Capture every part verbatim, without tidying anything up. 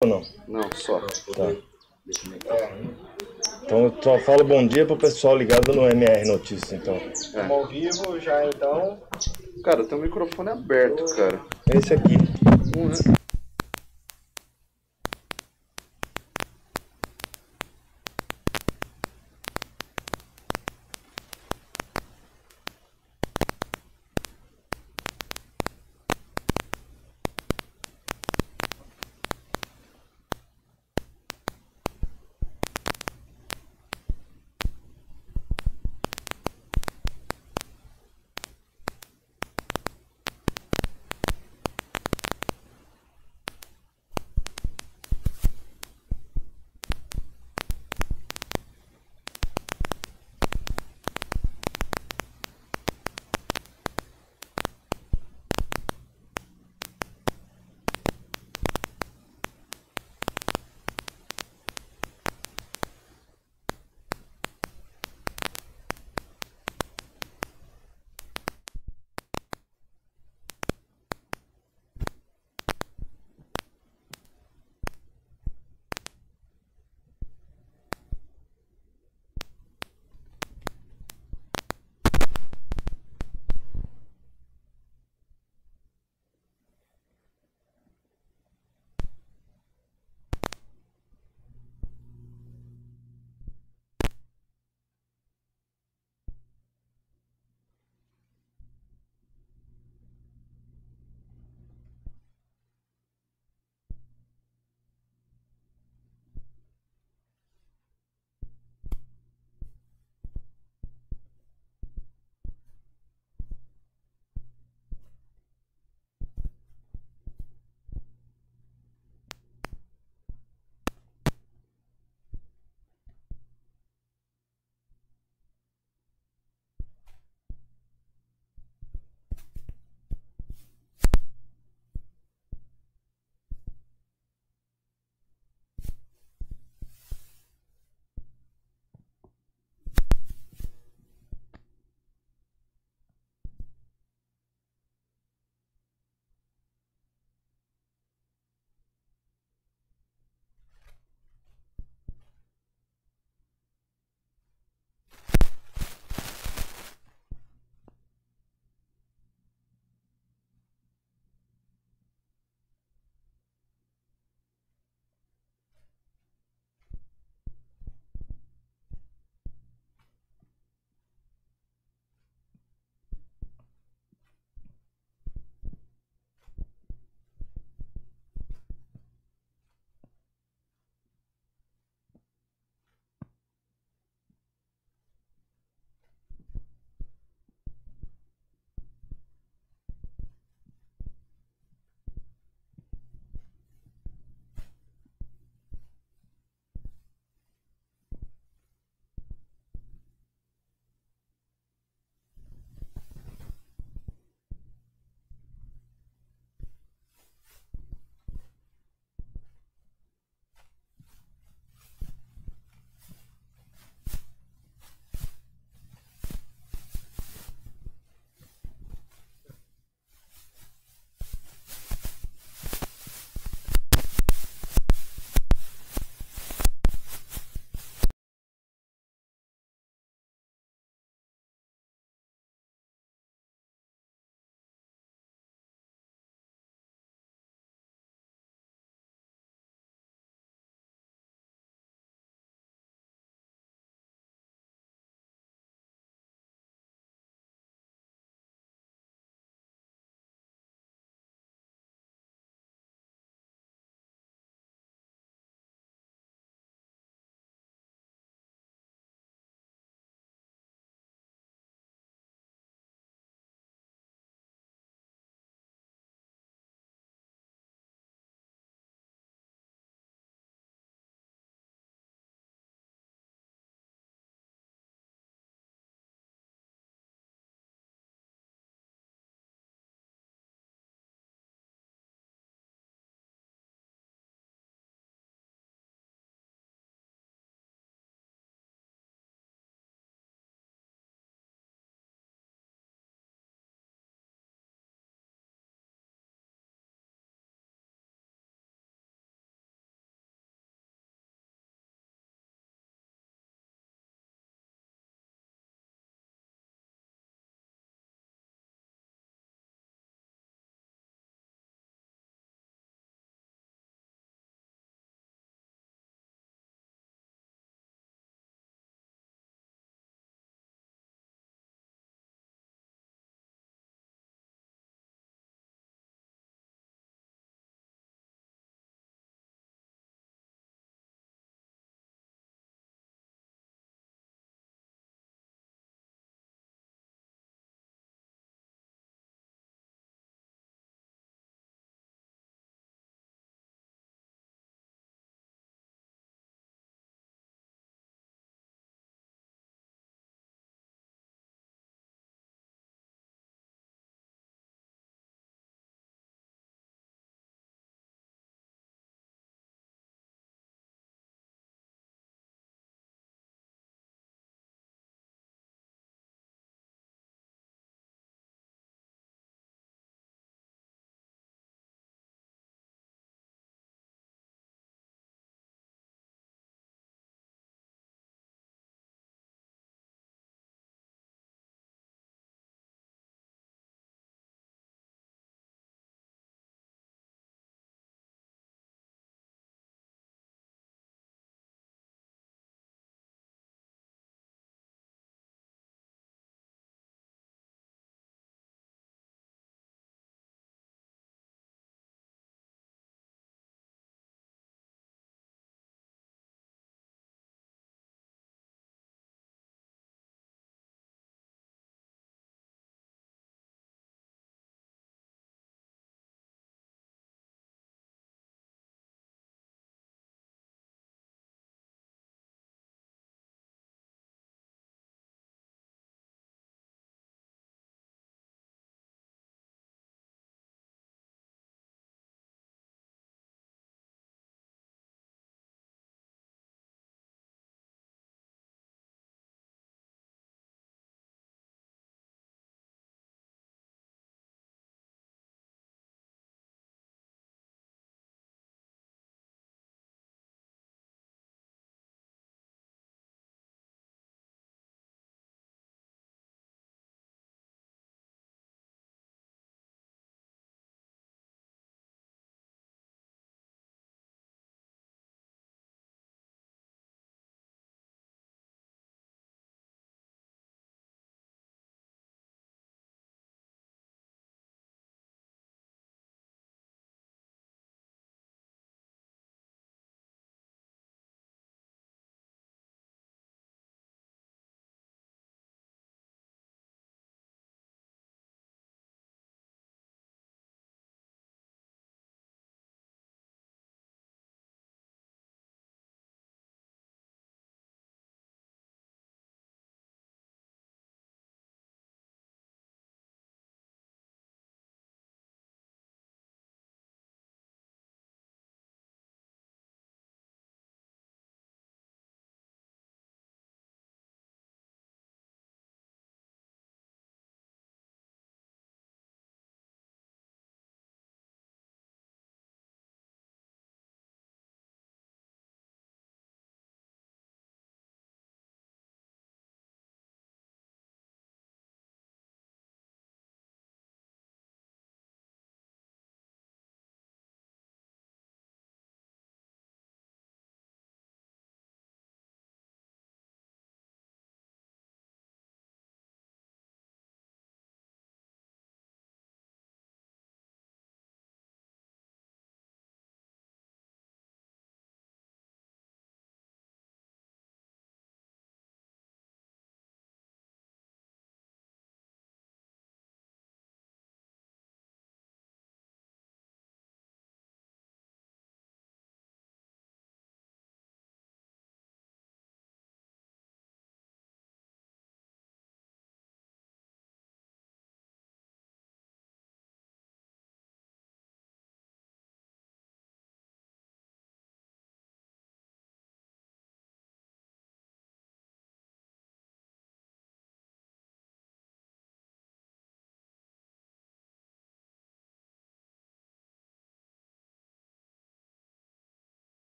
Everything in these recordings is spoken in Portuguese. ou não? Não, só. Tá. Então eu só falo bom dia pro pessoal ligado no M R Notícias, então. Estamos ao vivo já, então. Cara, tem um microfone aberto, cara. Esse aqui. Um, né?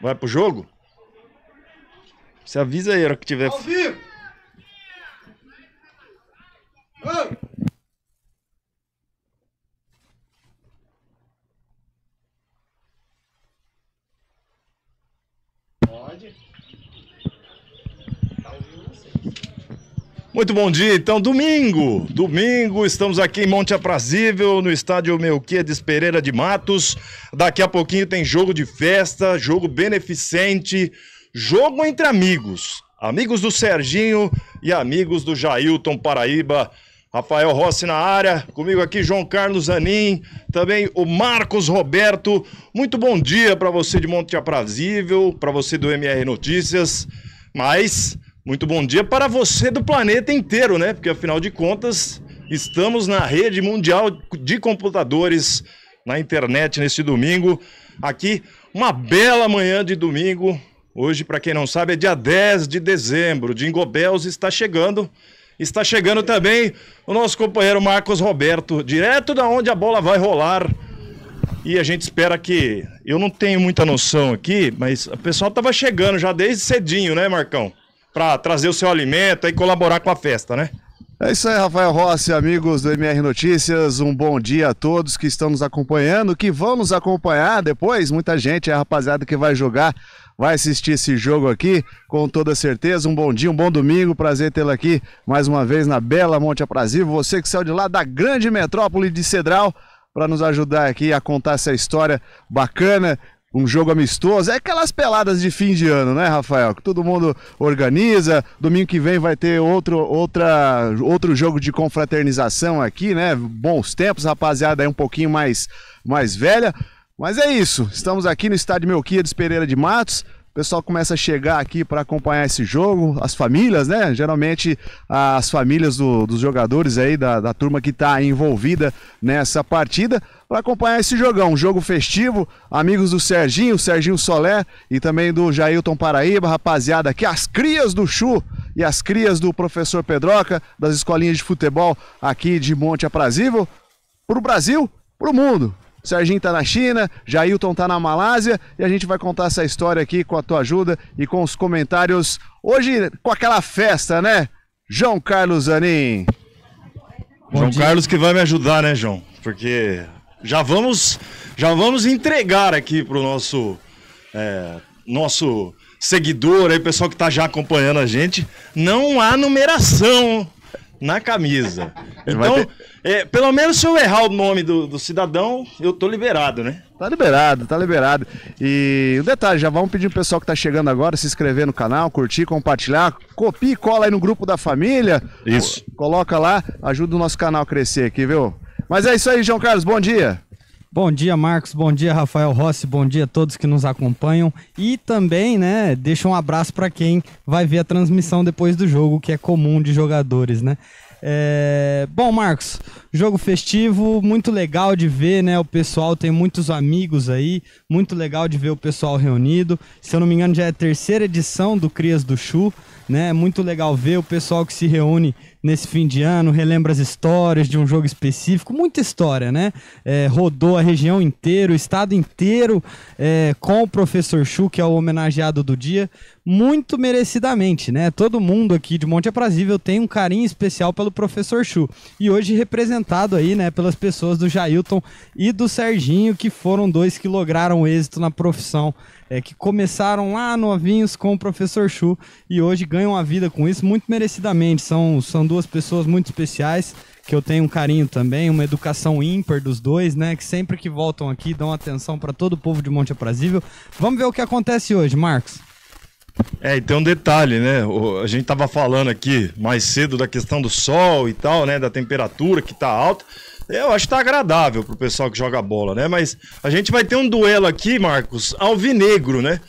Vai pro jogo? Você avisa aí a hora que tiver. Ao vivo! Pode. Tá ouvindo vocês. Muito bom dia, então, domingo, domingo, estamos aqui em Monte Aprazível, no estádio Melquides Pereira de Matos. Daqui a pouquinho tem jogo de festa, jogo beneficente, jogo entre amigos, amigos do Serginho e amigos do Jailton Paraíba. Rafael Rossi na área, comigo aqui João Carlos Anin, também o Marcos Roberto. Muito bom dia para você de Monte Aprazível, para você do M R Notícias, mas... muito bom dia para você do planeta inteiro, né? Porque, afinal de contas, estamos na rede mundial de computadores, na internet, neste domingo. Aqui, uma bela manhã de domingo. Hoje, para quem não sabe, é dia dez de dezembro. Jingle Bells está chegando. Está chegando também o nosso companheiro Marcos Roberto, direto da onde a bola vai rolar. E a gente espera que... eu não tenho muita noção aqui, mas o pessoal estava chegando já desde cedinho, né, Marcão? Para trazer o seu alimento e colaborar com a festa, né? É isso aí, Rafael Rossi, amigos do M R Notícias, um bom dia a todos que estão nos acompanhando, que vão nos acompanhar depois, muita gente, é a rapaziada que vai jogar, vai assistir esse jogo aqui, com toda certeza. Um bom dia, um bom domingo, prazer tê-lo aqui mais uma vez na bela Monte Aprazível, você que saiu de lá da grande metrópole de Cedral, para nos ajudar aqui a contar essa história bacana. Um jogo amistoso, é aquelas peladas de fim de ano, né, Rafael? Que todo mundo organiza, domingo que vem vai ter outro, outra, outro jogo de confraternização aqui, né? Bons tempos, rapaziada, aí um pouquinho mais, mais velha. Mas é isso, estamos aqui no estádio Melquides Pereira de Matos. O pessoal começa a chegar aqui para acompanhar esse jogo, as famílias, né? Geralmente as famílias do, dos jogadores aí, da, da turma que está envolvida nessa partida, para acompanhar esse jogão, um jogo festivo, amigos do Serginho, Serginho Solé e também do Jailton Paraíba, rapaziada aqui, as crias do Chu e as crias do professor Pedroca, das escolinhas de futebol aqui de Monte Aprazível, pro Brasil, pro mundo. Serginho tá na China, Jailton tá na Malásia e a gente vai contar essa história aqui com a tua ajuda e com os comentários hoje com aquela festa, né? João Carlos Anin. João Carlos que vai me ajudar, né, João? Porque... Já vamos, já vamos entregar aqui para o nosso, é, nosso seguidor, aí, pessoal que está já acompanhando a gente, não há numeração na camisa. Então, é, pelo menos se eu errar o nome do, do cidadão, eu tô liberado, né? Tá liberado, tá liberado. E um detalhe, já vamos pedir pro pessoal que tá chegando agora, se inscrever no canal, curtir, compartilhar, copia e cola aí no grupo da família. Isso. Coloca lá, ajuda o nosso canal a crescer aqui, viu? Mas é isso aí, João Carlos, bom dia. Bom dia, Marcos, bom dia, Rafael Rossi, bom dia a todos que nos acompanham. E também, né, deixa um abraço para quem vai ver a transmissão depois do jogo, que é comum de jogadores, né? É... Bom, Marcos, jogo festivo, muito legal de ver, né? O pessoal tem muitos amigos aí, muito legal de ver o pessoal reunido. Se eu não me engano, já é a terceira edição do Crias do Chu. Né? Muito legal ver o pessoal que se reúne nesse fim de ano, relembra as histórias de um jogo específico, muita história, né? É, rodou a região inteira, o estado inteiro, é, com o professor Chu, que é o homenageado do dia, muito merecidamente, né? Todo mundo aqui de Monte Aprazível tem um carinho especial pelo professor Chu. E hoje representado aí, né, pelas pessoas do Jailton e do Serginho, que foram dois que lograram êxito na profissão. É, que começaram lá novinhos com o professor Chu e hoje ganham a vida com isso muito merecidamente. São, são duas pessoas muito especiais, que eu tenho um carinho também, uma educação ímpar dos dois, né? Que sempre que voltam aqui dão atenção para todo o povo de Monte Aprazível. Vamos ver o que acontece hoje, Marcos. É, e tem um detalhe, né? O, a gente tava falando aqui mais cedo da questão do sol e tal, né? Da temperatura que tá alta. Eu acho que tá agradável pro pessoal que joga bola, né? Mas a gente vai ter um duelo aqui, Marcos, alvinegro, né?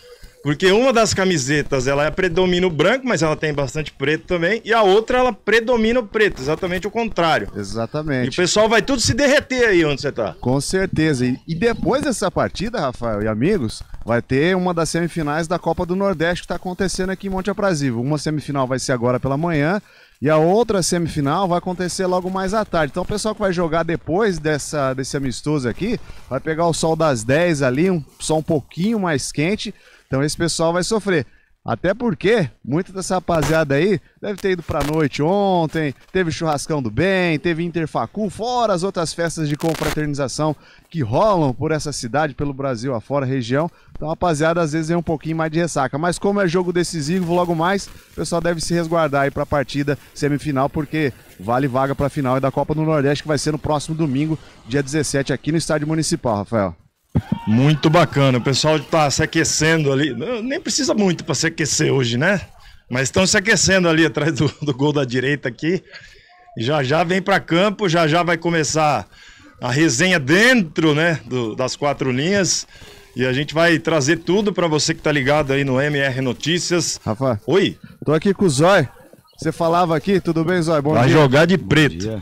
Porque uma das camisetas, ela predomina o branco, mas ela tem bastante preto também. E a outra, ela predomina o preto, exatamente o contrário. Exatamente. E o pessoal vai tudo se derreter aí onde você tá. Com certeza. E, e depois dessa partida, Rafael e amigos, vai ter uma das semifinais da Copa do Nordeste que tá acontecendo aqui em Monte Aprazível. Uma semifinal vai ser agora pela manhã. E a outra semifinal vai acontecer logo mais à tarde. Então o pessoal que vai jogar depois dessa, desse amistoso aqui, vai pegar o sol das dez ali, um sol um pouquinho mais quente, Então esse pessoal vai sofrer. Até porque muita dessa rapaziada aí deve ter ido pra noite ontem, teve churrascão do bem, teve Interfacu, fora as outras festas de confraternização que rolam por essa cidade, pelo Brasil afora, região. Então rapaziada, às vezes é um pouquinho mais de ressaca, mas como é jogo decisivo logo mais, o pessoal deve se resguardar aí pra partida semifinal, porque vale vaga pra final aí da Copa do Nordeste, que vai ser no próximo domingo, dia dezessete, aqui no Estádio Municipal, Rafael. Muito bacana, o pessoal tá se aquecendo ali, nem precisa muito para se aquecer hoje, né? Mas estão se aquecendo ali atrás do, do gol da direita aqui, já já vem para campo, já já vai começar a resenha dentro, né, do, das quatro linhas, e a gente vai trazer tudo para você que tá ligado aí no M R Notícias. Rafa, oi, tô aqui com o Zói, você falava aqui, tudo bem, Zói? Bom dia. Vai jogar de preto.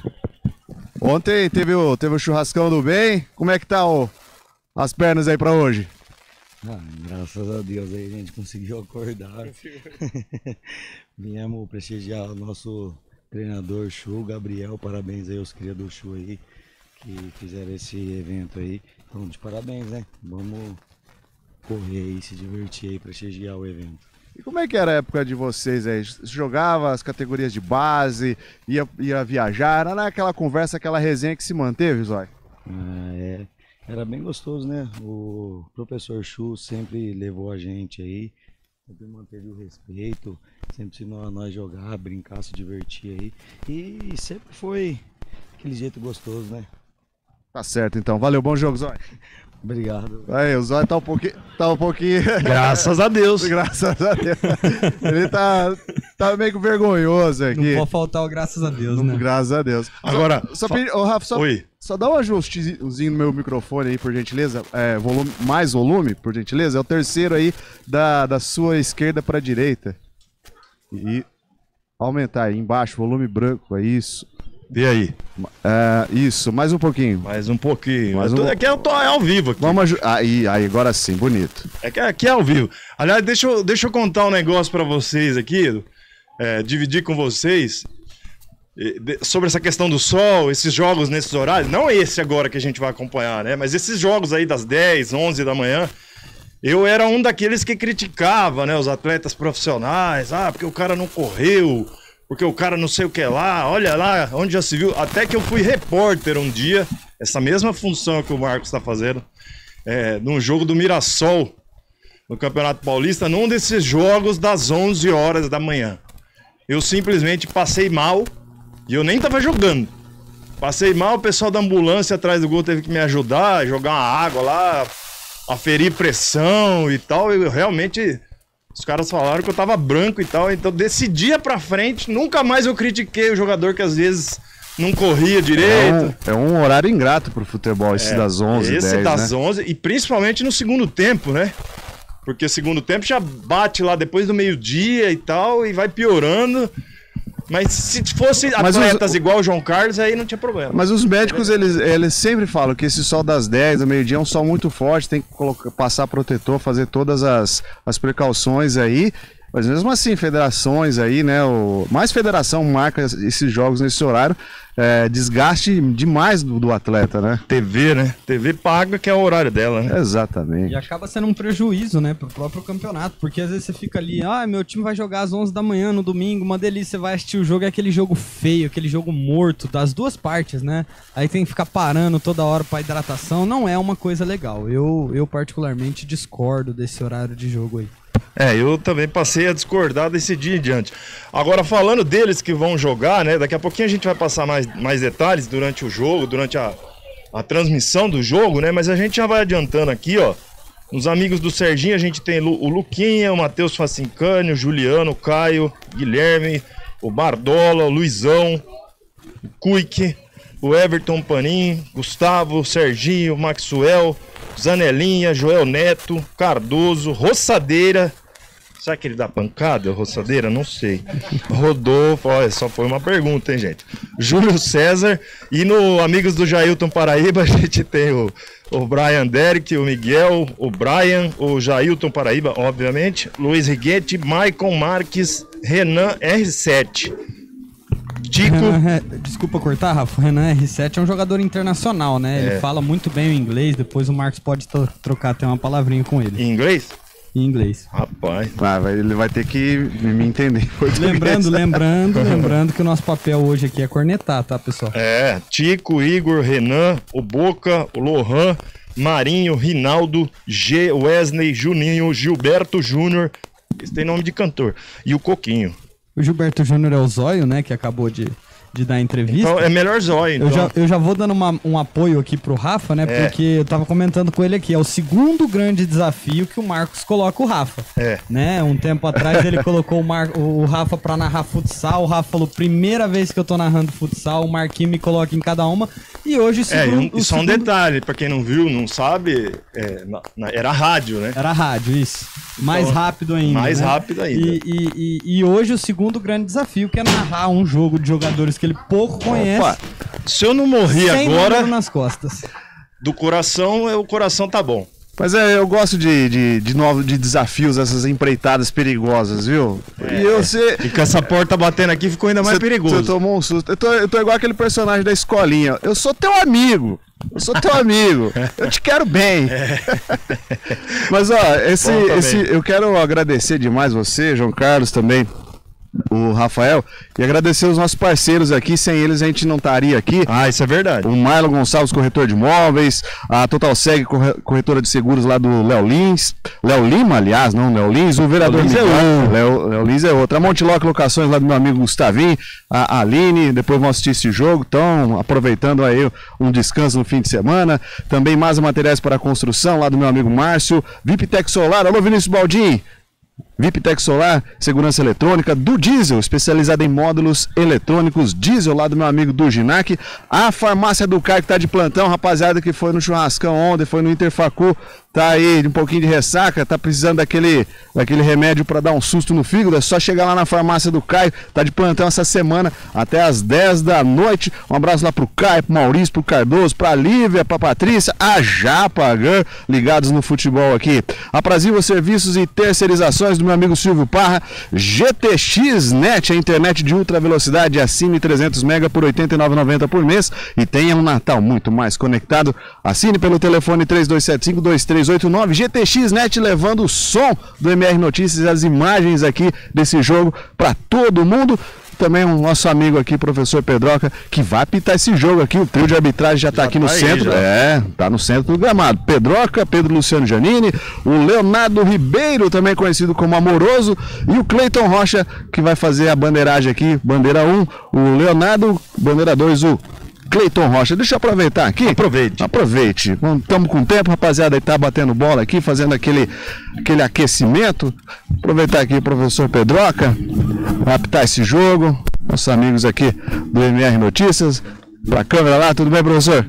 Ontem teve o, teve o churrascão do bem, como é que tá o... as pernas aí pra hoje? Ah, graças a Deus aí a gente conseguiu acordar. Viemos prestigiar o nosso treinador Chu, Gabriel. Parabéns aí aos criadores Chu aí que fizeram esse evento aí. Então, de parabéns, né? Vamos correr aí, se divertir aí, prestigiar o evento. E como é que era a época de vocês aí? Jogava as categorias de base, ia, ia viajar, era aquela conversa, aquela resenha que se manteve, Zói? Ah, é... Era bem gostoso, né? O professor Chu sempre levou a gente aí, sempre manteve o respeito, sempre ensinou a nós jogar, brincar, se divertir aí. E sempre foi aquele jeito gostoso, né? Tá certo, então. Valeu, bom jogo, Zói. Obrigado. Aí, o Zói tá um pouquinho... Tá um pouquinho... Graças a Deus. Graças a Deus. Ele tá, tá meio vergonhoso aqui. Não pode faltar o graças a Deus, não, né? Graças a Deus. Agora... Só, só pedi... Ô, Rafa, só... Oi. Só dá um ajustezinho no meu microfone aí, por gentileza, é, volume, mais volume, por gentileza, é o terceiro aí da, da sua esquerda para direita. E aumentar aí embaixo, volume branco, é isso. E aí? É, isso, mais um pouquinho. Mais um pouquinho. Mais eu tô, um... É que eu tô é ao vivo aqui. Vamos aí, aí, agora sim, bonito. É que aqui é ao vivo. Aliás, deixa eu, deixa eu contar um negócio para vocês aqui, é, dividir com vocês... sobre essa questão do sol, esses jogos nesses horários, não esse agora que a gente vai acompanhar, né? Mas esses jogos aí das dez, onze da manhã, eu era um daqueles que criticava, né, os atletas profissionais, ah, porque o cara não correu, porque o cara não sei o que lá, olha lá, onde já se viu, até que eu fui repórter um dia, essa mesma função que o Marcos está fazendo, é, num jogo do Mirassol, no Campeonato Paulista, num desses jogos das onze horas da manhã. Eu simplesmente passei mal, e eu nem tava jogando. Passei mal, o pessoal da ambulância atrás do gol teve que me ajudar, jogar uma água lá, aferir pressão e tal. Eu realmente, os caras falaram que eu tava branco e tal. Então, desse dia pra frente, nunca mais eu critiquei o jogador que às vezes não corria direito. É um, é um horário ingrato pro futebol, esse é, das onze, esse dez, das, né? onze, e principalmente no segundo tempo, né? Porque o segundo tempo já bate lá depois do meio-dia e tal, e vai piorando... Mas se fosse atletas os... igual o João Carlos, aí não tinha problema. Mas os médicos, eles, eles sempre falam que esse sol das dez, do meio-dia, é um sol muito forte, tem que colocar, passar protetor, fazer todas as, as precauções aí. Mas mesmo assim, federações aí, né? O... Mais federação marca esses jogos nesse horário, é, desgaste demais do, do atleta, né? T V, né? T V paga, que é o horário dela, né? Exatamente. E acaba sendo um prejuízo, né? Pro próprio campeonato, porque às vezes você fica ali, ah, meu time vai jogar às onze da manhã no domingo, uma delícia, você vai assistir o jogo, é aquele jogo feio, aquele jogo morto, das duas partes, né? Aí tem que ficar parando toda hora pra hidratação, não é uma coisa legal. Eu, eu particularmente discordo desse horário de jogo aí. É, eu também passei a discordar desse dia em diante. Agora, falando deles que vão jogar, né? Daqui a pouquinho a gente vai passar mais, mais detalhes durante o jogo, durante a, a transmissão do jogo, né? Mas a gente já vai adiantando aqui, ó. Os amigos do Serginho, a gente tem o Luquinha, o Matheus Facincani, o Juliano, o Caio, o Guilherme, o Bardola, o Luizão, o Cuique, o Everton Panim, Gustavo, Serginho, Maxwell, Zanelinha, Joel Neto, Cardoso, Roçadeira... Será que ele dá pancada, Roçadeira? Não sei. Rodolfo, olha, só foi uma pergunta, hein, gente? Júlio César. E no Amigos do Jailton Paraíba, a gente tem o, o Brian Derek, o Miguel, o Brian, o Jailton Paraíba, obviamente, Luiz Riguete, Maicon Marques, Renan R sete. Tico... Renan, desculpa cortar, Rafa, o Renan R sete é um jogador internacional, né? É. Ele fala muito bem o inglês, depois o Marcos pode trocar até uma palavrinha com ele. Em inglês? em inglês. Rapaz. Ah, vai, ele vai ter que me entender em português. Lembrando, lembrando, lembrando que o nosso papel hoje aqui é cornetar, tá, pessoal? É, Tico, Igor, Renan, o Boca, o Lohan, Marinho, Rinaldo, G, Wesley, Juninho, Gilberto Júnior, esse tem nome de cantor, e o Coquinho. O Gilberto Júnior é o Zóio, né, que acabou de... de dar entrevista. Então, é melhor Zóio. Então. Eu, já, eu já vou dando uma, um apoio aqui pro Rafa, né? É. Porque eu tava comentando com ele aqui. É o segundo grande desafio que o Marcos coloca o Rafa. É. Né? Um tempo atrás ele colocou o, Mar, o Rafa pra narrar futsal. O Rafa falou, primeira vez que eu tô narrando futsal, o Marquinhos me coloca em cada uma. E hoje... O segundo, é, um, o só segundo... um detalhe, pra quem não viu, não sabe, é, na, na, era rádio, né? Era rádio, isso. Mais então, rápido ainda. Mais né? rápido ainda. E, e, e, e hoje o segundo grande desafio que é narrar um jogo de jogadores que ele pouco conhece. Opa, se eu não morrer agora nas costas do coração, eu, o coração tá bom. Mas é, eu gosto de, de, de, novo, de desafios, essas empreitadas perigosas, viu? É, e eu sei... E com essa porta batendo aqui ficou ainda mais cê, perigoso. Você tomou um susto. Eu tô, eu tô igual aquele personagem da escolinha. Eu sou teu amigo. Eu sou teu amigo. Eu te quero bem. É. Mas, ó, esse, esse, eu quero agradecer demais você, João Carlos, também. O Rafael, e agradecer os nossos parceiros aqui, sem eles a gente não estaria aqui. Ah, isso é verdade. O Marlon Gonçalves, corretor de imóveis, a Total Seg, corretora de seguros lá do Léo Lins, Léo Lima, aliás, não, Léo Lins, o vereador Léo Lins é outro. Léo Lins é outro. A Monteloc Locações lá do meu amigo Gustavinho, a Aline, depois vão assistir esse jogo, estão aproveitando aí um descanso no fim de semana. Também mais materiais para a construção lá do meu amigo Márcio, VIPTEC Solar, alô Vinícius Baldin. VIPTEC Solar, segurança eletrônica, do Diesel, especializada em módulos eletrônicos, Diesel lá do meu amigo do Ginac, a farmácia do Caio que tá de plantão, rapaziada que foi no churrascão ontem, foi no Interfacu, tá aí um pouquinho de ressaca, tá precisando daquele, daquele remédio para dar um susto no fígado, é só chegar lá na farmácia do Caio, tá de plantão essa semana até as dez da noite, um abraço lá pro Caio, pro Maurício, pro Cardoso, pra Lívia, pra Patrícia, a Japa, Gan, ligados no futebol aqui. Aprazível Serviços e Terceirizações do meu amigo Silvio Parra, G T X Net, a internet de ultra velocidade, assine trezentos mega por oitenta e nove reais e noventa centavos por mês e tenha um Natal muito mais conectado. Assine pelo telefone três dois sete cinco, dois três oito nove. G T X Net levando o som do M R Notícias e as imagens aqui desse jogo para todo mundo. Também um nosso amigo aqui, professor Pedroca, que vai apitar esse jogo aqui. O trio de arbitragem já está aqui no centro. É, tá no centro do gramado. Pedroca, Pedro Luciano Giannini, o Leonardo Ribeiro, também conhecido como Amoroso, e o Cleiton Rocha, que vai fazer a bandeiragem aqui. Bandeira um, o Leonardo, bandeira dois, o Cleiton Rocha. Deixa eu aproveitar aqui. Aproveite. Aproveite. Estamos com tempo, rapaziada, e tá batendo bola aqui, fazendo aquele, aquele aquecimento. Aproveitar aqui, professor Pedroca, para apitar esse jogo. Nossos amigos aqui do M R Notícias. Pra câmera lá, tudo bem, professor?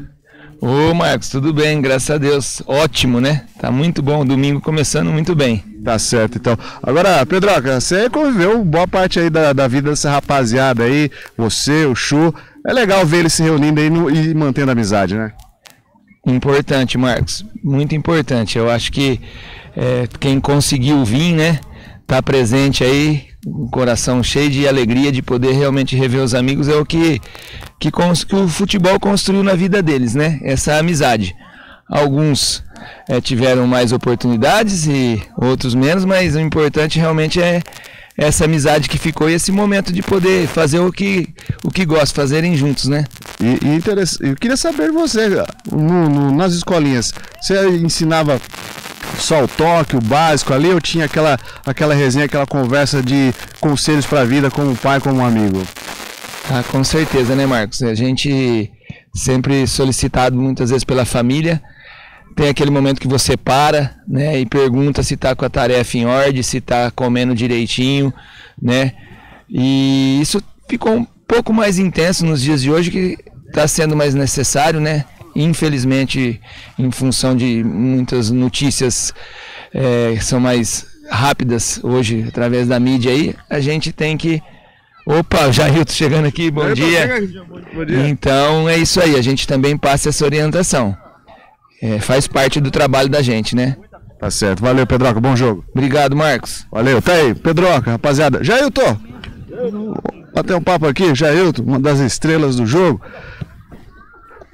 Ô, Marcos, tudo bem, graças a Deus. Ótimo, né? Tá muito bom, domingo começando muito bem. Tá certo, então. Agora, Pedroca, você conviveu boa parte aí da, da vida dessa rapaziada aí, você, o Chu. É legal ver eles se reunindo aí no, e mantendo a amizade, né? Importante, Marcos. Muito importante. Eu acho que é, quem conseguiu vir, né? Tá presente aí, um coração cheio de alegria de poder realmente rever os amigos. É o que, que, que o futebol construiu na vida deles, né? Essa amizade. Alguns é, tiveram mais oportunidades e outros menos, mas o importante realmente é... essa amizade que ficou e esse momento de poder fazer o que, o que gosta, fazerem juntos, né? E, e interessa, eu queria saber você, no, no, nas escolinhas, você ensinava só o toque, o básico ali, ou tinha aquela, aquela resenha, aquela conversa de conselhos para a vida como pai, como amigo? Ah, com certeza, né, Marcos? A gente sempre solicitado muitas vezes pela família. Tem aquele momento que você para, né, e pergunta se está com a tarefa em ordem, se está comendo direitinho, né? E isso ficou um pouco mais intenso nos dias de hoje, que está sendo mais necessário, né? Infelizmente, em função de muitas notícias é, que são mais rápidas hoje através da mídia aí, a gente tem que... Opa, Jailton chegando aqui, bom dia. bom dia. Então é isso aí, a gente também passa essa orientação. É, faz parte do trabalho da gente, né? Tá certo. Valeu, Pedroca. Bom jogo. Obrigado, Marcos. Valeu. Tá aí, Pedroca, rapaziada. Jailton, bater um papo aqui. Jailton, uma das estrelas do jogo.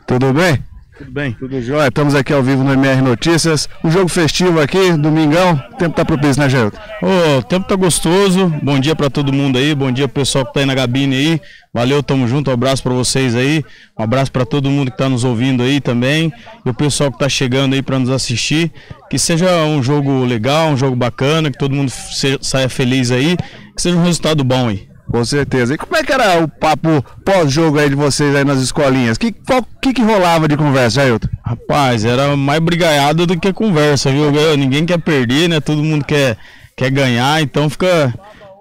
Tudo bem? Tudo bem? Tudo jóia, estamos aqui ao vivo no M R Notícias. Um jogo festivo aqui, domingão, o tempo tá propício, né, Geraldo? Ô, o tempo tá gostoso, bom dia para todo mundo aí, bom dia pro pessoal que tá aí na gabine aí. Valeu, tamo junto, um abraço para vocês aí, um abraço para todo mundo que tá nos ouvindo aí também, e o pessoal que tá chegando aí para nos assistir. Que seja um jogo legal, um jogo bacana, que todo mundo seja, saia feliz aí, que seja um resultado bom aí. Com certeza. E como é que era o papo pós-jogo aí de vocês aí nas escolinhas? Que, qual, que que rolava de conversa, Jailton? Rapaz, era mais brigaiada do que conversa, viu? Ninguém quer perder, né? Todo mundo quer, quer ganhar, então fica...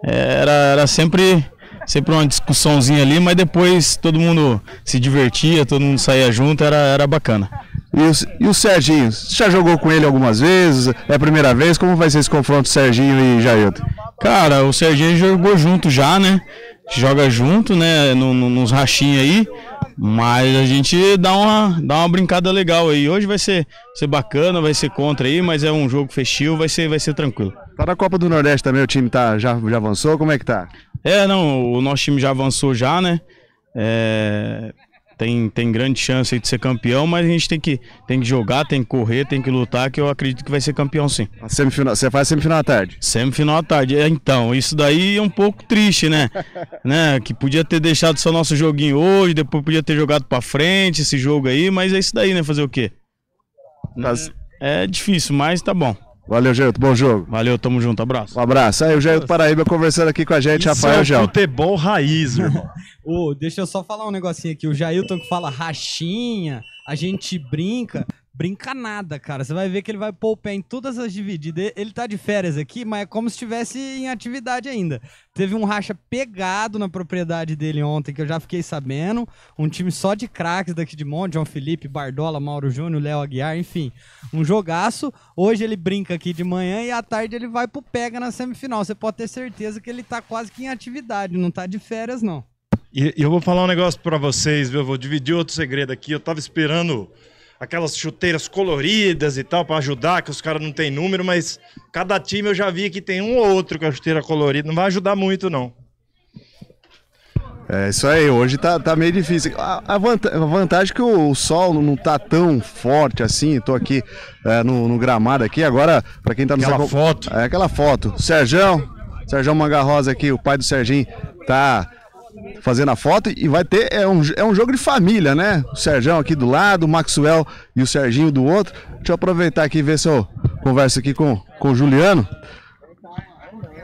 Era, era sempre, sempre uma discussãozinha ali, mas depois todo mundo se divertia, todo mundo saía junto, era, era bacana. E o, e o Serginho? Você já jogou com ele algumas vezes? É a primeira vez? Como vai ser esse confronto Serginho e Jailton? Cara, o Serginho jogou junto já, né? Joga junto, né? No, no, nos rachinhos aí. Mas a gente dá uma, dá uma brincada legal aí. Hoje vai ser, ser bacana, vai ser contra aí, mas é um jogo festivo, vai ser, vai ser tranquilo. Tá na Copa do Nordeste também, o time tá, já, já avançou? Como é que tá? É, não, o nosso time já avançou já, né? É, tem, tem grande chance aí de ser campeão, mas a gente tem que, tem que jogar, tem que correr, tem que lutar, que eu acredito que vai ser campeão sim. A semifinal, você faz semifinal à tarde? Semifinal à tarde, é, então, isso daí é um pouco triste, né? né? Que podia ter deixado só nosso joguinho hoje, depois podia ter jogado pra frente esse jogo aí, mas é isso daí, né? Fazer o quê? Mas... É, é difícil, mas tá bom. Valeu, Jailton, bom jogo. Valeu, tamo junto, abraço. Um abraço. Aí o Jailton Paraíba conversando aqui com a gente, isso, Rafael Jailton. É futebol raiz, meu irmão. oh, deixa eu só falar um negocinho aqui. O Jailton que fala rachinha, a gente brinca, brinca nada, cara. Você vai ver que ele vai pôr o pé em todas as divididas. Ele tá de férias aqui, mas é como se estivesse em atividade ainda. Teve um racha pegado na propriedade dele ontem, que eu já fiquei sabendo. Um time só de craques daqui de Monte, João Felipe, Bardola, Mauro Júnior, Léo Aguiar, enfim. Um jogaço. Hoje ele brinca aqui de manhã e à tarde ele vai pro pega na semifinal. Você pode ter certeza que ele tá quase que em atividade, não tá de férias, não. E eu vou falar um negócio pra vocês, viu? Eu vou dividir outro segredo aqui. Eu tava esperando aquelas chuteiras coloridas e tal, pra ajudar, que os caras não tem número, mas cada time eu já vi que tem um ou outro com a chuteira colorida, não vai ajudar muito, não. É isso aí, hoje tá, tá meio difícil. A, a, vanta, a vantagem é que o, o sol não tá tão forte assim, tô aqui é, no, no gramado aqui, agora, pra quem tá no... Aquela foto. É, aquela foto. Serjão, Serjão Mangarrosa aqui, o pai do Serginho, tá... fazendo a foto e vai ter, é um, é um jogo de família, né? O Serjão aqui do lado, o Maxwell e o Serginho do outro. Deixa eu aproveitar aqui e ver se eu converso aqui com, com o Juliano.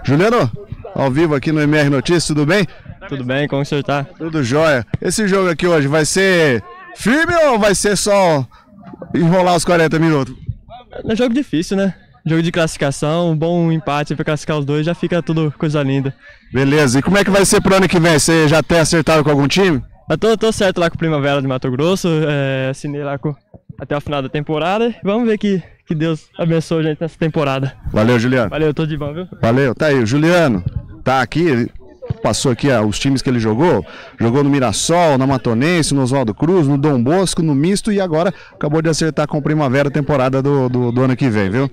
Juliano, ao vivo aqui no M R Notícias, tudo bem? Tudo bem, como o senhor tá? Tudo jóia. Esse jogo aqui hoje vai ser firme ou vai ser só enrolar os quarenta minutos? É um jogo difícil, né? Jogo de classificação, um bom empate para classificar os dois, já fica tudo coisa linda. Beleza, e como é que vai ser pro ano que vem? Você já tem acertado com algum time? Eu tô, tô certo lá com o Primavera de Mato Grosso, é, assinei lá com, até o final da temporada. Vamos ver que, que Deus abençoe a gente nessa temporada. Valeu, Juliano. Valeu, tô de bom, viu? Valeu, tá aí, o Juliano tá aqui, passou aqui ó, os times que ele jogou, jogou no Mirassol, na Matonense, no Oswaldo Cruz, no Dom Bosco, no Misto e agora acabou de acertar com o Primavera a temporada do, do, do ano que vem, viu?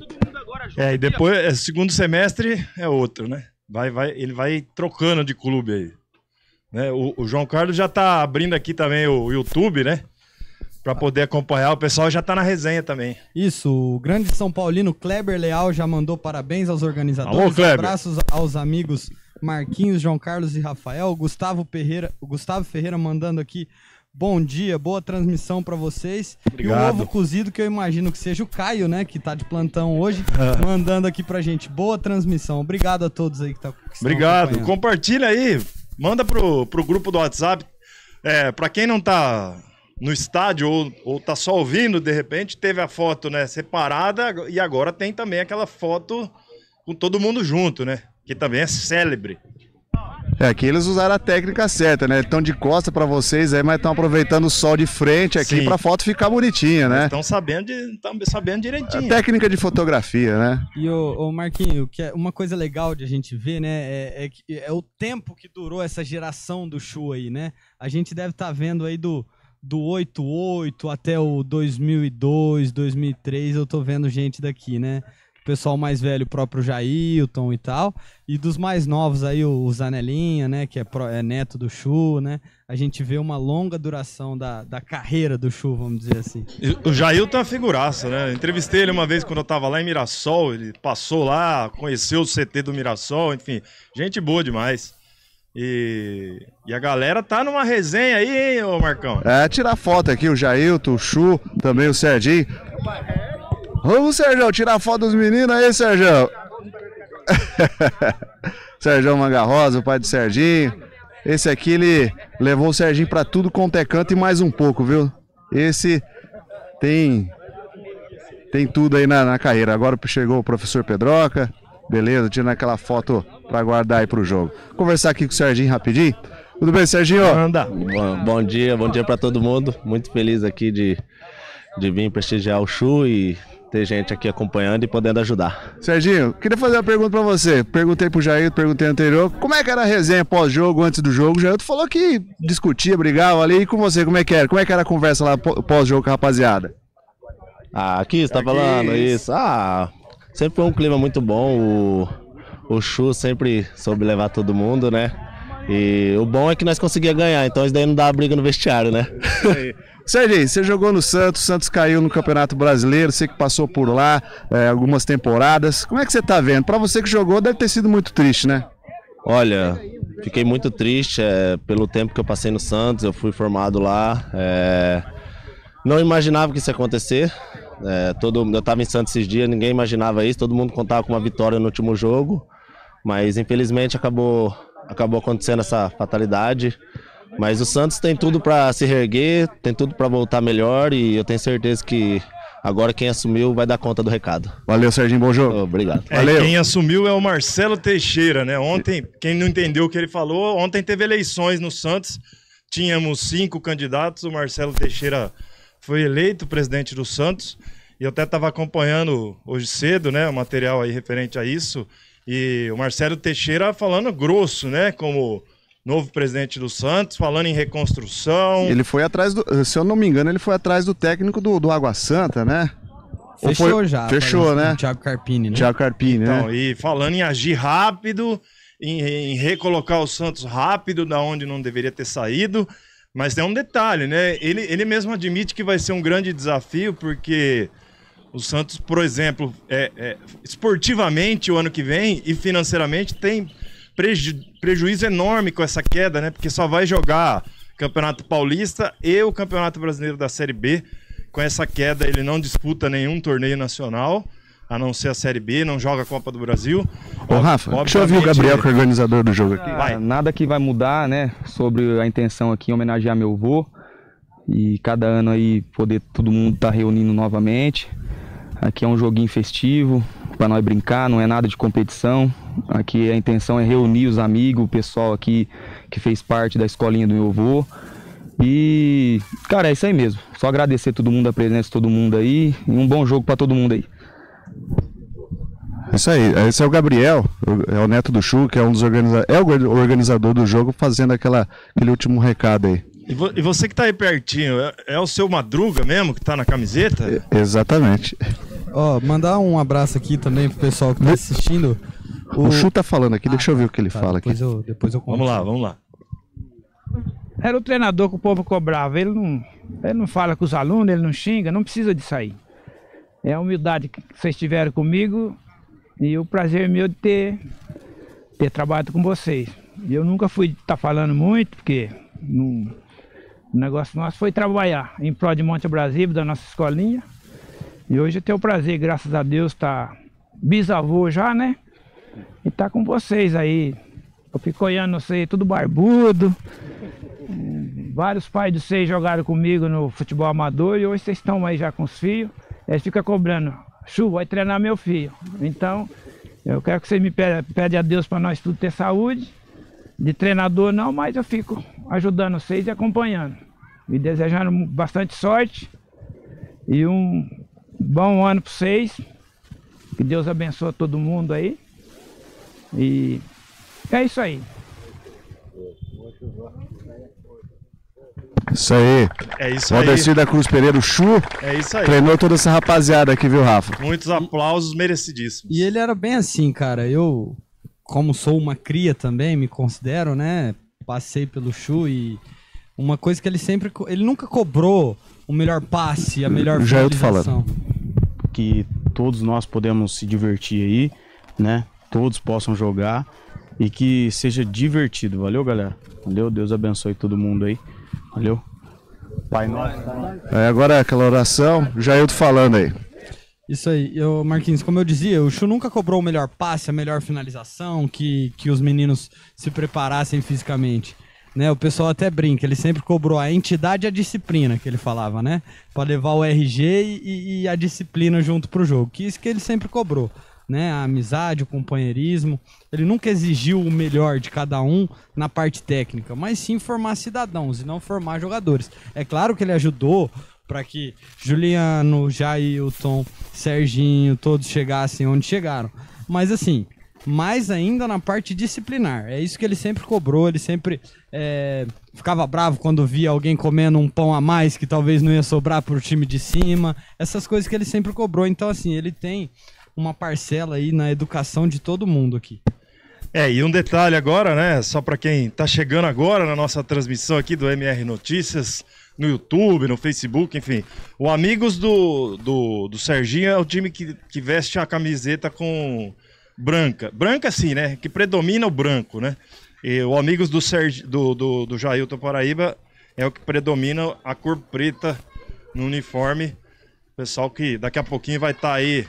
É, e depois, segundo semestre é outro, né? Vai, vai, ele vai trocando de clube aí. Né? O, o João Carlos já tá abrindo aqui também o, o YouTube, né? Pra poder acompanhar, o pessoal já tá na resenha também. Isso, o grande São Paulino Kleber Leal já mandou parabéns aos organizadores. Alô, Kleber. Abraços aos amigos Marquinhos, João Carlos e Rafael. Gustavo Ferreira, o Gustavo Ferreira mandando aqui. Bom dia, boa transmissão para vocês. Obrigado. E o ovo cozido, que eu imagino que seja o Caio, né, que tá de plantão hoje, mandando aqui pra gente. Boa transmissão. Obrigado a todos aí que, tá, que estão Obrigado. Compartilha aí, manda pro, pro grupo do WhatsApp. É, para quem não tá no estádio ou, ou tá só ouvindo, de repente teve a foto, né, separada e agora tem também aquela foto com todo mundo junto, né, que também é célebre. É, aqui eles usaram a técnica certa, né? Estão de costa para vocês aí, mas estão aproveitando o sol de frente aqui para a foto ficar bonitinha, né? Estão sabendo, sabendo direitinho. A técnica de fotografia, né? E o Marquinho, que é uma coisa legal de a gente ver, né? É, é, é o tempo que durou essa geração do Chu aí, né? A gente deve estar tá vendo aí do, do oitenta e oito até o dois mil e dois, dois mil e três, eu tô vendo gente daqui, né? pessoal mais velho, o próprio Jailton e tal, e dos mais novos aí, o Zanelinha, né, que é, pro, é neto do Chu, né, a gente vê uma longa duração da, da carreira do Chu, vamos dizer assim. O Jailton é uma figuraça, né, entrevistei ele uma vez quando eu tava lá em Mirassol, ele passou lá, conheceu o C T do Mirassol, enfim, gente boa demais. E, e a galera tá numa resenha aí, hein, ô Marcão? É, tirar foto aqui, o Jailton, o Chu, também o Serginho. Vamos, Serjão, tirar foto dos meninos aí, Serjão. Serjão Mangarrosa, o pai do Serginho. Esse aqui, ele levou o Serginho pra tudo quanto é canto e mais um pouco, viu? Esse tem, tem tudo aí na, na carreira. Agora chegou o professor Pedroca. Beleza, tirando aquela foto pra guardar aí pro jogo. Vou conversar aqui com o Serginho rapidinho. Tudo bem, Serginho? Anda. Bom, bom dia, bom dia pra todo mundo. Muito feliz aqui de, de vir prestigiar o Chu e ter gente aqui acompanhando e podendo ajudar. Serginho, queria fazer uma pergunta pra você. Perguntei pro Jair, perguntei anterior, como é que era a resenha pós-jogo, antes do jogo? O Jair falou que discutia, brigava ali. E com você, como é que era? Como é que era a conversa lá pós-jogo com a rapaziada? Ah, aqui você tá falando isso. Ah... Sempre foi um clima muito bom, o, o Chu sempre soube levar todo mundo, né? E o bom é que nós conseguíamos ganhar, então isso daí não dá briga no vestiário, né? Serginho, você jogou no Santos, o Santos caiu no Campeonato Brasileiro, você que passou por lá é, algumas temporadas. Como é que você tá vendo? Pra você que jogou deve ter sido muito triste, né? Olha, fiquei muito triste é, pelo tempo que eu passei no Santos, eu fui formado lá. É, não imaginava que isso ia acontecer. É, todo, eu estava em Santos esses dias, ninguém imaginava isso, todo mundo contava com uma vitória no último jogo, mas infelizmente acabou, acabou acontecendo essa fatalidade. Mas o Santos tem tudo para se reerguer, tem tudo para voltar melhor e eu tenho certeza que agora quem assumiu vai dar conta do recado. Valeu, Serginho, bom jogo. Obrigado. É, valeu. Quem assumiu é o Marcelo Teixeira, né? Ontem, quem não entendeu o que ele falou, ontem teve eleições no Santos, tínhamos cinco candidatos, o Marcelo Teixeira foi eleito presidente do Santos e eu até estava acompanhando hoje cedo, né, o material aí referente a isso, e o Marcelo Teixeira falando grosso, né, como novo presidente do Santos, falando em reconstrução. Ele foi atrás do, se eu não me engano, ele foi atrás do técnico do, do Água Santa, né? Fechou foi, já. Fechou, né? Thiago Carpini, né? Thiago Carpini, então, né? E falando em agir rápido, em, em recolocar o Santos rápido, da onde não deveria ter saído. Mas tem um detalhe, né? Ele, ele mesmo admite que vai ser um grande desafio, porque o Santos, por exemplo, é, é, esportivamente o ano que vem e financeiramente tem preju prejuízo enorme com essa queda, né? Porque só vai jogar Campeonato Paulista e o Campeonato Brasileiro da Série B. Com essa queda ele não disputa nenhum torneio nacional, a não ser a Série B, não joga a Copa do Brasil. Ô, Rafa, deixa eu ouvir o Gabriel, que é organizador do jogo aqui. Vai. Nada que vai mudar, né, sobre a intenção aqui, homenagear meu avô. E cada ano aí, poder todo mundo estar tá reunindo novamente. Aqui é um joguinho festivo, para nós brincar, não é nada de competição. Aqui a intenção é reunir os amigos, o pessoal aqui que fez parte da escolinha do meu avô. E, cara, é isso aí mesmo. Só agradecer todo mundo, a presença de todo mundo aí. E um bom jogo para todo mundo aí. Isso aí, esse é o Gabriel, é o neto do Chu, que é um dos organizadores, é o organizador do jogo, fazendo aquela, aquele último recado aí. E, vo e você que tá aí pertinho, é, é o seu Madruga mesmo que tá na camiseta? É, exatamente. Ó, oh, mandar um abraço aqui também pro pessoal que tá assistindo. O, o Chu tá falando aqui, ah, deixa eu ver o que ele tá, fala depois aqui. Eu, depois eu vamos lá, vamos lá. Era o treinador que o povo cobrava, ele não, ele não fala com os alunos, ele não xinga, não precisa disso aí. É a humildade que vocês tiveram comigo e o prazer meu de ter, ter trabalhado com vocês. Eu nunca fui estar tá falando muito, porque não, o negócio nosso foi trabalhar em prol de Monte Brasil, da nossa escolinha. E hoje eu tenho o prazer, graças a Deus, estar tá bisavô já, né? E estar tá com vocês aí. Eu fico olhando vocês, tudo barbudo. Vários pais de vocês jogaram comigo no futebol amador e hoje vocês estão aí já com os filhos. Eles ficam cobrando, Chu, vai treinar meu filho. Então, eu quero que você me pede, pede a Deus para nós tudo ter saúde. De treinador não, mas eu fico ajudando vocês e acompanhando. E desejando bastante sorte e um bom ano para vocês. Que Deus abençoe todo mundo aí. E é isso aí. Isso aí. É isso aí. Valdeci da Cruz Pereira, o Chu. É isso aí. Treinou toda essa rapaziada aqui, viu, Rafa? Muitos aplausos merecidíssimos. E ele era bem assim, cara. Eu, como sou uma cria também, me considero, né? Passei pelo Chu e uma coisa que ele sempre... Ele nunca cobrou o melhor passe, a melhor finalização. Já eu tô falando. Que todos nós podemos se divertir aí, né? Todos possam jogar e que seja divertido. Valeu, galera. Valeu, Deus abençoe todo mundo aí. Valeu. Pai nosso. É, agora é aquela oração, já eu tô falando aí. Isso aí, eu, Marquinhos, como eu dizia, o Chu nunca cobrou o melhor passe, a melhor finalização, que, que os meninos se preparassem fisicamente. Né? O pessoal até brinca, ele sempre cobrou a entidade e a disciplina, que ele falava, né? Pra levar o R G e, e a disciplina junto pro jogo, que isso que ele sempre cobrou. Né, a amizade, o companheirismo. Ele nunca exigiu o melhor de cada um na parte técnica, mas sim formar cidadãos e não formar jogadores. É claro que ele ajudou para que Juliano, Jailton, Serginho, todos chegassem onde chegaram. Mas assim, mais ainda na parte disciplinar. É isso que ele sempre cobrou, ele sempre é, ficava bravo quando via alguém comendo um pão a mais que talvez não ia sobrar para o time de cima. Essas coisas que ele sempre cobrou. Então assim, ele tem... uma parcela aí na educação de todo mundo aqui. É, e um detalhe agora, né, só para quem tá chegando agora na nossa transmissão aqui do M R Notícias, no YouTube, no Facebook, enfim, o Amigos do, do, do Serginho é o time que, que veste a camiseta com branca, branca sim, né, que predomina o branco, né, e o Amigos do, Sergi, do, do, do Jailton Paraíba é o que predomina a cor preta no uniforme, pessoal que daqui a pouquinho vai estar tá aí.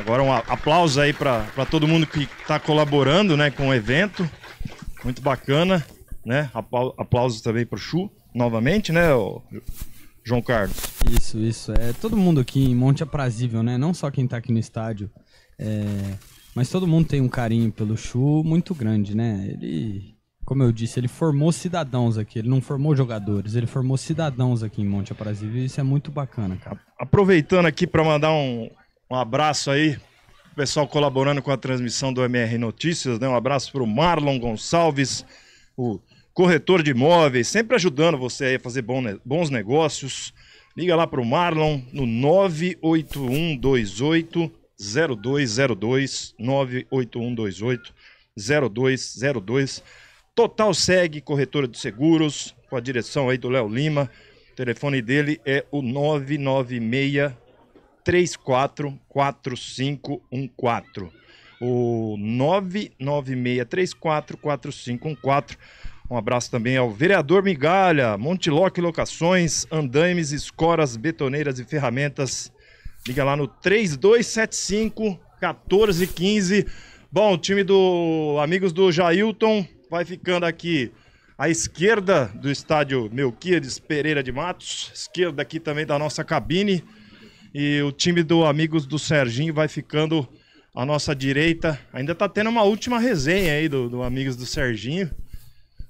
Agora um aplauso aí para todo mundo que está colaborando, né, com o evento, muito bacana, né, aplauso também para o Chu, novamente, né, João Carlos? Isso, isso, é todo mundo aqui em Monte Aprazível, né, não só quem está aqui no estádio, é... mas todo mundo tem um carinho pelo Chu muito grande, né, ele, como eu disse, ele formou cidadãos aqui, ele não formou jogadores, ele formou cidadãos aqui em Monte Aprazível e isso é muito bacana, cara. Aproveitando aqui para mandar um... Um abraço aí, pessoal colaborando com a transmissão do M R Notícias, né? Um abraço para o Marlon Gonçalves, o corretor de imóveis, sempre ajudando você aí a fazer bons negócios. Liga lá para o Marlon no nove oito um dois oito zero dois zero dois, nove oito um dois oito zero dois zero dois. Total Segue, corretora de seguros, com a direção aí do Léo Lima. O telefone dele é o nove nove seis três quatro quatro cinco um quatro, o nove nove seis três quatro quatro cinco um quatro. Um abraço também ao vereador Migalha, Montiloque Locações, Andaimes, Escoras, Betoneiras e Ferramentas. Liga lá no três dois sete cinco um quatro um cinco. Bom, o time do Amigos do Jailton vai ficando aqui à esquerda do estádio Melquíades Pereira de Matos, esquerda aqui também da nossa cabine. E o time do Amigos do Serginho vai ficando à nossa direita. Ainda tá tendo uma última resenha aí do, do Amigos do Serginho.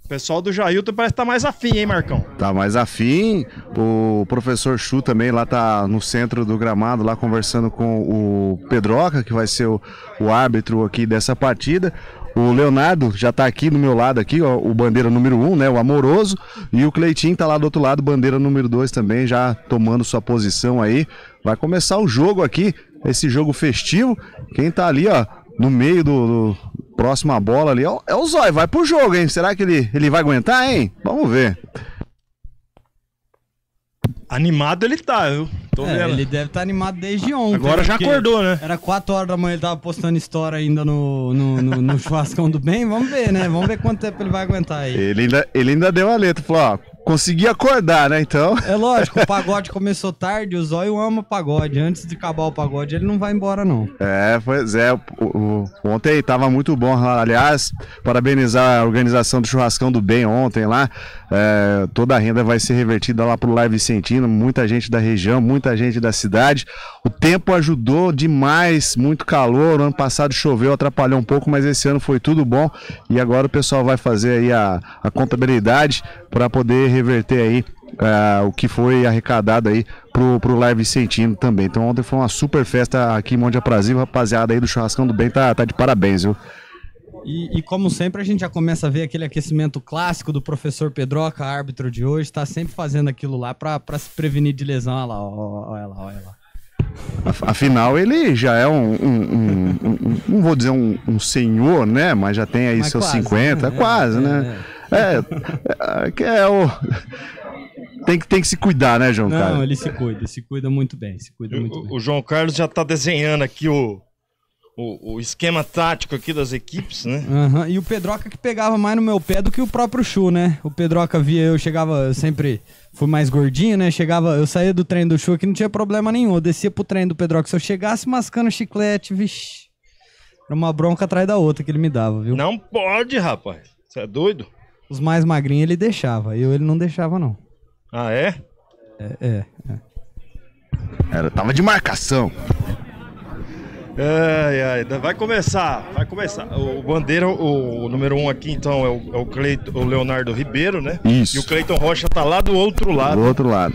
O pessoal do Jailton parece que tá mais afim, hein, Marcão? Tá mais afim. O professor Chu também lá tá no centro do gramado, lá conversando com o Pedroca, que vai ser o, o árbitro aqui dessa partida. O Leonardo já tá aqui do meu lado, aqui, ó, o bandeira número um, né, o amoroso. E o Cleitinho tá lá do outro lado, bandeira número dois também, já tomando sua posição aí. Vai começar o jogo aqui, esse jogo festivo. Quem tá ali, ó, no meio do... do... próxima bola ali, ó, é o Zói, vai pro jogo, hein? Será que ele, ele vai aguentar, hein? Vamos ver. Animado ele tá, eu tô é, vendo. Ele deve estar tá animado desde ontem. Agora já acordou, né? Era quatro horas da manhã, ele tava postando história ainda no, no, no, no churrascão do bem, vamos ver, né? Vamos ver quanto tempo ele vai aguentar aí. Ele ainda, ele ainda deu a letra, falou, ó, consegui acordar, né, então? É lógico, o pagode começou tarde, o Zóio ama pagode. Antes de acabar o pagode, ele não vai embora, não. É, pois é. O, o, ontem tava muito bom, aliás, parabenizar a organização do Churrascão do Bem ontem lá. É, toda a renda vai ser revertida lá pro Live Vicentino, muita gente da região, muita gente da cidade. O tempo ajudou demais, muito calor. Ano passado choveu, atrapalhou um pouco, mas esse ano foi tudo bom. E agora o pessoal vai fazer aí a, a contabilidade para poder reverter aí uh, o que foi arrecadado aí pro, pro Live Vicentino também. Então ontem foi uma super festa aqui em Monte Aprazível, rapaziada aí do Churrascão do Bem tá, tá de parabéns, viu? E, e como sempre, a gente já começa a ver aquele aquecimento clássico do professor Pedroca, árbitro de hoje, tá sempre fazendo aquilo lá pra, pra se prevenir de lesão. Olha lá, olha lá, olha lá. Afinal, ele já é um, um, um, um não vou dizer um, um senhor, né? Mas já tem aí mas seus quase, cinquenta, né? Quase, é, né? É, é, é, é o... Tem que, tem que se cuidar, né, João Não, Carlos? Não, ele se cuida, se cuida muito bem, se cuida muito o, bem. O João Carlos já tá desenhando aqui o... O, o esquema tático aqui das equipes, né? Uhum. E o Pedroca que pegava mais no meu pé do que o próprio Chu, né? O Pedroca via, eu chegava, eu sempre fui mais gordinho, né? Chegava, eu saía do treino do Chu que não tinha problema nenhum. Eu descia pro treino do Pedroca. Se eu chegasse mascando chiclete, vixi, era uma bronca atrás da outra que ele me dava, viu? Não pode, rapaz. Você é doido? Os mais magrinhos ele deixava, eu ele não deixava, não. Ah, é? É, é. é. Era, tava de marcação. Ai, ai, vai começar, vai começar. O bandeira, o, o número um aqui, então, é o, é o, Cleito, o Leonardo Ribeiro, né? Isso. E o Cleiton Rocha tá lá do outro lado. Do outro lado.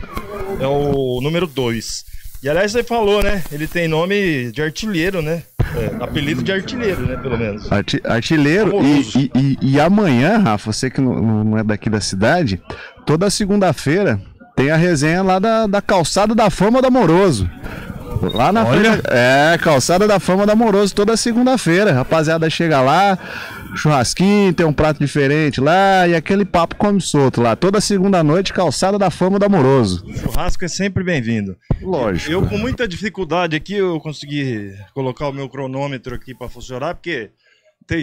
É o número dois. E, aliás, você falou, né? Ele tem nome de artilheiro, né? É, apelido de artilheiro, né? Pelo menos. Arti artilheiro. E, e, e, e amanhã, Rafa, você que não, não é daqui da cidade, toda segunda-feira tem a resenha lá da, da Calçada da Fama do Amoroso. Lá na Olha. Frente, é, Calçada da Fama da Amoroso, toda segunda-feira. Rapaziada chega lá, churrasquinho, tem um prato diferente lá e aquele papo come solto lá. Toda segunda-noite, Calçada da Fama da Amoroso. O churrasco é sempre bem-vindo. Lógico. Eu, com muita dificuldade aqui, eu consegui colocar o meu cronômetro aqui para funcionar, porque tem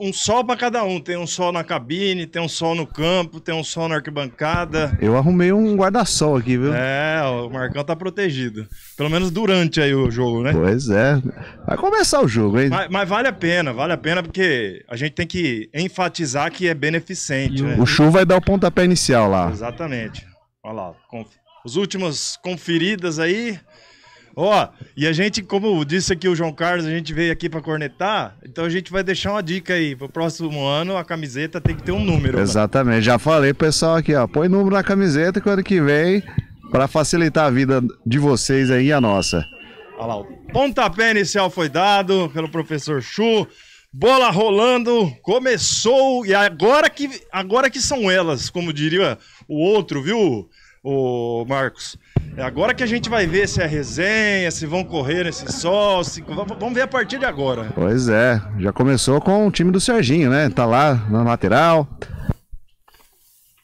um sol para cada um. Tem um sol na cabine, tem um sol no campo, tem um sol na arquibancada. Eu arrumei um guarda-sol aqui, viu? É, o Marcão tá protegido. Pelo menos durante aí o jogo, né? Pois é. Vai começar o jogo, hein? Mas, mas vale a pena, vale a pena, porque a gente tem que enfatizar que é beneficente, né? O Chu vai dar o pontapé inicial lá. Exatamente. Olha lá, conf... os últimos conferidas aí... Ó, oh, e a gente, como disse aqui o João Carlos, a gente veio aqui pra cornetar, então a gente vai deixar uma dica aí, pro próximo ano a camiseta tem que ter um número. Exatamente, mano. Já falei pro pessoal aqui, ó, põe número na camiseta que ano que vem, pra facilitar a vida de vocês aí e a nossa. Olha lá, o pontapé inicial foi dado pelo professor Chu, bola rolando, começou, e agora que, agora que são elas, como diria o outro, viu, o Marcos? É agora que a gente vai ver se é resenha, se vão correr nesse sol, se... vamos ver a partir de agora. Pois é, já começou com o time do Serginho, né? Tá lá na lateral.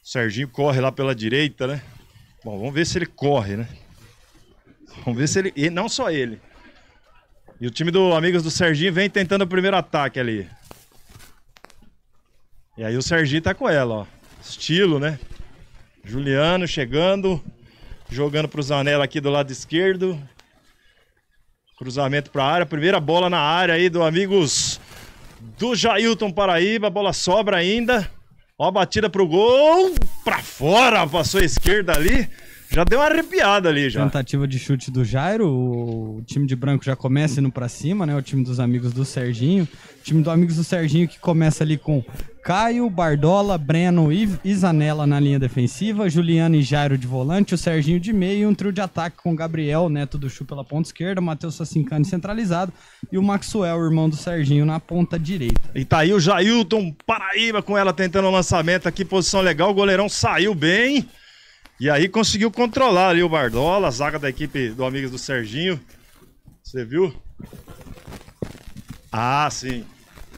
O Serginho corre lá pela direita, né? Bom, vamos ver se ele corre, né? Vamos ver se ele... E não só ele. E o time do Amigos do Serginho vem tentando o primeiro ataque ali. E aí o Serginho tá com ela, ó. Estilo, né? Juliano chegando... Jogando para o Zanella aqui do lado esquerdo. Cruzamento para a área. Primeira bola na área aí do Amigos do Jailton Paraíba. Bola sobra ainda. Ó, batida para o gol. Para fora. Passou a esquerda ali. Já deu uma arrepiada ali já. Tentativa de chute do Jairo. O time de branco já começa indo para cima, né? O time dos Amigos do Serginho. O time do Amigos do Serginho que começa ali com... Caio, Bardola, Breno e Zanella na linha defensiva, Juliano e Jairo de volante, o Serginho de meio e um trio de ataque com Gabriel, Neto do Chu pela ponta esquerda, Matheus Sassincani centralizado e o Maxwell, o irmão do Serginho, na ponta direita. E tá aí o Jailton Paraíba com ela tentando o lançamento aqui, posição legal, o goleirão saiu bem e aí conseguiu controlar ali o Bardola, a zaga da equipe do Amigos do Serginho. Você viu? Ah, sim.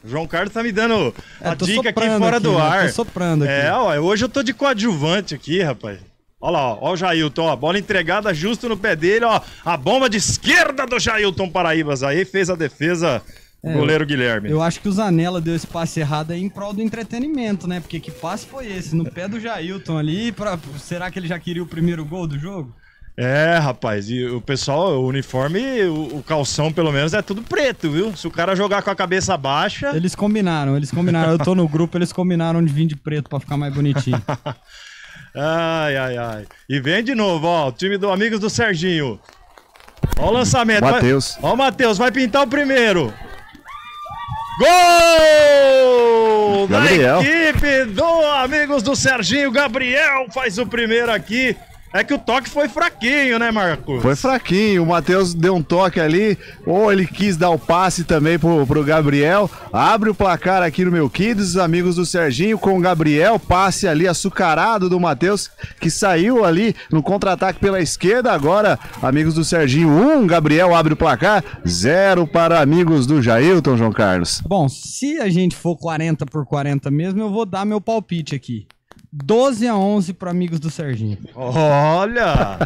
João Carlos tá me dando é, a dica aqui fora aqui, do né? ar. Tô soprando aqui. É, ó, hoje eu tô de coadjuvante aqui, rapaz. Olha lá, ó, ó o Jailton, ó, bola entregada justo no pé dele, ó, a bomba de esquerda do Jailton Paraíbas. Aí fez a defesa do é, goleiro Guilherme. Eu acho que o Zanella deu esse passe errado aí em prol do entretenimento, né? Porque que passe foi esse? No pé do Jailton ali, pra... será que ele já queria o primeiro gol do jogo? É, rapaz, e o pessoal, o uniforme, o, o calção pelo menos é tudo preto, viu? Se o cara jogar com a cabeça baixa... Eles combinaram, eles combinaram, eu tô no grupo, eles combinaram de vir de preto pra ficar mais bonitinho. Ai, ai, ai. E vem de novo, ó, o time do Amigos do Serginho. Ó o lançamento. Matheus. Vai... Ó o Matheus, vai pintar o primeiro. Gol! Gabriel. Da equipe do Amigos do Serginho, Gabriel faz o primeiro aqui. É que o toque foi fraquinho, né, Marcos? Foi fraquinho, o Matheus deu um toque ali, ou ele quis dar o passe também pro, pro Gabriel. Abre o placar aqui no Meu Kids, os amigos do Serginho com o Gabriel, passe ali açucarado do Matheus, que saiu ali no contra-ataque pela esquerda. Agora, amigos do Serginho, um, Gabriel abre o placar, zero para amigos do Jailton, João Carlos. Bom, se a gente for quarenta por quarenta mesmo, eu vou dar meu palpite aqui. doze a onze para amigos do Serginho. Olha!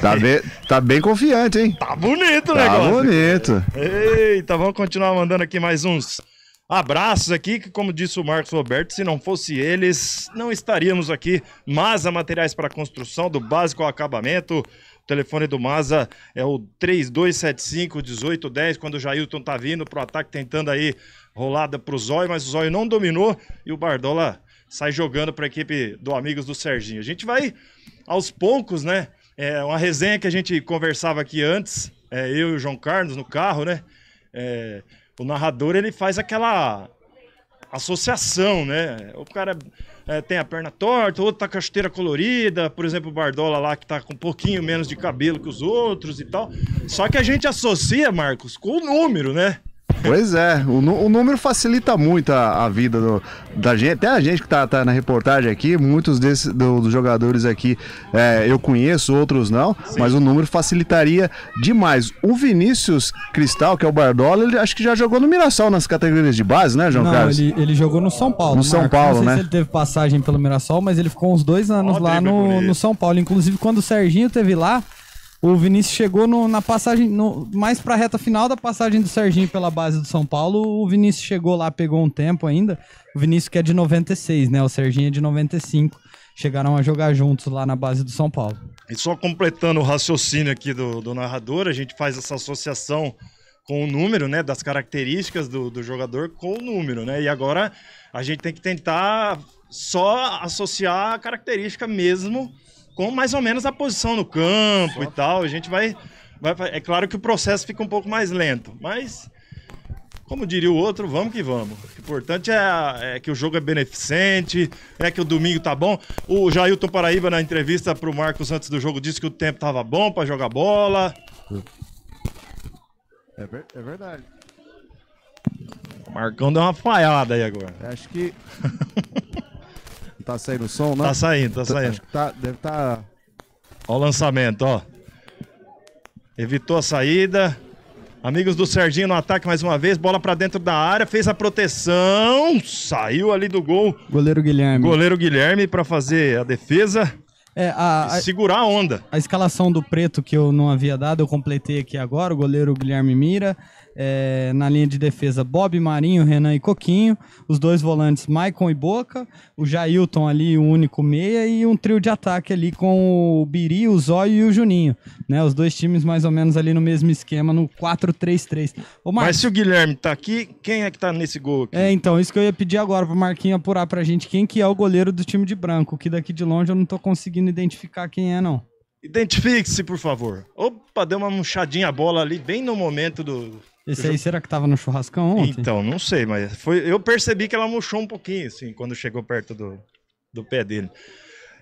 tá, bem, tá bem confiante, hein? Tá bonito o negócio. Tá bonito. Eita, vamos continuar mandando aqui mais uns abraços aqui, que como disse o Marcos Roberto, se não fosse eles, não estaríamos aqui. Maza Materiais para Construção, do básico ao acabamento. O telefone do Maza é o trinta e dois setenta e cinco, dezoito dez, quando o Jailton tá vindo pro ataque, tentando aí rolada pro Zóio, mas o Zóio não dominou e o Bardola sai jogando para a equipe do Amigos do Serginho. A gente vai aos poucos, né? É uma resenha que a gente conversava aqui antes, é, eu e o João Carlos no carro, né? É, o narrador, ele faz aquela associação, né? O cara é, tem a perna torta, o outro tá com a chuteira colorida, por exemplo, o Bardola lá que tá com um pouquinho menos de cabelo que os outros e tal. Só que a gente associa, Marcos, com o número, né? Pois é, o, o número facilita muito a, a vida do, da gente, até a gente que tá, tá na reportagem aqui, muitos desses, do, dos jogadores aqui é, eu conheço, outros não, sim, mas o número facilitaria demais. O Vinícius Cristal, que é o Bardola, ele acho que já jogou no Mirassol nas categorias de base, né, João não, Carlos? Ele, ele jogou no São Paulo. No Marcos, São Paulo, não sei, né? Se ele teve passagem pelo Mirassol, mas ele ficou uns dois anos oh, lá no, no São Paulo. Inclusive, quando o Serginho teve lá, o Vinícius chegou no, na passagem, no, mais pra reta final da passagem do Serginho pela base do São Paulo, o Vinícius chegou lá, pegou um tempo ainda, o Vinícius que é de noventa e seis, né, o Serginho é de noventa e cinco, chegaram a jogar juntos lá na base do São Paulo. E só completando o raciocínio aqui do, do narrador, a gente faz essa associação com o número, né, das características do, do jogador com o número, né, e agora a gente tem que tentar só associar a característica mesmo com mais ou menos a posição no campo e tal, a gente vai, vai... É claro que o processo fica um pouco mais lento, mas, como diria o outro, vamos que vamos. O importante é, é que o jogo é beneficente, é que o domingo tá bom. O Jailton Paraíba, na entrevista pro Marcos antes do jogo, disse que o tempo tava bom pra jogar bola. É, ver, é verdade. O Marcão deu uma falhada aí agora. Acho que... Tá saindo o som, né? Tá saindo, tá saindo. Acho que tá, deve tá... Ó o lançamento, ó. Evitou a saída. Amigos do Serginho no ataque mais uma vez. Bola pra dentro da área, fez a proteção. Saiu ali do gol. Goleiro Guilherme. Goleiro Guilherme pra fazer a defesa. É, a, a, segurar a onda. A escalação do Preto que eu não havia dado, eu completei aqui agora. O goleiro Guilherme Mira. É, na linha de defesa, Bob, Marinho, Renan e Coquinho, os dois volantes Maicon e Boca, o Jailton ali, o único meia, e um trio de ataque ali com o Biri, o Zóio e o Juninho, né, os dois times mais ou menos ali no mesmo esquema, no quatro três três. Ô, Mar... Mas se o Guilherme tá aqui, quem é que tá nesse gol aqui? É, então, isso que eu ia pedir agora pro Marquinho apurar pra gente, quem que é o goleiro do time de branco, que daqui de longe eu não tô conseguindo identificar quem é, não. Identifique-se, por favor. Opa, deu uma murchadinha a bola ali, bem no momento do... Esse aí, será que tava no churrascão ontem? Então, não sei, mas foi, eu percebi que ela murchou um pouquinho, assim, quando chegou perto do, do pé dele.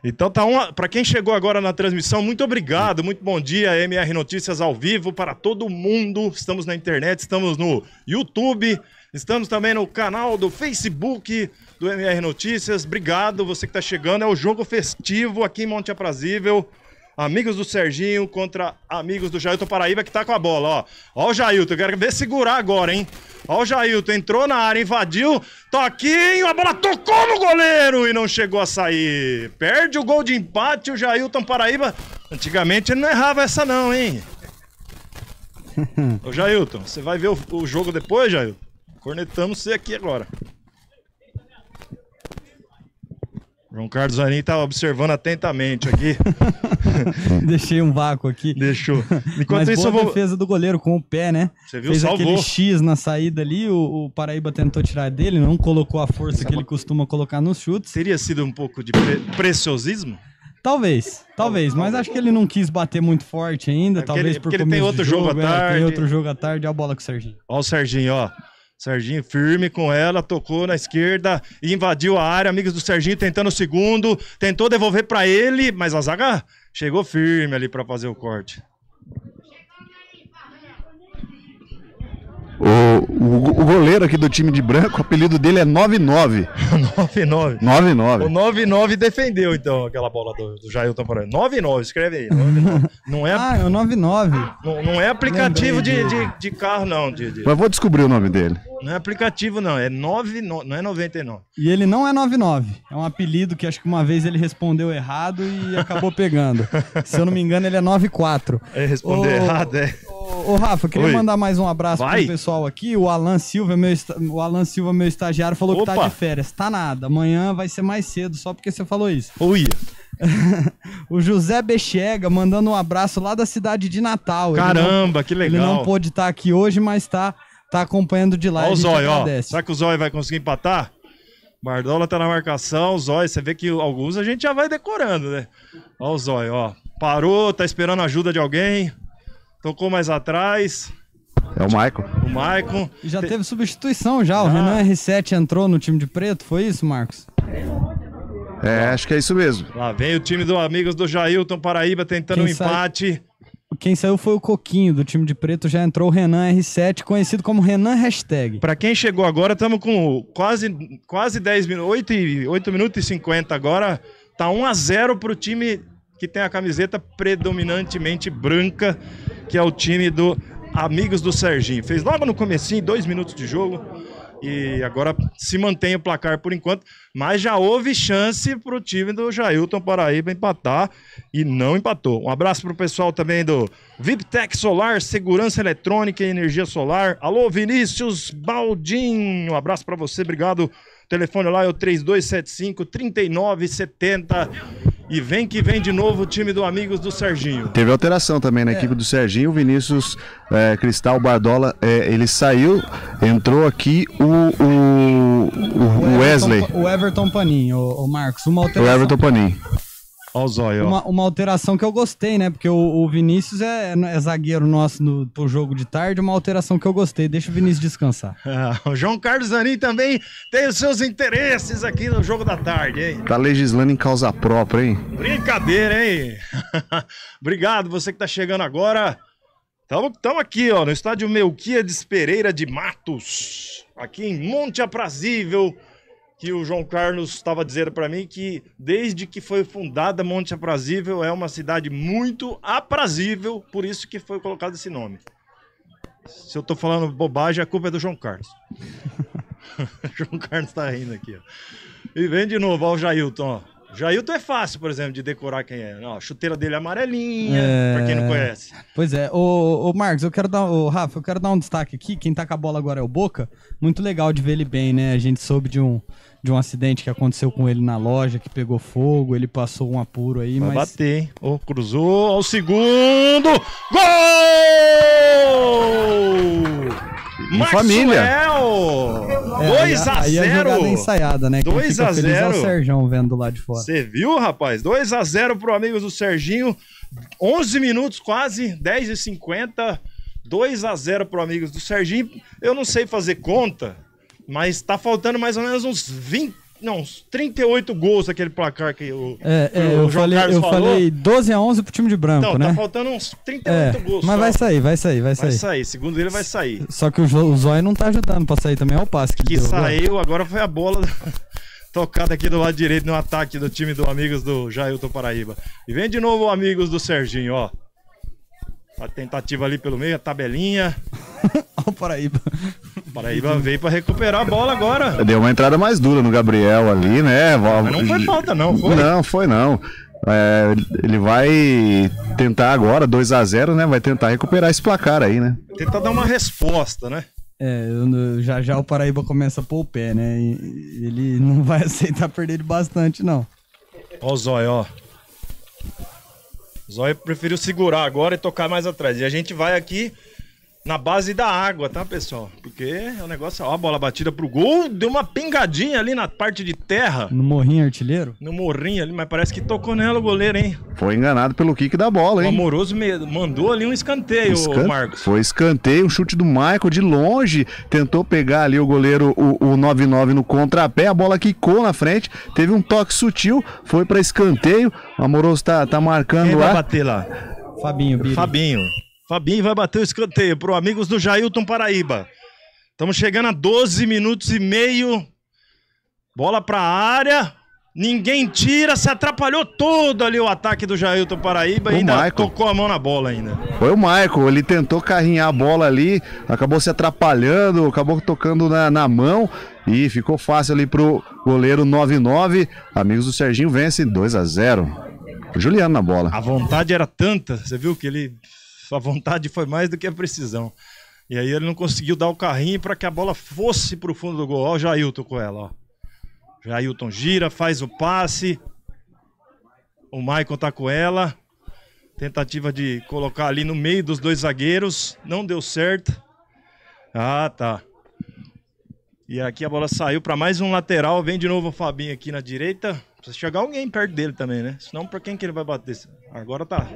Então, tá uma, pra quem chegou agora na transmissão, muito obrigado, muito bom dia, M R Notícias ao vivo para todo mundo. Estamos na internet, estamos no YouTube, estamos também no canal do Facebook do M R Notícias. Obrigado, você que tá chegando. É o jogo festivo aqui em Monte Aprazível. Amigos do Serginho contra amigos do Jailton Paraíba, que tá com a bola, ó. Ó o Jailton, eu quero ver segurar agora, hein? Ó o Jailton, entrou na área, invadiu, toquinho, a bola tocou no goleiro e não chegou a sair. Perde o gol de empate, o Jailton Paraíba. Antigamente ele não errava essa não, hein? Ô Jailton, você vai ver o, o jogo depois, Jailton? Cornetamos você aqui agora. João Carlos Zanin tá observando atentamente aqui. Deixei um vácuo aqui. Deixou. Enquanto mas isso, boa eu vou... defesa do goleiro com o pé, né? Você viu, fez salvou. Aquele X na saída ali, o, o Paraíba tentou tirar dele, não colocou a força essa que ele costuma colocar nos chutes. Teria sido um pouco de pre preciosismo? Talvez, talvez, mas acho que ele não quis bater muito forte ainda, é talvez ele, por começo de jogo. Porque ele tem outro jogo à tarde. É, tem outro jogo à tarde, olha a bola com o Serginho. Olha o Serginho, ó. Serginho firme com ela, tocou na esquerda, invadiu a área, amigos do Serginho tentando o segundo, tentou devolver para ele, mas a zaga chegou firme ali para fazer o corte. O, o, o goleiro aqui do time de branco, o apelido dele é nove nove. nove nove. nove nove. O nove nove defendeu então aquela bola do, do Jailton Paraná. nove nove, escreve aí. nove nove. Não é, ah, é o nove nove. Não, não é aplicativo de, de, de carro, não. De, de... Mas vou descobrir o nome dele. Não é aplicativo, não. É nove nove, não é noventa e nove. E ele não é nove nove. É um apelido que acho que uma vez ele respondeu errado e acabou pegando. Se eu não me engano, ele é nove quatro. É, respondeu ô, errado, é. Ô, ô Rafa, queria Oi. mandar mais um abraço Vai. pro pessoal aqui. O Alan Silva, meu, o Alan Silva, meu estagiário, falou Opa. que tá de férias. Tá nada. Amanhã vai ser mais cedo, só porque você falou isso. Oi. O José Bechega mandando um abraço lá da cidade de Natal. Caramba, não, que legal. Ele não pôde estar aqui hoje, mas tá... Tá acompanhando de lá. Olha o Zóio, ó. Será que o Zóio vai conseguir empatar? Bardola tá na marcação, o Zóio. Você vê que alguns a gente já vai decorando, né? Olha o Zóio, ó. Parou, tá esperando a ajuda de alguém. Tocou mais atrás. É o Maicon. O Maicon. Já Te... teve substituição já. O ah. Renan R sete entrou no time de preto, foi isso, Marcos? É, acho que é isso mesmo. Lá vem o time do Amigos do Jailton Paraíba tentando um empate. Sai... Quem saiu foi o Coquinho, do time de preto, já entrou o Renan R sete, conhecido como Renan Hashtag. Pra quem chegou agora, estamos com quase, quase dez minutos, oito minutos e cinquenta agora. Tá um a zero pro time que tem a camiseta predominantemente branca, que é o time do Amigos do Serginho. Fez logo no comecinho, dois minutos de jogo, e agora se mantém o placar por enquanto, mas já houve chance para o time do Jailton Paraíba empatar e não empatou. Um abraço para o pessoal também do VIPTEC Solar, Segurança Eletrônica e Energia Solar. Alô, Vinícius Baldin, um abraço para você, obrigado. O telefone lá é o trinta e dois setenta e cinco, trinta e nove setenta. E vem que vem de novo o time do Amigos do Serginho. Teve alteração também na é. equipe do Serginho. O Vinícius é, Cristal Bardola, é, ele saiu, entrou aqui o, o, o Wesley. O Everton Panin, o, o Marcos. Uma alteração. O Everton Panin. Olha o zóio. Uma, uma alteração que eu gostei, né? Porque o, o Vinícius é, é zagueiro nosso no, pro jogo de tarde. Uma alteração que eu gostei. Deixa o Vinícius descansar. Ah, o João Carlos Zanin também tem os seus interesses aqui no jogo da tarde, hein? Tá legislando em causa própria, hein? Brincadeira, hein? Obrigado, você que tá chegando agora. Estamos aqui, ó, no estádio Melquíades Pereira de Matos. Aqui em Monte Aprazível. Que o João Carlos estava dizendo para mim que desde que foi fundada Monte Aprazível é uma cidade muito aprazível, por isso que foi colocado esse nome. Se eu estou falando bobagem, a culpa é do João Carlos. João Carlos está rindo aqui. Ó. E vem de novo, ó, o Jailton. Ó. Jailton é fácil, por exemplo, de decorar quem é. Ó, a chuteira dele é amarelinha, é... para quem não conhece. Pois é. Ô, ô Marcos, eu quero dar, ô, Rafa, eu quero dar um destaque aqui. Quem tá com a bola agora é o Boca. Muito legal de ver ele bem, né? A gente soube de um... de um acidente que aconteceu com ele na loja, que pegou fogo, ele passou um apuro aí, vai mas... Vai bater, hein? Oh, cruzou, ao segundo... Gol! Família! dois a zero! Jogada ensaiada, né? dois a zero! É o Serjão vendo do lado de fora. Você viu, rapaz? dois a zero pro Amigos do Serginho, onze minutos quase, dez e cinquenta, dois a zero pro Amigos do Serginho. Eu não sei fazer conta... Mas tá faltando mais ou menos uns vinte, não, uns trinta e oito gols daquele placar que o, é, que é, o eu João falei, Carlos eu falou. Eu falei doze a onze pro time de branco, então, né? Tá faltando uns trinta e oito é, gols. Mas só. vai sair, vai sair, vai sair. Vai sair, segundo ele vai sair. Só que o, o Zóio não tá ajudando pra sair também, é o passe que, que deu, saiu, né? Agora foi a bola tocada aqui do lado direito no ataque do time do Amigos do Jailton Paraíba. E vem de novo o Amigos do Serginho, ó. A tentativa ali pelo meio, a tabelinha. Olha o Paraíba. Paraíba veio pra recuperar a bola agora. Deu uma entrada mais dura no Gabriel ali, né? Mas não foi falta, não. Foi. Não, foi não. É, ele vai tentar agora, dois a zero, né? Vai tentar recuperar esse placar aí, né? Tentar dar uma resposta, né? É, já já o Paraíba começa a pôr o pé, né? E ele não vai aceitar perder de bastante, não. Ó o Zóio, ó. O Zóio preferiu segurar agora e tocar mais atrás. E a gente vai aqui... Na base da água, tá, pessoal? Porque é um negócio... Ó, a bola batida pro gol, deu uma pingadinha ali na parte de terra. No morrinho artilheiro? No morrinho ali, mas parece que tocou nela o goleiro, hein? Foi enganado pelo kick da bola, hein? O Amoroso mandou ali um escanteio, Escan... Marcos. Foi escanteio, um chute do Michael de longe, tentou pegar ali o goleiro, o nove nove no contrapé, a bola quicou na frente, teve um toque sutil, foi pra escanteio, o Amoroso tá, tá marcando. Quem lá. Quem vai bater lá? Fabinho, Biri. Fabinho. Fabinho vai bater o escanteio pro Amigos do Jailton Paraíba. Estamos chegando a doze minutos e meio. Bola pra área. Ninguém tira. Se atrapalhou todo ali o ataque do Jailton Paraíba. O ainda Michael tocou a mão na bola ainda. Foi o Michael. Ele tentou carrinhar a bola ali. Acabou se atrapalhando. Acabou tocando na, na mão. E ficou fácil ali pro goleiro nove nove. Amigos do Serginho vence dois a zero. O Juliano na bola. A vontade era tanta. Você viu que ele... A vontade foi mais do que a precisão. E aí ele não conseguiu dar o carrinho para que a bola fosse pro fundo do gol. Ó o Jailton com ela, ó. Jailton gira, faz o passe. O Maicon tá com ela. Tentativa de colocar ali no meio dos dois zagueiros. Não deu certo. Ah, tá. E aqui a bola saiu para mais um lateral. Vem de novo o Fabinho aqui na direita. Precisa chegar alguém perto dele também, né? Senão para quem que ele vai bater? Agora tá...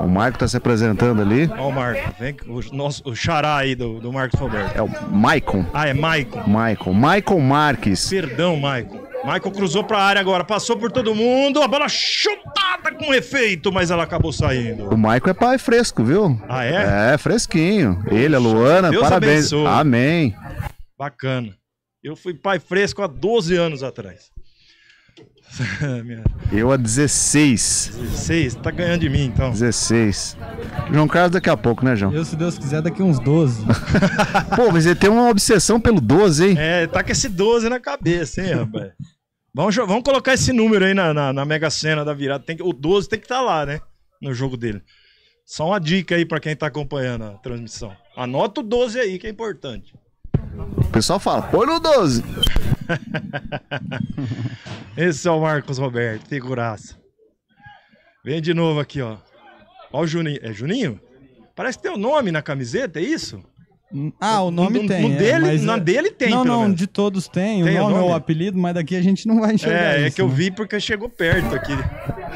O Marco tá se apresentando ali. Ó o Marco, vem o, nosso, o xará aí do, do Marcos Roberto. É o Maicon. Ah, é Maicon. Maicon. Maicon Marques. Perdão, Maicon. Maicon cruzou pra área agora, passou por todo mundo, a bola chutada com efeito, mas ela acabou saindo. O Maicon é pai fresco, viu? Ah, é? É, fresquinho. Ele, a Luana, Deus parabéns. Abençoe. Amém. Bacana. Eu fui pai fresco há doze anos atrás. Minha... Eu a dezesseis. dezesseis? Tá ganhando de mim, então. dezesseis. João Carlos daqui a pouco, né, João? Eu, se Deus quiser, daqui uns doze. Pô, mas ele tem uma obsessão pelo doze, hein? É, tá com esse doze na cabeça, hein, rapaz? vamos, vamos colocar esse número aí na, na, na Mega Sena da virada. Tem que, o doze tem que estar tá lá, né? No jogo dele. Só uma dica aí pra quem tá acompanhando a transmissão. Anota o doze aí, que é importante. O pessoal fala, põe no doze. Esse é o Marcos Roberto, figuraça. Vem de novo aqui, ó. Ó o Juninho. É Juninho? Parece que tem o um nome na camiseta, é isso? Ah, o nome no, tem. No dele, é, na é... dele tem, Não, não, menos. De todos tem. tem o nome, o nome é o apelido, mas daqui a gente não vai enxergar É, isso, é que né? eu vi porque chegou perto aqui.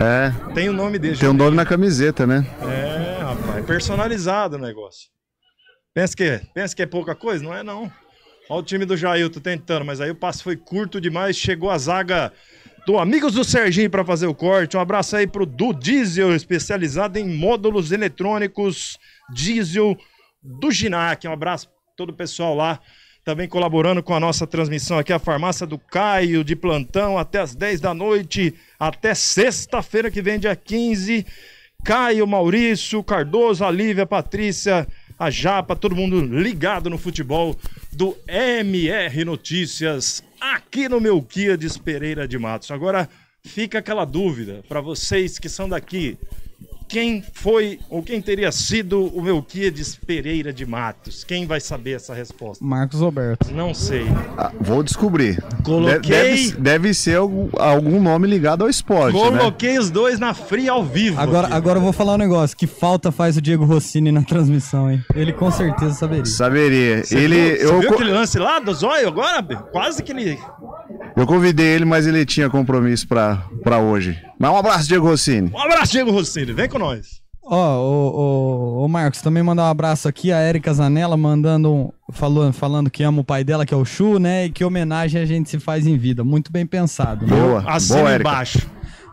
É. Tem o nome dele. Tem o um nome na camiseta, né? É, rapaz. Personalizado o negócio. Pensa que, pensa que é pouca coisa? Não é, não. Olha o time do Jailton tentando, mas aí o passe foi curto demais. Chegou a zaga do Amigos do Serginho para fazer o corte. Um abraço aí pro Du Diesel, especializado em módulos eletrônicos diesel do Ginac. Um abraço para todo o pessoal lá, também colaborando com a nossa transmissão aqui. A Farmácia do Caio, de plantão até as dez da noite, até sexta-feira que vem, dia quinze. Caio, Maurício, Cardoso, a Lívia, a Patrícia, a Japa, todo mundo ligado no futebol do M R Notícias, aqui no Melquíades Pereira de Matos. Agora fica aquela dúvida para vocês que são daqui: quem foi ou quem teria sido o Melquíades Pereira de Matos? Quem vai saber essa resposta? Marcos Roberto. Não sei. Ah, vou descobrir. Coloquei... Deve, deve, deve ser algum, algum nome ligado ao esporte. Coloquei, né? Os dois na fria ao vivo. Agora, agora eu vou falar um negócio. Que falta faz o Diego Rossini na transmissão, hein? Ele com certeza saberia. Saberia. Você ele, viu, eu... você viu aquele lance lá do Zóio agora? Quase que ele... Eu convidei ele, mas ele tinha compromisso pra, pra hoje. Mas um abraço, Diego Rossini. Um abraço, Diego Rossini. Vem com nós. Ó, oh, o, o, o Marcos também mandou um abraço aqui. A Érica Zanella mandando um, falou, falando que ama o pai dela, que é o Chu, né? E que homenagem a gente se faz em vida. Muito bem pensado. Né? Boa, assina boa, embaixo.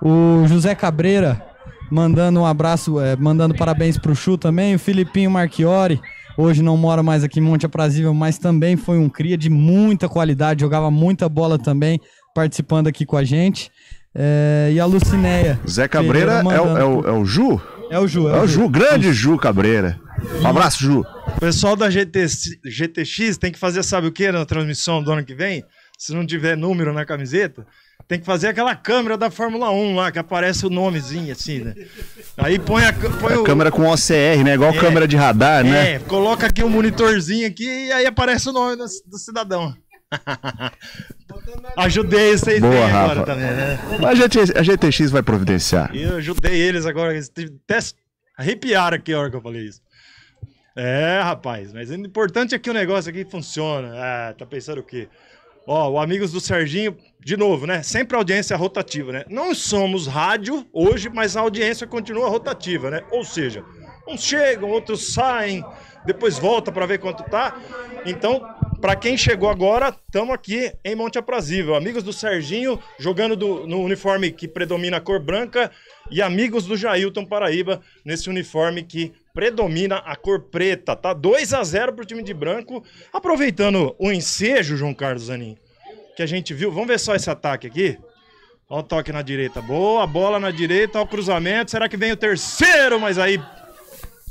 O José Cabreira mandando um abraço, é, mandando parabéns pro Chu também. O Filipinho Marchiori. Hoje não mora mais aqui em Monte Aprazível, mas também foi um cria de muita qualidade, jogava muita bola também, participando aqui com a gente. É, e a Lucinéia. Zé Cabreira é o, é, o, é o Ju? É o Ju. É, é o Ju, Ju. grande Ju Cabreira. Um abraço, Ju. O pessoal da G T X tem que fazer, sabe o que, na transmissão do ano que vem? Se não tiver número na camiseta, tem que fazer aquela câmera da Fórmula um lá, que aparece o nomezinho assim, né? Aí põe a, põe é o... a câmera com O C R, né? Igual é, câmera de radar, é, né? É, coloca aqui um monitorzinho aqui e aí aparece o nome do, do cidadão. Ajudei vocês aí agora também, né? A G T X vai providenciar. Eu ajudei eles agora, eles até arrepiaram aqui a hora que eu falei isso. É, rapaz, mas o importante é que o negócio aqui funciona. Ah, tá pensando o quê? Ó, o Amigos do Serginho, de novo, né? Sempre audiência rotativa, né? Não somos rádio hoje, mas a audiência continua rotativa, né? Ou seja, uns chegam, outros saem, depois volta pra ver quanto tá. Então, pra quem chegou agora, estamos aqui em Monte Aprazível. Amigos do Serginho, jogando do, no uniforme que predomina a cor branca, e Amigos do Jailton Paraíba, nesse uniforme que predomina a cor preta, tá? dois a zero pro time de branco. Aproveitando o ensejo, João Carlos Zanin, que a gente viu. Vamos ver só esse ataque aqui. Ó o toque na direita. Boa, bola na direita, ó o cruzamento. Será que vem o terceiro? Mas aí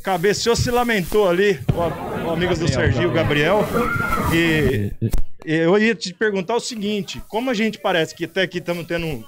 cabeceou, se lamentou ali. Ó, ó, Amigos do Serginho, Gabriel. E eu ia te perguntar o seguinte. Como a gente parece que até aqui estamos tendo um...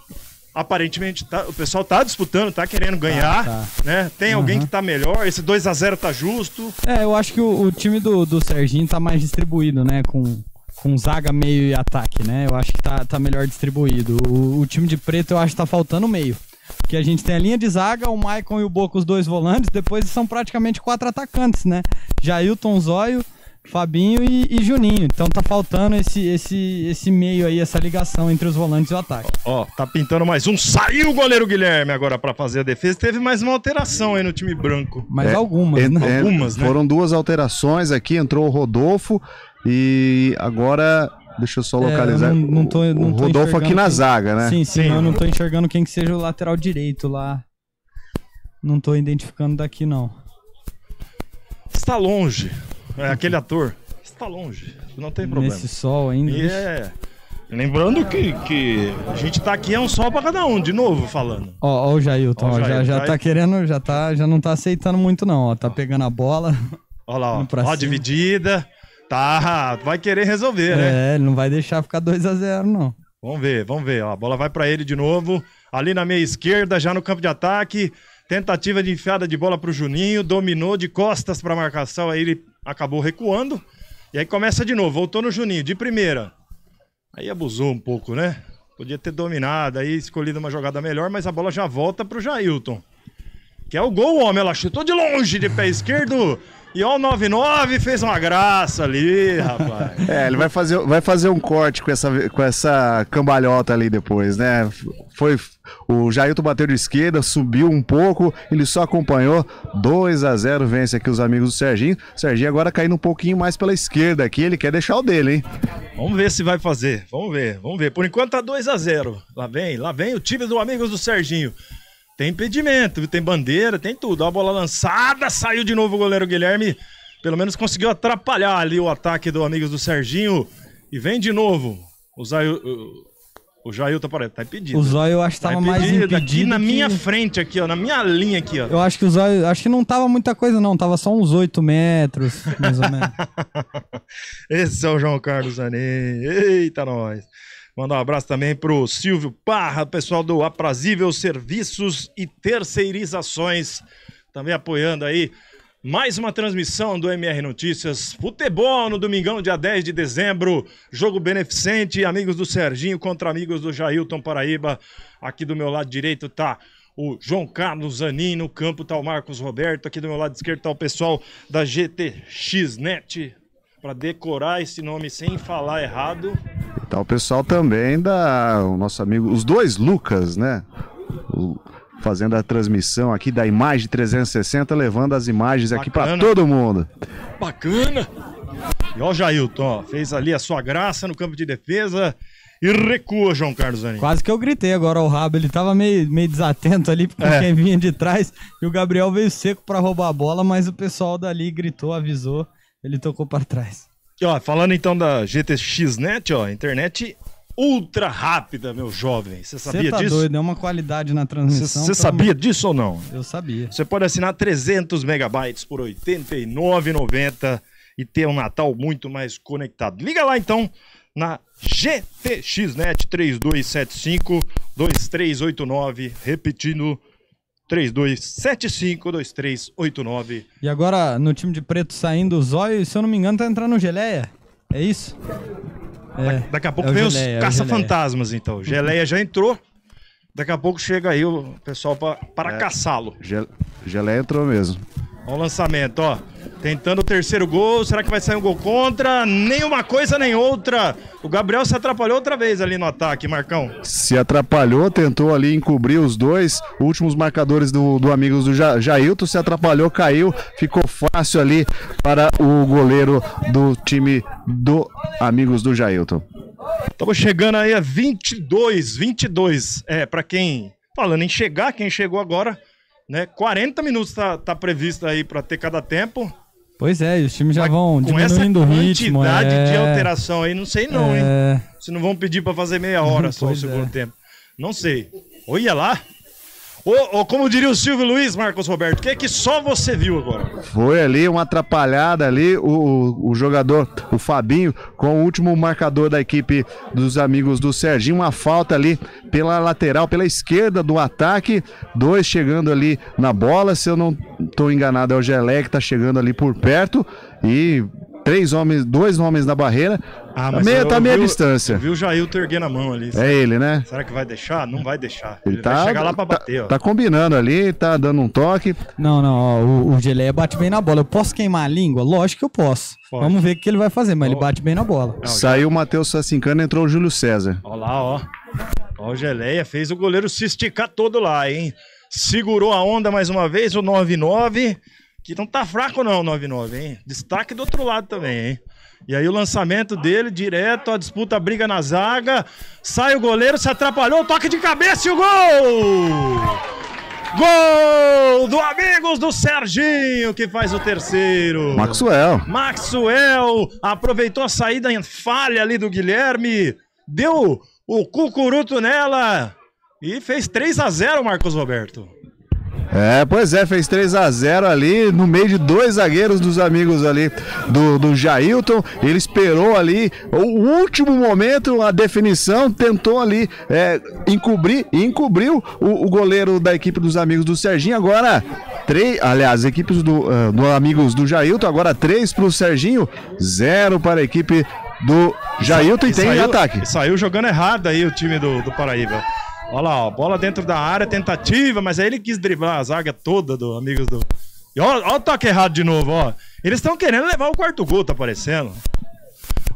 Aparentemente, tá, o pessoal tá disputando, tá querendo ganhar, tá, tá. né? Tem uhum. alguém que tá melhor, esse dois a zero tá justo. É, eu acho que o, o time do, do Serginho tá mais distribuído, né? Com, com zaga, meio e ataque, né? Eu acho que tá, tá melhor distribuído. O, o time de preto eu acho que tá faltando meio. Porque a gente tem a linha de zaga, o Maicon e o Boca, os dois volantes, depois são praticamente quatro atacantes, né? Jailton, Zóio, Fabinho e, e Juninho. Então tá faltando esse, esse, esse meio aí, essa ligação entre os volantes e o ataque. Ó, tá pintando mais um. Saiu o goleiro Guilherme agora pra fazer a defesa. Teve mais uma alteração aí no time branco. Mas é, algumas, é, né? É, algumas, né? Foram duas alterações aqui. Entrou o Rodolfo e agora... Deixa eu só localizar. É, eu não, não tô, não o Rodolfo aqui na quem... zaga, né? Sim, sim, sim. Eu não tô enxergando quem que seja o lateral direito lá. Não tô identificando daqui, não. Está longe. É, aquele ator está longe, não tem problema. Nesse sol ainda. E é... Lembrando que, que a gente tá aqui, é um sol pra cada um, de novo falando. Ó, ó o Jailton, ó, ó, o Jailton, já, já Jailton. tá querendo, já, tá, já não tá aceitando muito não, ó, tá ó. pegando a bola. Ó lá, ó, ó dividida, tá, vai querer resolver, né? É, não vai deixar ficar dois a zero não. Vamos ver, vamos ver, ó, a bola vai pra ele de novo, ali na meia esquerda, já no campo de ataque, tentativa de enfiada de bola pro Juninho, dominou de costas pra marcação, aí ele... Acabou recuando. E aí começa de novo. Voltou no Juninho, de primeira. Aí abusou um pouco, né? Podia ter dominado, aí escolhido uma jogada melhor, mas a bola já volta pro Jailton. Que é o gol, homem. Ela chutou de longe, de pé esquerdo. E ó, o nove nove fez uma graça ali, rapaz. É, ele vai fazer, vai fazer um corte com essa, com essa cambalhota ali depois, né? Foi... O Jailton bateu de esquerda, subiu um pouco, ele só acompanhou. dois a zero vence aqui os Amigos do Serginho. Serginho agora caindo um pouquinho mais pela esquerda aqui, ele quer deixar o dele, hein? Vamos ver se vai fazer, vamos ver, vamos ver. Por enquanto tá dois a zero. Lá vem, lá vem o time do Amigos do Serginho. Tem impedimento, tem bandeira, tem tudo. Ó, a bola lançada, saiu de novo o goleiro Guilherme. Pelo menos conseguiu atrapalhar ali o ataque do Amigos do Serginho. E vem de novo o Jailton. O Jailton tá, tá impedido. O Zóio eu acho que tava tá mais impedido. Aqui na que... minha frente, aqui, ó, na minha linha aqui, ó. Eu acho que o Zóio, acho que não tava muita coisa, não. Tava só uns oito metros, mais ou menos. Esse é o João Carlos Zanin. Eita, nós. Mandar um abraço também pro Silvio Parra, pessoal do Aprazível Serviços e Terceirizações. Também apoiando aí mais uma transmissão do M R Notícias. Futebol no domingão, dia dez de dezembro. Jogo beneficente, Amigos do Serginho contra Amigos do Jailton Paraíba. Aqui do meu lado direito tá o João Carlos Zanin, no campo tá o Marcos Roberto. Aqui do meu lado esquerdo tá o pessoal da G T X net. Para decorar esse nome sem falar errado. Tá o pessoal também da... O nosso amigo... Os dois Lucas, né? O... Fazendo a transmissão aqui da Imagem trezentos e sessenta, levando as imagens aqui para todo mundo. Bacana! E ó o Jailton, ó, fez ali a sua graça no campo de defesa e recua, João Carlos Zanin. Quase que eu gritei agora ao rabo, ele tava meio, meio desatento ali com é. quem vinha de trás e o Gabriel veio seco para roubar a bola, mas o pessoal dali gritou, avisou, ele tocou para trás. E ó, falando então da G T X net, ó, internet... ultra rápida, meu jovem. Você sabia tá disso? Doido, é uma qualidade na transmissão. Você sabia mundo... disso ou não? Eu sabia. Você pode assinar trezentos megabytes por oitenta e nove reais e noventa centavos e ter um Natal muito mais conectado. Liga lá então na G T X net três dois sete cinco, dois três oito nove, repetindo três dois sete cinco, dois três oito nove. E agora no time de preto saindo o Zóio, se eu não me engano tá entrando o Geleia. É isso? É, daqui a pouco é vem Geleia, os caça-fantasmas, é então. O Geleia já entrou. Daqui a pouco chega aí o pessoal pra, para é, caçá-lo. Geleia entrou mesmo. Olha o lançamento, ó. Tentando o terceiro gol. Será que vai sair um gol contra? Nem uma coisa nem outra. O Gabriel se atrapalhou outra vez ali no ataque, Marcão. Se atrapalhou, tentou ali encobrir os dois últimos marcadores do, do Amigos do ja, Jailton. Se atrapalhou, caiu. Ficou fácil ali para o goleiro do time do Amigos do Jailton. Estamos chegando aí a vinte e dois, vinte e dois. É, para quem... Falando em chegar, quem chegou agora... Né? quarenta minutos tá, tá previsto aí para ter cada tempo. Pois é, e os times já vão diminuindo o ritmo. Com essa quantidade é... de alteração aí, não sei não, é... hein? Se não vão pedir para fazer meia hora só o segundo é. tempo. Não sei. Olha lá. Ou, ou, como diria o Silvio Luiz, Marcos Roberto, o que é que só você viu agora? Foi ali uma atrapalhada ali, o, o jogador, o Fabinho, com o último marcador da equipe dos Amigos do Serginho, uma falta ali pela lateral, pela esquerda do ataque, dois chegando ali na bola, se eu não estou enganado é o Gelé que está chegando ali por perto e... Três homens, dois homens na barreira. Ah, mas meia, tá a meia distância. Viu o Jailton erguendo a mão ali. Será? É ele, né? Será que vai deixar? Não vai deixar. Ele, ele tá, vai chegar lá pra tá, bater, ó. Tá combinando ali, tá dando um toque. Não, não, ó, o, o Geleia bate bem na bola. Eu posso queimar a língua? Lógico que eu posso. Pode. Vamos ver o que ele vai fazer, mas ó, ele bate bem na bola. Não, saiu o Matheus Sassincana, entrou o Júlio César. Ó lá, ó. Ó, o Geleia fez o goleiro se esticar todo lá, hein? Segurou a onda mais uma vez, o nove nove. Que não tá fraco não, nove nove, hein? Destaque do outro lado também, hein? E aí o lançamento dele, direto, a disputa, a briga na zaga. Sai o goleiro, se atrapalhou, toque de cabeça e o gol! Gol do Amigos do Serginho, que faz o terceiro. Maxwell. Maxwell aproveitou a saída em falha ali do Guilherme. Deu o cucuruto nela e fez três a zero, Marcos Roberto. É, pois é, fez três a zero ali no meio de dois zagueiros dos Amigos ali do, do Jailton. Ele esperou ali o último momento, a definição, tentou ali é, encobrir, encobriu o, o goleiro da equipe dos Amigos do Serginho. Agora, três, aliás, equipes do, uh, do Amigos do Jailton, agora três para o Serginho, zero para a equipe do Jailton e, e tem saiu, ataque. Saiu jogando errado aí o time do, do Paraíba. Olha lá, ó, bola dentro da área, tentativa, mas aí ele quis driblar a zaga toda do Amigos do... E olha, olha o toque errado de novo, ó. Eles estão querendo levar o quarto gol, tá aparecendo.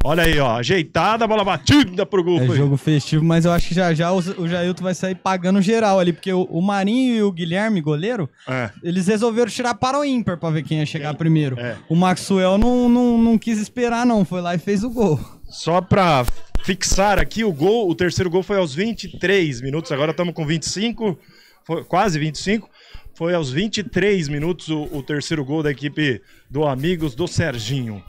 Olha aí, ó, ajeitada, bola batida pro gol. É foi. Jogo festivo, mas eu acho que já já o, o Jailton vai sair pagando geral ali, porque o, o Marinho e o Guilherme, goleiro, é. eles resolveram tirar para o ímpar pra ver quem ia chegar quem? primeiro. É. O Maxwell não, não, não quis esperar não, foi lá e fez o gol. Só pra... fixar aqui o gol, o terceiro gol foi aos vinte e três minutos, agora estamos com vinte e cinco, foi, quase vinte e cinco, foi aos vinte e três minutos o, o terceiro gol da equipe do Amigos do Serginho.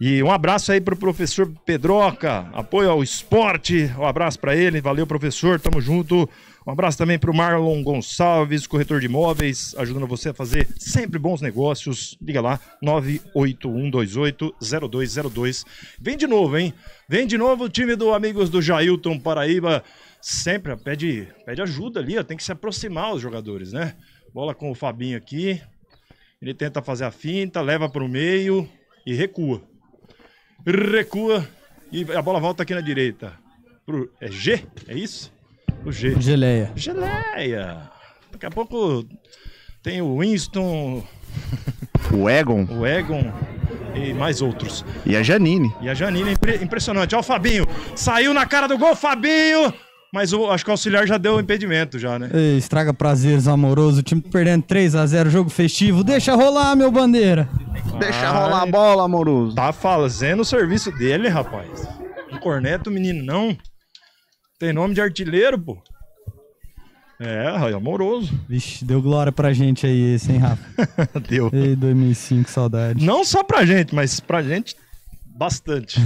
E um abraço aí pro professor Pedroca, apoio ao esporte, um abraço para ele, valeu professor, tamo junto. Um abraço também pro Marlon Gonçalves, corretor de imóveis, ajudando você a fazer sempre bons negócios. Liga lá, nove oito um dois oito zero dois zero dois. Vem de novo, hein? Vem de novo o time do Amigos do Jailton Paraíba. Sempre pede, pede ajuda ali, ó, tem que se aproximar os jogadores, né? Bola com o Fabinho aqui. Ele tenta fazer a finta, leva pro meio e recua. Recua e a bola volta aqui na direita. Pro, é G? É isso? O G. Geleia. Geleia. Daqui a pouco tem o Winston. O Egon. O Egon. E mais outros. E a Janine. E a Janine. Impre impressionante. Olha o Fabinho. Saiu na cara do gol, Fabinho. Mas o, acho que o auxiliar já deu o impedimento já, né? Ei, estraga prazeres amorosos. O time perdendo três a zero, jogo festivo. Deixa rolar, meu bandeira. Ai, deixa rolar a bola, amoroso. Tá fazendo o serviço dele, rapaz. Não corneta o menino, não. Tem nome de artilheiro, pô. É, amoroso. Vixe, deu glória pra gente aí esse, hein, Rafa? Deu. Ei, dois mil e cinco, saudade. Não só pra gente, mas pra gente bastante.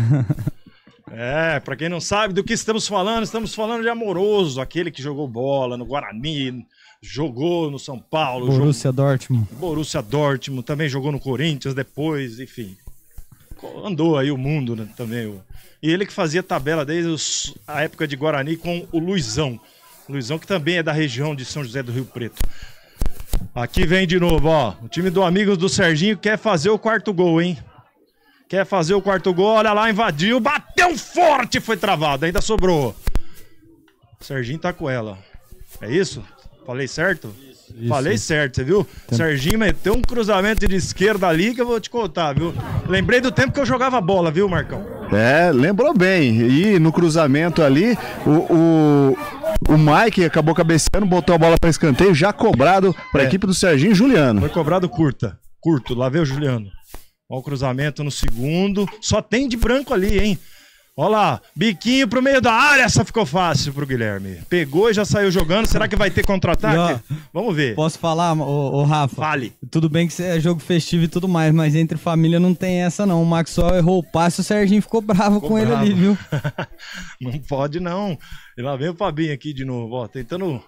É, pra quem não sabe do que estamos falando, estamos falando de Amoroso, aquele que jogou bola no Guarani, jogou no São Paulo. Borussia jogou... Dortmund. Borussia Dortmund, também jogou no Corinthians depois, enfim. Andou aí o mundo, né, também, o... E ele que fazia tabela desde os, a época de Guarani com o Luizão. Luizão que também é da região de São José do Rio Preto. Aqui vem de novo, ó. O time do Amigos do Serginho quer fazer o quarto gol, hein? Quer fazer o quarto gol, olha lá, invadiu, bateu forte, foi travado, ainda sobrou. O Serginho tá com ela. É isso? Falei certo? Isso, isso. Falei certo, você viu? Tem... Serginho meteu um cruzamento de esquerda ali que eu vou te contar, viu? Lembrei do tempo que eu jogava bola, viu, Marcão? É, lembrou bem. E no cruzamento ali, o... o... O Mike acabou cabeceando, botou a bola para escanteio, já cobrado para a é. equipe do Serginho Juliano. Foi cobrado curta, curto, lá veio o Juliano. Olha o cruzamento no segundo, só tem de branco ali, hein? Olha lá, biquinho pro meio da área, essa ficou fácil pro Guilherme. Pegou e já saiu jogando, será que vai ter contra-ataque? Vamos ver. Posso falar, ô, ô Rafa? Fale. Tudo bem que é jogo festivo e tudo mais, mas entre família não tem essa não. O Maxwell errou o passe e o Serginho ficou bravo ficou com bravo. ele ali, viu? Não pode não. E lá vem o Fabinho aqui de novo, ó, tentando...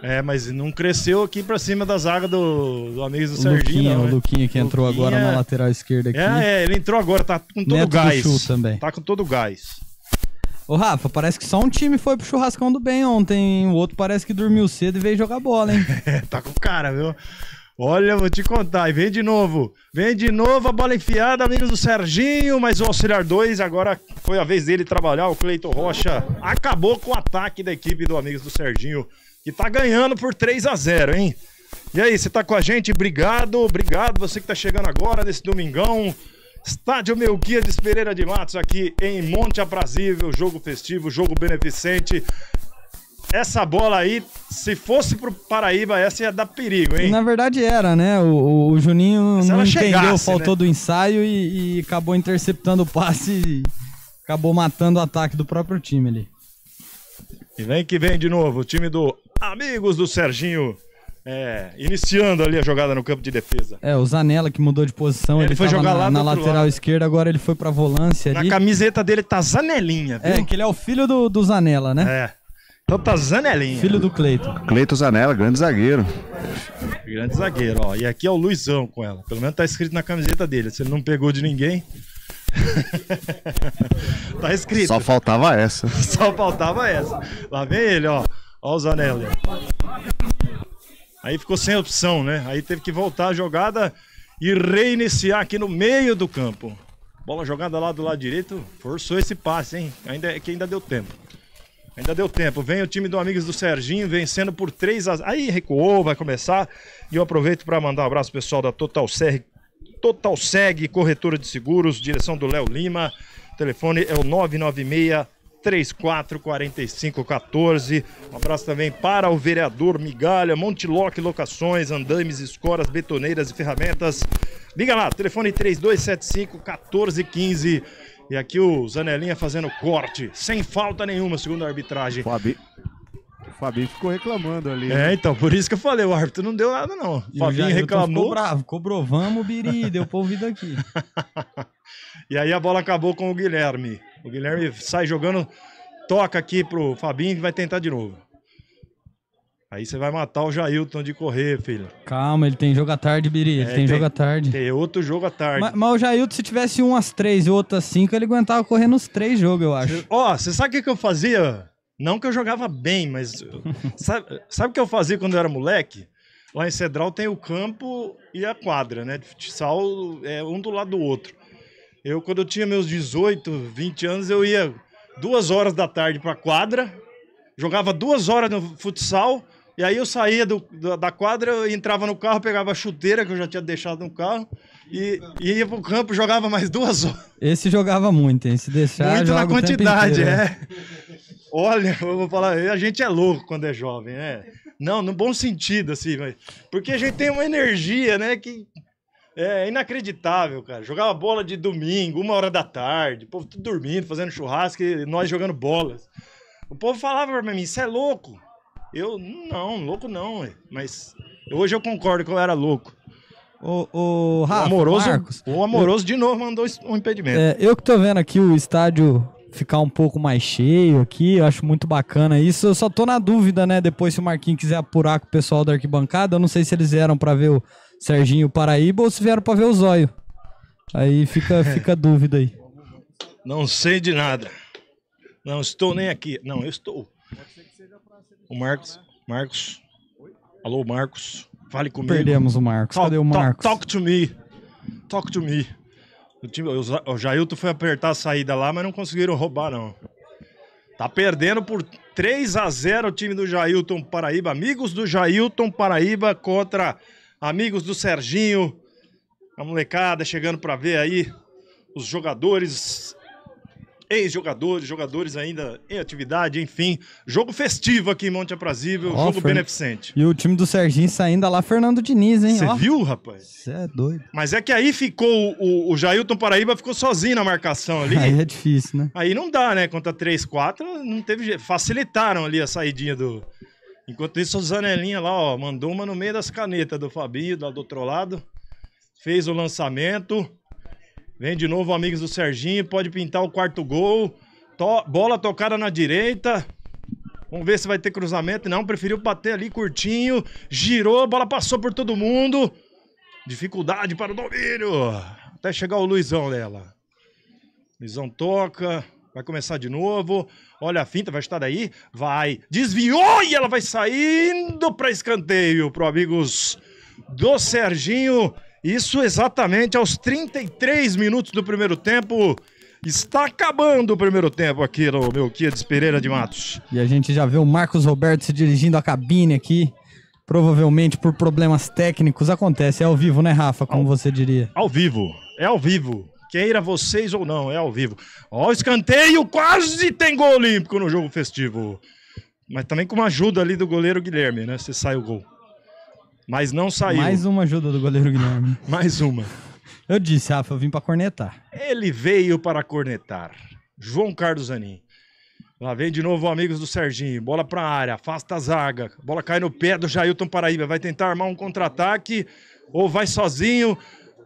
É, mas não cresceu aqui pra cima da zaga do, do amigo do Serginho. O Luquinha que entrou Luquinha... agora na lateral esquerda aqui. É, é, ele entrou agora, tá com todo o gás. Também. Tá com todo o gás. Ô Rafa, parece que só um time foi pro churrascão do bem ontem. O outro parece que dormiu cedo e veio jogar bola, hein? É, tá com cara, viu? Olha, vou te contar. E vem de novo. Vem de novo a bola enfiada, amigos do Serginho. Mas o auxiliar dois, agora foi a vez dele trabalhar. O Cleiton Rocha acabou com o ataque da equipe do Amigos do Serginho, que tá ganhando por três a zero, hein? E aí, você tá com a gente? Obrigado, obrigado você que tá chegando agora nesse domingão. Estádio Melquias de Pereira de Matos aqui em Monte Aprazível, jogo festivo, jogo beneficente. Essa bola aí, se fosse pro Paraíba, essa ia dar perigo, hein? Na verdade era, né? O, o Juninho não entendeu, chegasse, faltou né? do ensaio e, e acabou interceptando o passe e acabou matando o ataque do próprio time ali. E vem que vem de novo, o time do Amigos do Serginho, é, iniciando ali a jogada no campo de defesa. É, o Zanella que mudou de posição, ele, ele foi jogar na, lá na lateral lado. esquerda, agora ele foi pra volância ali. Na camiseta dele tá Zanelinha, viu? É, que ele é o filho do, do Zanella, né? É, então tá Zanelinha. Filho do Cleiton. Cleiton Zanella, grande zagueiro. Grande zagueiro, ó, e aqui é o Luizão com ela, pelo menos tá escrito na camiseta dele, se ele não pegou de ninguém... Tá escrito. Só faltava essa. Só faltava essa. Lá vem ele, ó. Ó o Zanelli. Aí ficou sem opção, né? Aí teve que voltar a jogada e reiniciar aqui no meio do campo. Bola jogada lá do lado direito. Forçou esse passe, hein? Ainda, que ainda deu tempo. Ainda deu tempo. Vem o time do Amigos do Serginho vencendo por três a zero. Aí recuou, vai começar. E eu aproveito para mandar um abraço pro pessoal da Total Serra. Total Seg, corretora de seguros, direção do Léo Lima, o telefone é o nove nove seis, três quatro quatro, cinco um quatro. Um abraço também para o vereador Migalha, Montiloque Locações, andames, escoras, betoneiras e ferramentas. Liga lá, telefone três dois sete cinco, um quatro um cinco. E aqui o Zanelinha fazendo corte, sem falta nenhuma, segundo a arbitragem. Fabi... O Fabinho ficou reclamando ali. É, né? Então, por isso que eu falei, o árbitro não deu nada, não. O Fabinho reclamou. Ficou bravo, cobrou, vamos, Biri, deu pra ouvir daqui. E aí a bola acabou com o Guilherme. O Guilherme sai jogando, toca aqui pro Fabinho que vai tentar de novo. Aí você vai matar o Jailton de correr, filho. Calma, ele tem jogo à tarde, Biri. Ele é, tem, tem jogo à tarde. Tem outro jogo à tarde. Mas, mas o Jailton, se tivesse um às três e outro às cinco, ele aguentava correr nos três jogos, eu acho. Ó, oh, você sabe o que eu fazia? Não que eu jogava bem, mas... Eu, sabe, sabe o que eu fazia quando eu era moleque? Lá em Cedral tem o campo e a quadra, né? De futsal, é, um do lado do outro. Eu, quando eu tinha meus dezoito, vinte anos, eu ia duas horas da tarde pra quadra, jogava duas horas no futsal, e aí eu saía do, da, da quadra, eu entrava no carro, pegava a chuteira que eu já tinha deixado no carro, e, e ia pro campo, jogava mais duas horas. Esse jogava muito, hein? Se deixar, muito na quantidade, inteiro, é. Olha, eu vou falar, a gente é louco quando é jovem, né? Não, no bom sentido, assim, mas... Porque a gente tem uma energia, né, que é inacreditável, cara. Jogava bola de domingo, uma hora da tarde, o povo tudo dormindo, fazendo churrasco e nós jogando bolas. O povo falava pra mim, isso é louco. Eu, não, louco não, ué. Mas hoje eu concordo que eu era louco. O, o, Rafa, o amoroso, Marcos, o amoroso eu... de novo mandou um impedimento. É, eu que tô vendo aqui o estádio... ficar um pouco mais cheio aqui, eu acho muito bacana isso, eu só tô na dúvida, né, depois se o Marquinhos quiser apurar com o pessoal da arquibancada, eu não sei se eles vieram pra ver o Serginho Paraíba ou se vieram pra ver o Zóio, aí fica, fica a dúvida aí. Não sei de nada, não estou nem aqui, não, eu estou. O Marcos, Marcos, alô Marcos, fale comigo. Perdemos o Marcos, cadê o Marcos? Talk to me, talk to me. O Jailton foi apertar a saída lá, mas não conseguiram roubar, não. Tá perdendo por três a zero o time do Jailton Paraíba. Amigos do Jailton Paraíba contra amigos do Serginho. A molecada chegando pra ver aí os jogadores, ex-jogadores, jogadores ainda em atividade, enfim. Jogo festivo aqui em Monte Aprazível, oh, jogo Fer... beneficente. E o time do Serginho saindo lá, Fernando Diniz, hein? Você oh. viu, rapaz? Você é doido. Mas é que aí ficou, o, o Jailton Paraíba ficou sozinho na marcação ali. Aí é difícil, né? Aí não dá, né? Contra três, quatro, não teve jeito. Facilitaram ali a saidinha do... Enquanto isso, o Zanelinha lá, ó, mandou uma no meio das canetas do Fabinho, do outro lado. Fez o lançamento. Vem de novo, amigos do Serginho. Pode pintar o quarto gol. To- bola tocada na direita. Vamos ver se vai ter cruzamento. Não, preferiu bater ali curtinho. Girou, a bola passou por todo mundo. Dificuldade para o domínio. Até chegar o Luizão dela. Luizão toca. Vai começar de novo. Olha a finta, vai estar daí. Vai. Desviou e ela vai saindo para escanteio para amigos do Serginho. Isso exatamente aos trinta e três minutos do primeiro tempo. Está acabando o primeiro tempo aqui no Melquides Pereira de Matos. E a gente já vê o Marcos Roberto se dirigindo à cabine aqui. Provavelmente por problemas técnicos. Acontece, é ao vivo, né, Rafa? Como ao, você diria? Ao vivo, é ao vivo. Queira vocês ou não, é ao vivo. Ó, o escanteio, quase tem gol olímpico no jogo festivo. Mas também com uma ajuda ali do goleiro Guilherme, né? Se sai o gol. Mas não saiu. Mais uma ajuda do goleiro Guilherme. Mais uma. Eu disse, Rafa, eu vim para cornetar. Ele veio para cornetar. João Carlos Zanin. Lá vem de novo amigos do Serginho. Bola para a área, afasta a zaga. Bola cai no pé do Jailton Paraíba. Vai tentar armar um contra-ataque ou vai sozinho.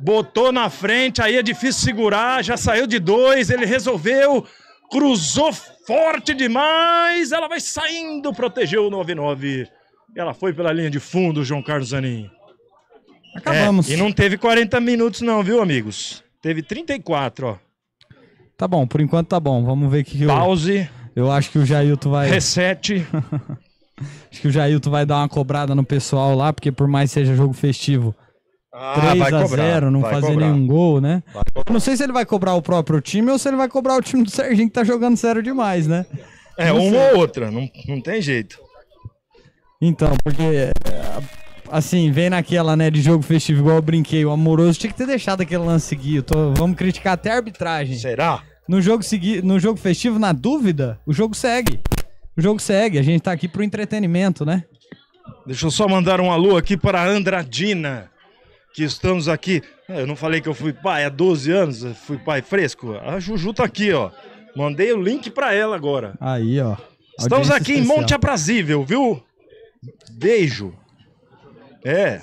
Botou na frente, aí é difícil segurar. Já saiu de dois, ele resolveu. Cruzou forte demais. Ela vai saindo, protegeu o nove nove. Ela foi pela linha de fundo, João Carlos Zanin. Acabamos. É, e não teve quarenta minutos não, viu, amigos? Teve trinta e quatro, ó. Tá bom, por enquanto tá bom. Vamos ver o que... Pause. Eu, eu acho que o Jailton vai... Reset. Acho que o Jailton vai dar uma cobrada no pessoal lá, porque por mais seja jogo festivo... Ah, três a zero, não fazer cobrar. Nenhum gol, né? Eu não sei se ele vai cobrar o próprio time ou se ele vai cobrar o time do Serginho que tá jogando sério demais, né? É, não uma sei. Ou outra, não, não tem jeito. Então, porque, assim, vem naquela, né, de jogo festivo, igual eu brinquei, o Amoroso tinha que ter deixado aquele lance seguir. Tô, vamos criticar até a arbitragem. Será? No jogo, segui, no jogo festivo, na dúvida, o jogo segue. O jogo segue, a gente tá aqui pro entretenimento, né? Deixa eu só mandar um alô aqui para a Andradina, que estamos aqui. Eu não falei que eu fui pai há doze anos, fui pai fresco. A Juju tá aqui, ó. Mandei o link pra ela agora. Aí, ó. Estamos aqui especial. Em Monte Aprazível, viu? Beijo. É,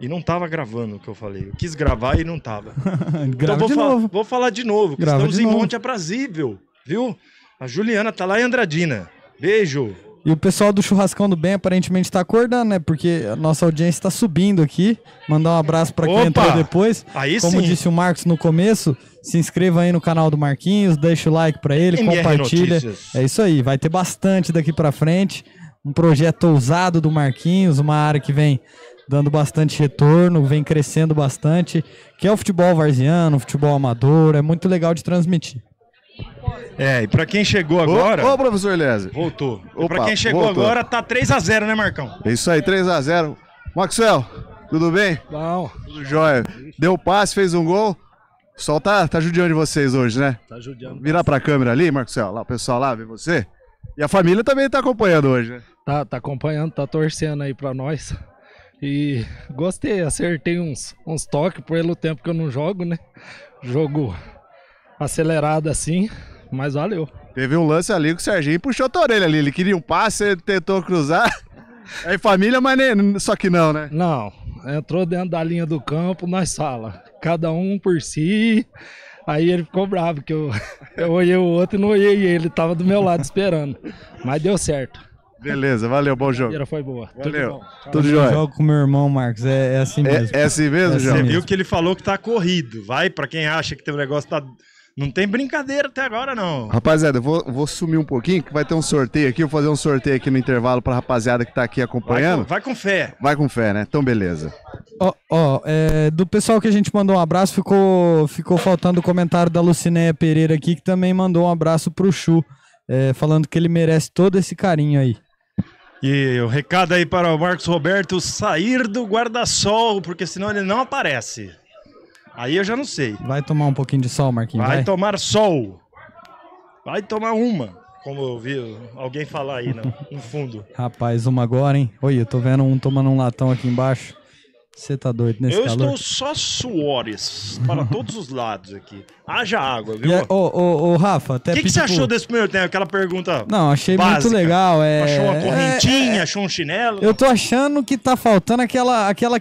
e não tava gravando o que eu falei. Eu quis gravar e não tava. Então vou, de fal novo. vou falar de novo. Grava estamos de em novo. Monte Aprazível, viu? A Juliana tá lá em Andradina. Beijo. E o pessoal do Churrascão do Bem aparentemente tá acordando, né? Porque a nossa audiência tá subindo aqui. Mandar um abraço pra quem Opa! Entrou depois. Aí Como sim. disse o Marcos no começo, se inscreva aí no canal do Marquinhos, deixa o like pra ele, M R compartilha. Notícias. É isso aí, vai ter bastante daqui pra frente. Um projeto ousado do Marquinhos, uma área que vem dando bastante retorno, vem crescendo bastante, que é o futebol varziano, o futebol amador, é muito legal de transmitir. É, e pra quem chegou agora... Ô, ô professor Eliezer. Voltou. Opa, pra quem chegou voltou. Agora, tá três a zero, né, Marcão? Isso aí, três a zero. Maxwell, tudo bem? Bom. Tudo jóia. Deu passe, fez um gol. O sol tá, tá judiando de vocês hoje, né? Tá judiando. Virar pra câmera ali, Maxwell. Lá, o pessoal lá, vê você. E a família também tá acompanhando hoje, né? Tá, tá acompanhando, tá torcendo aí pra nós. E gostei, acertei uns, uns toques pelo tempo que eu não jogo, né? Jogo... acelerado assim, mas valeu. Teve um lance ali que o Serginho puxou a orelha ali, ele queria um passe, ele tentou cruzar. É família, mas nem... só que não, né? Não, entrou dentro da linha do campo, nós sala, cada um por si. Aí ele ficou bravo, que eu, eu olhei o outro e não olhei ele, tava do meu lado esperando. Mas deu certo. Beleza, valeu, bom jogo. A foi boa. Valeu. Tudo jóia. Eu jogo com meu irmão, Marcos, é, é assim mesmo. É, é assim mesmo, João? É assim Você viu que ele falou que tá corrido, vai, pra quem acha que tem um negócio tá... Não tem brincadeira até agora, não. Rapaziada, eu vou, vou sumir um pouquinho, que vai ter um sorteio aqui. Eu vou fazer um sorteio aqui no intervalo pra rapaziada que tá aqui acompanhando. Vai com, vai com fé. Vai com fé, né? Então, beleza. Ó, ó, é, do pessoal que a gente mandou um abraço, ficou, ficou faltando o comentário da Lucinéia Pereira aqui, que também mandou um abraço pro Chu. é, falando que ele merece todo esse carinho aí. E o recado aí para o Marcos Roberto sair do guarda-sol, porque senão ele não aparece. Aí eu já não sei. Vai tomar um pouquinho de sol, Marquinhos. Vai, vai tomar sol. Vai tomar uma. Como eu vi alguém falar aí no, no fundo. Rapaz, uma agora, hein? Oi, eu tô vendo um tomando um latão aqui embaixo. Você tá doido nesse eu calor? Eu estou só suores para todos os lados aqui. Haja água, viu? Ô, ô, ô, Rafa, até O que, que você achou desse primeiro tempo? Aquela pergunta Não, achei básica. Muito legal. É... Achou uma correntinha, é... achou um chinelo? Eu tô achando que tá faltando aquela, aquela,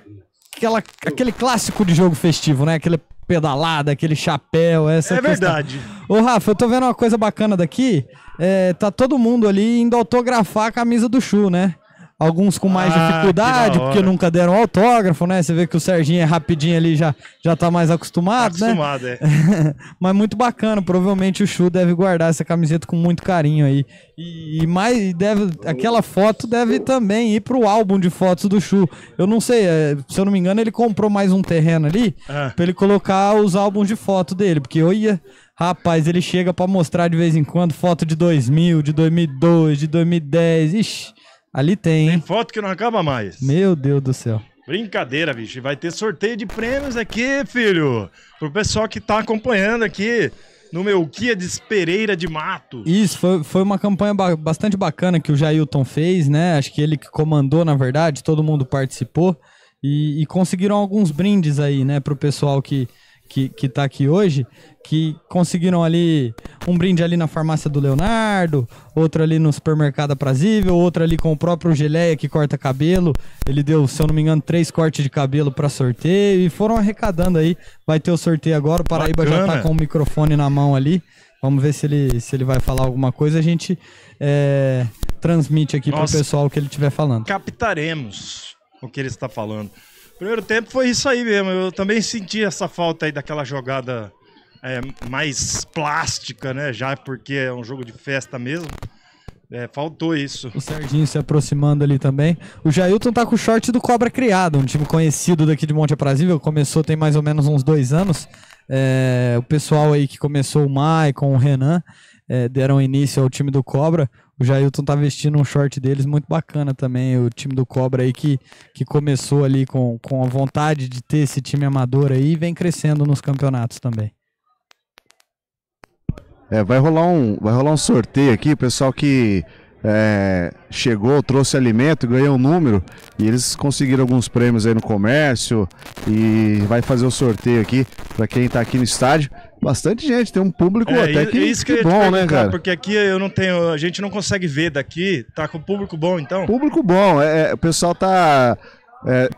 aquela, aquele clássico de jogo festivo, né? Aquele pedalada, aquele chapéu. Essa é questão. Verdade. Ô, Rafa, eu tô vendo uma coisa bacana daqui. É, tá todo mundo ali indo autografar a camisa do Chu, né? Alguns com mais ah, dificuldade, porque nunca deram autógrafo, né? Você vê que o Serginho é rapidinho ali, já, já tá mais acostumado, tá acostumado, né? é. Mas muito bacana, provavelmente o Chu deve guardar essa camiseta com muito carinho aí. E, e mais, deve, aquela foto deve também ir pro álbum de fotos do Chu. Eu não sei, se eu não me engano, ele comprou mais um terreno ali ah. pra ele colocar os álbuns de foto dele, porque eu ia... Rapaz, ele chega pra mostrar de vez em quando foto de dois mil, de dois mil e dois, de dois mil e dez, ixi. Ali tem, hein? Tem foto que não acaba mais. Meu Deus do céu. Brincadeira, bicho. Vai ter sorteio de prêmios aqui, filho. Pro pessoal que tá acompanhando aqui no Melquia de Pereira de Mato. Isso, foi, foi uma campanha ba- bastante bacana que o Jailton fez, né? Acho que ele que comandou, na verdade. Todo mundo participou. E, e conseguiram alguns brindes aí, né? Pro pessoal que... Que, que tá aqui hoje, que conseguiram ali um brinde ali na farmácia do Leonardo, outro ali no supermercado Aprazível, outro ali com o próprio Geleia que corta cabelo. Ele deu, se eu não me engano, três cortes de cabelo para sorteio e foram arrecadando aí. Vai ter o sorteio agora, o Paraíba Bacana. Já tá com o microfone na mão ali. Vamos ver se ele, se ele vai falar alguma coisa. A gente é, transmite aqui para o pessoal o que ele estiver falando. Captaremos o que ele está falando. Primeiro tempo foi isso aí mesmo, eu também senti essa falta aí daquela jogada é, mais plástica, né, já porque é um jogo de festa mesmo, é, faltou isso. O Serginho se aproximando ali também, o Jailton tá com o short do Cobra Criado, um time conhecido daqui de Monte Aprazível, começou tem mais ou menos uns dois anos, é, o pessoal aí que começou o Maicon, o Renan, é, deram início ao time do Cobra. O Jailton tá vestindo um short deles muito bacana também, o time do Cobra aí que, que começou ali com, com a vontade de ter esse time amador aí e vem crescendo nos campeonatos também. É, vai rolar um, vai rolar um sorteio aqui, o pessoal que é, chegou, trouxe alimento, ganhou um número e eles conseguiram alguns prêmios aí no comércio e vai fazer o sorteio aqui para quem tá aqui no estádio. Bastante gente, tem um público é, até que, isso que, que bom, né, cara? Porque aqui eu não tenho, a gente não consegue ver daqui, tá com público bom, então? Público bom, é, o pessoal tá é,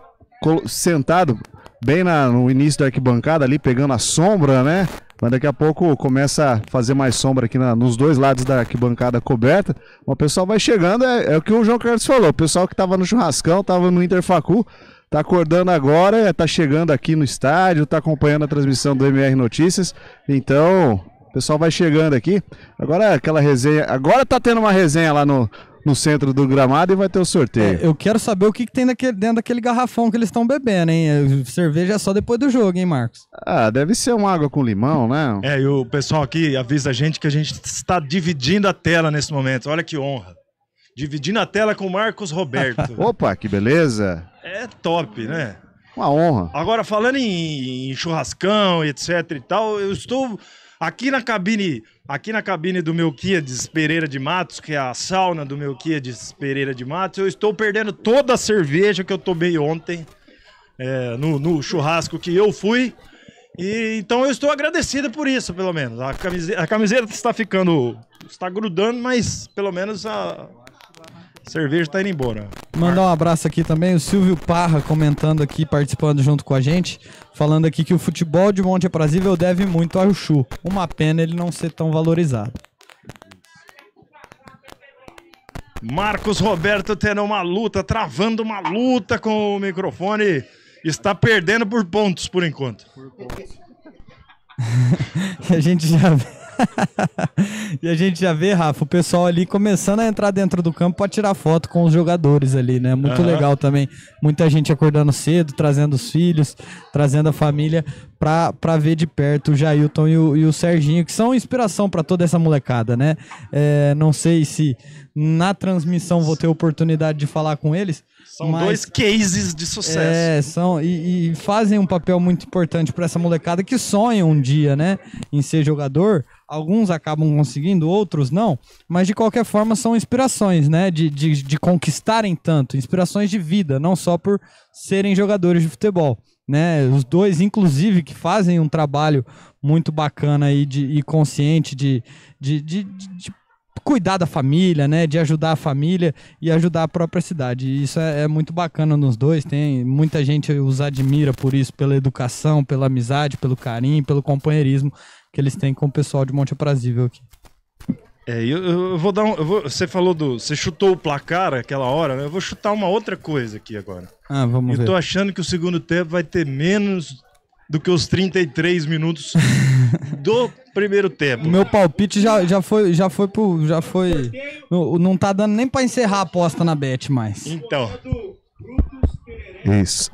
sentado bem na, no início da arquibancada ali, pegando a sombra, né? Mas daqui a pouco começa a fazer mais sombra aqui na, nos dois lados da arquibancada coberta. O pessoal vai chegando, é, é o que o João Carlos falou, o pessoal que tava no churrascão, tava no Interfacu, tá acordando agora, tá chegando aqui no estádio, tá acompanhando a transmissão do M R Notícias. Então, o pessoal vai chegando aqui. Agora aquela resenha, agora tá tendo uma resenha lá no, no centro do gramado e vai ter o sorteio. É, eu quero saber o que, que tem naquele, dentro daquele garrafão que eles estão bebendo, hein? Cerveja é só depois do jogo, hein, Marcos? Ah, deve ser uma água com limão, né? É, e o pessoal aqui avisa a gente que a gente está dividindo a tela nesse momento. Olha que honra. Dividindo a tela com o Marcos Roberto. Opa, que beleza. É top, né? Uma honra. Agora, falando em, em churrascão, etc e tal, eu estou aqui na cabine, aqui na cabine do Melquia de Pereira de Matos, que é a sauna do Melquia de Pereira de Matos, eu estou perdendo toda a cerveja que eu tomei ontem é, no, no churrasco que eu fui. E, então eu estou agradecido por isso, pelo menos. A camiseta, a camiseta está ficando, está grudando, mas pelo menos a... cerveja tá indo embora. Mandar um abraço aqui também, o Silvio Parra comentando aqui, participando junto com a gente, falando aqui que o futebol de Monte Aprazível deve muito ao Chu. Uma pena ele não ser tão valorizado. Marcos Roberto tendo uma luta, travando uma luta com o microfone. Está perdendo por pontos por enquanto. Por pontos. E a gente já vê e a gente já vê, Rafa, o pessoal ali começando a entrar dentro do campo para tirar foto com os jogadores ali, né? Muito uhum. legal também, muita gente acordando cedo, trazendo os filhos, trazendo a família pra, pra ver de perto o Jailton e o, e o Serginho, que são inspiração pra toda essa molecada, né? É, não sei se na transmissão vou ter oportunidade de falar com eles. São mas, dois cases de sucesso. É, são, e, e fazem um papel muito importante pra essa molecada que sonha um dia, né, em ser jogador. Alguns acabam conseguindo, outros não, mas de qualquer forma são inspirações, né, de, de, de conquistarem tanto, inspirações de vida, não só por serem jogadores de futebol, né, os dois inclusive que fazem um trabalho muito bacana e, de, e consciente de, de, de, de, de cuidar da família, né, de ajudar a família e ajudar a própria cidade, e isso é, é muito bacana nos dois, tem muita gente os admira por isso, pela educação, pela amizade, pelo carinho, pelo companheirismo que eles têm com o pessoal de Monte Aprazível aqui. É, eu, eu vou dar um... Eu vou, você falou do... Você chutou o placar aquela hora, né? Eu vou chutar uma outra coisa aqui agora. Ah, vamos eu ver. Eu tô achando que o segundo tempo vai ter menos do que os trinta e três minutos do primeiro tempo. O meu palpite já, já foi... Já foi, pro, já foi não, não tá dando nem pra encerrar a aposta na bet mais. Então. Isso.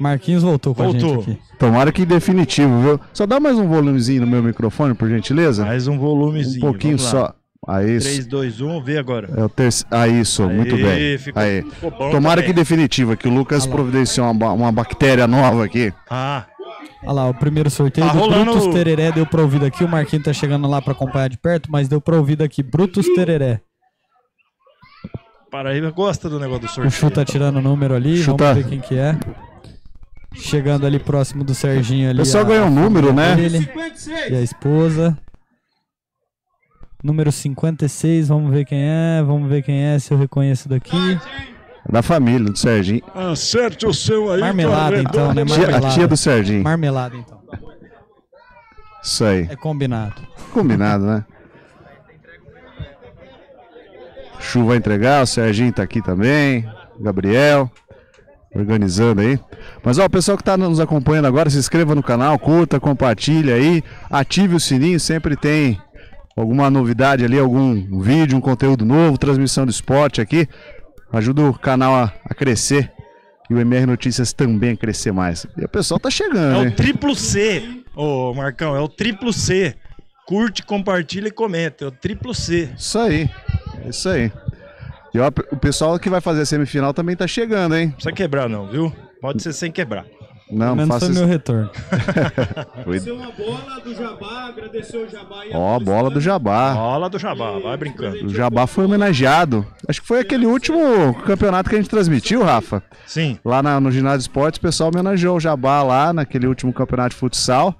Marquinhos voltou com voltou. a gente aqui. Tomara que definitivo, viu? Só dá mais um volumezinho no meu microfone, por gentileza. Mais um volumezinho. Um pouquinho só. Aí, três, dois, um, vê agora. É o terceiro. Ah, isso, aí, muito bem. Ficou, aí. Ficou bom Tomara também. que definitivo, que o Lucas ah, providenciou uma, uma bactéria nova aqui. Ah. Olha lá, o primeiro sorteio tá do rolando... Brutus Tereré deu pra ouvir aqui. O Marquinhos tá chegando lá pra acompanhar de perto, mas deu pra ouvir aqui. Brutus Tereré. Paraíba gosta do negócio do sorteio. O Chu tá tirando o número ali, Chuta. vamos ver quem que é. Chegando ali próximo do Serginho ali. O pessoal ganhou um número, né? cinquenta e seis. E a esposa. Número cinquenta e seis, vamos ver quem é, vamos ver quem é, se eu reconheço daqui. Da família do Serginho. Acerte o seu aí. Marmelada então, né? Marmelada. A tia do Serginho. Marmelada então. Isso aí. É combinado. Combinado, né? O Chu vai entregar, o Serginho tá aqui também, o Gabriel. Organizando aí. Mas ó, o pessoal que está nos acompanhando agora, se inscreva no canal, curta, compartilha aí, ative o sininho, sempre tem alguma novidade ali, algum vídeo, um conteúdo novo, transmissão do esporte aqui. Ajuda o canal a, a crescer e o M R Notícias também a crescer mais. E o pessoal tá chegando. É hein? O triplo C, ô Marcão, é o triplo C. Curte, compartilha e comenta. É o triplo C. Isso aí, é isso aí. E ó, o pessoal que vai fazer a semifinal também tá chegando, hein? Não precisa quebrar não, viu? Pode ser sem quebrar. Não, não faça isso. Meu retorno. Agradeceu a bola do Jabá, agradeceu o Jabá. E ó, a bola do Jabá. Bola do Jabá, vai brincando. O Jabá foi homenageado. Acho que foi aquele último campeonato que a gente transmitiu, Rafa. Sim. Lá na, no Ginásio Esportes, o pessoal homenageou o Jabá lá naquele último campeonato de futsal.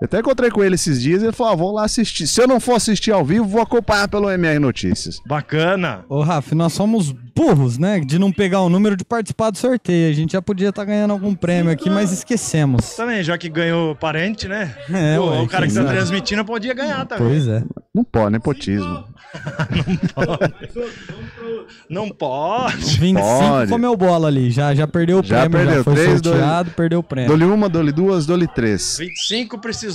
Eu até encontrei com ele esses dias e ele falou, ah, vou lá assistir. Se eu não for assistir ao vivo, vou acompanhar pelo M R Notícias. Bacana. Ô, Rafa, nós somos burros, né? De não pegar o número de participar do sorteio. A gente já podia estar tá ganhando algum prêmio aqui, mas esquecemos. Também, já que ganhou parente, né? É, Pô, ué, o cara que está transmitindo podia ganhar também. Pois é. Não pode, nepotismo. Não pode. Não pode. vinte e cinco comeu bola ali. Já, já perdeu o já prêmio. Perdeu. Já foi três, sorteado, dois... perdeu o prêmio. Dole uma, dole duas, dole três. vinte e cinco precisa.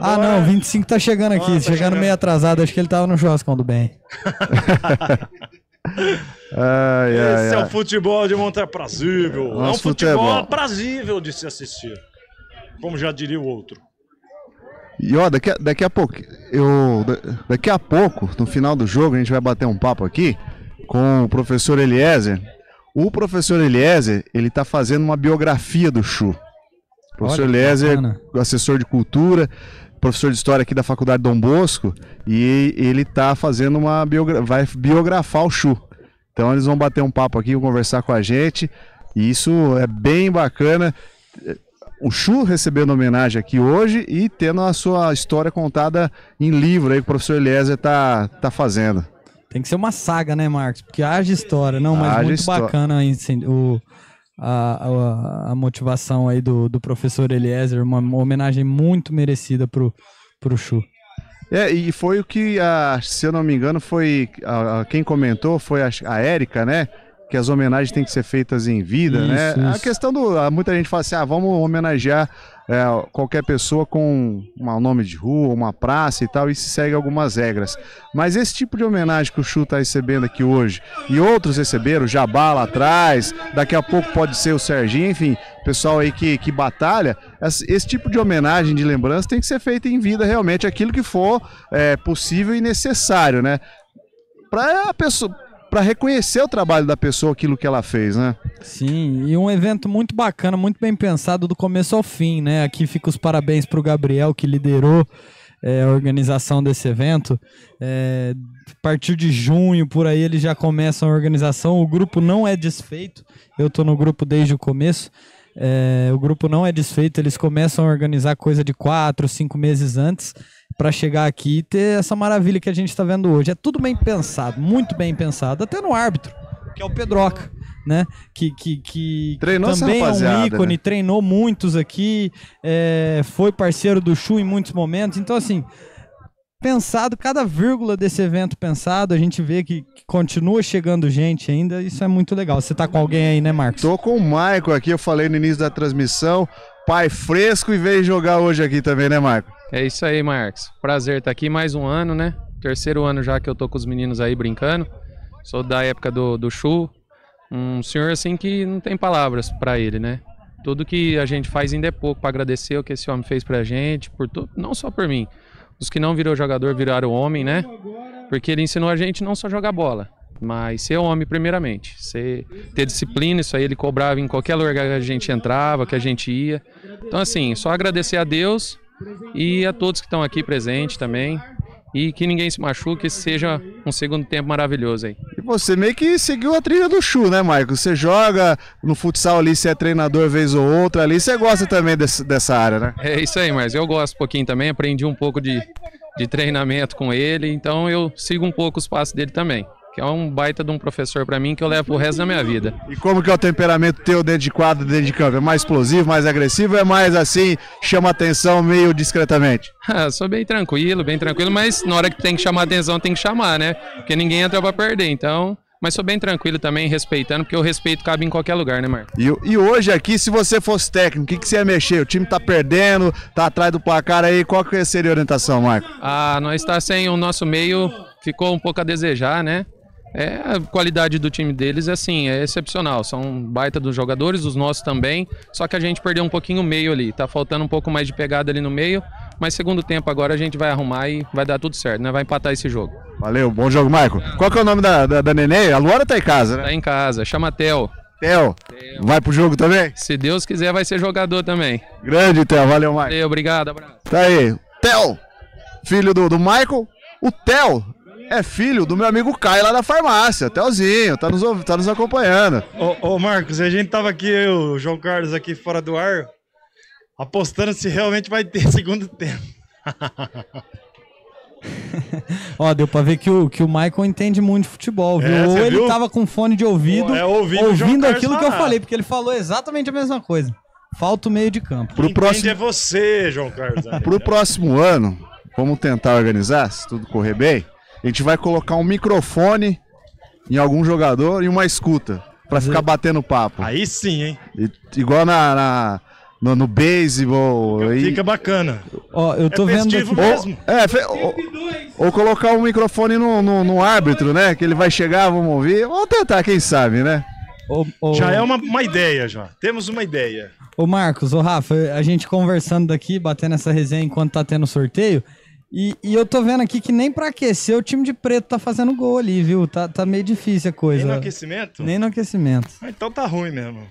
Ah, não, vinte e cinco tá chegando aqui, ah, tá chegando, chegando meio atrasado, acho que ele tava no churrascão do bem. ai, ai, Esse ai. é o futebol de Monte Aprazível. É um futebol, futebol aprazível de se assistir, como já diria o outro. E ó, daqui a, daqui a pouco, eu, daqui a pouco, no final do jogo, a gente vai bater um papo aqui com o professor Eliezer. O professor Eliezer, ele tá fazendo uma biografia do Chu. Professor Eliezer, assessor de cultura, professor de história aqui da Faculdade Dom Bosco, e ele tá fazendo uma biogra... vai biografar o Chu. Então eles vão bater um papo aqui, vão conversar com a gente, e isso é bem bacana. O Chu recebendo homenagem aqui hoje e tendo a sua história contada em livro aí que o professor Eliezer tá, tá fazendo. Tem que ser uma saga, né, Marcos? Porque haja história, não, mas haja muito histó... bacana o... A, a, a motivação aí do, do professor Eliezer, uma homenagem muito merecida pro, pro Chu. É, e foi o que, a, se eu não me engano, foi a, a, quem comentou foi a, a Érica, né? que as homenagens têm que ser feitas em vida, isso, né? Isso. A questão do... Muita gente fala assim, ah, vamos homenagear é, qualquer pessoa com um nome de rua, uma praça e tal, e se segue algumas regras. Mas esse tipo de homenagem que o Chu está recebendo aqui hoje, e outros receberam, o Jabá lá atrás, daqui a pouco pode ser o Serginho, enfim, pessoal aí que, que batalha, esse tipo de homenagem, de lembrança, tem que ser feita em vida realmente, aquilo que for é, possível e necessário, né? Para a pessoa... para reconhecer o trabalho da pessoa, aquilo que ela fez, né? Sim, e um evento muito bacana, muito bem pensado do começo ao fim, né? Aqui fica os parabéns para o Gabriel, que liderou é, a organização desse evento. É, a partir de junho, por aí, eles já começam a organização. O grupo não é desfeito, eu estou no grupo desde o começo. É, o grupo não é desfeito, eles começam a organizar coisa de quatro, cinco meses antes, para chegar aqui e ter essa maravilha que a gente está vendo hoje. É tudo bem pensado, muito bem pensado, até no árbitro, que é o Pedroca, né? Que, que, que treinou também essa é um ícone, né? Treinou muitos aqui, é, foi parceiro do Chu em muitos momentos. Então, assim, pensado, cada vírgula desse evento pensado, a gente vê que, que continua chegando gente ainda, isso é muito legal. Você tá com alguém aí, né, Marcos? Tô com o Maicon aqui, eu falei no início da transmissão, pai fresco e veio jogar hoje aqui também, né, Maicon? É isso aí, Marcos. Prazer estar aqui, mais um ano, né? Terceiro ano já que eu tô com os meninos aí brincando. Sou da época do, do Chu, um senhor assim que não tem palavras pra ele, né? Tudo que a gente faz ainda é pouco pra agradecer o que esse homem fez pra gente, por to... não só por mim. Os que não virou jogador viraram homem, né? Porque ele ensinou a gente não só jogar bola, mas ser homem primeiramente. Ser, ter disciplina, isso aí ele cobrava em qualquer lugar que a gente entrava, que a gente ia. Então assim, só agradecer a Deus e a todos que estão aqui presentes também. E que ninguém se machuque, que seja um segundo tempo maravilhoso aí. E você meio que seguiu a trilha do Chu, né, Maicon? Você joga no futsal ali, você é treinador vez ou outra ali, você gosta também desse, dessa área, né? É isso aí, mas eu gosto um pouquinho também, aprendi um pouco de, de treinamento com ele, então eu sigo um pouco os passos dele também. Que é um baita de um professor pra mim que eu levo pro resto da minha vida. E como que é o temperamento teu dentro de quadro, dentro de campo? É mais explosivo, mais agressivo, é mais assim, chama atenção meio discretamente? Ah, sou bem tranquilo, bem tranquilo, mas na hora que tem que chamar atenção tem que chamar, né? Porque ninguém entra pra perder, então... Mas sou bem tranquilo também, respeitando, porque o respeito cabe em qualquer lugar, né, Marcos? E, e hoje aqui, se você fosse técnico, o que, que você ia mexer? O time tá perdendo, tá atrás do placar aí, qual que seria a orientação, Marcos? Ah, nós tá sem o nosso meio, ficou um pouco a desejar, né? É, a qualidade do time deles é assim, é excepcional, são baita dos jogadores, os nossos também, só que a gente perdeu um pouquinho o meio ali, tá faltando um pouco mais de pegada ali no meio, mas segundo tempo agora a gente vai arrumar e vai dar tudo certo, né? Vai empatar esse jogo. Valeu, bom jogo, Maicon. Qual que é o nome da, da, da neném? A Luana tá em casa, né? Tá em casa, chama Theo. Theo, Theo. Vai pro jogo também? Se Deus quiser vai ser jogador também. Grande Theo, valeu, Maicon. Valeu, obrigado, abraço. Tá aí, Theo, filho do, do Maicon, o Theo. É filho do meu amigo Caio lá da farmácia, Telzinho, tá nos, tá nos acompanhando. Ô, ô Marcos, a gente tava aqui, eu, o João Carlos aqui fora do ar, apostando se realmente vai ter segundo tempo. Ó, deu pra ver que o, que o Maicon entende muito de futebol, viu? É, ou ele viu? Tava com fone de ouvido, é, ouvindo, ouvindo aquilo que eu falei, porque ele falou exatamente a mesma coisa. Falta o meio de campo. Quem entende é você, João Carlos. Pro próximo ano, vamos tentar organizar, se tudo correr bem. A gente vai colocar um microfone em algum jogador e uma escuta, pra ficar batendo papo. Aí sim, hein? E, igual na, na, no, no beisebol. Fica e... bacana. Ó, eu tô é vendo aqui... mesmo. Ou, é, fe... ou, ou colocar um microfone no, no, no árbitro, né? Que ele vai chegar, vamos ouvir. Vamos tentar, quem sabe, né? Ou, ou... Já é uma, uma ideia, já. Temos uma ideia. Ô Marcos, ô Rafa, a gente conversando daqui, batendo essa resenha enquanto tá tendo sorteio... E, e eu tô vendo aqui que nem pra aquecer o time de preto tá fazendo gol ali, viu? Tá, tá meio difícil a coisa. Nem no aquecimento? Nem no aquecimento. Ah, então tá ruim mesmo.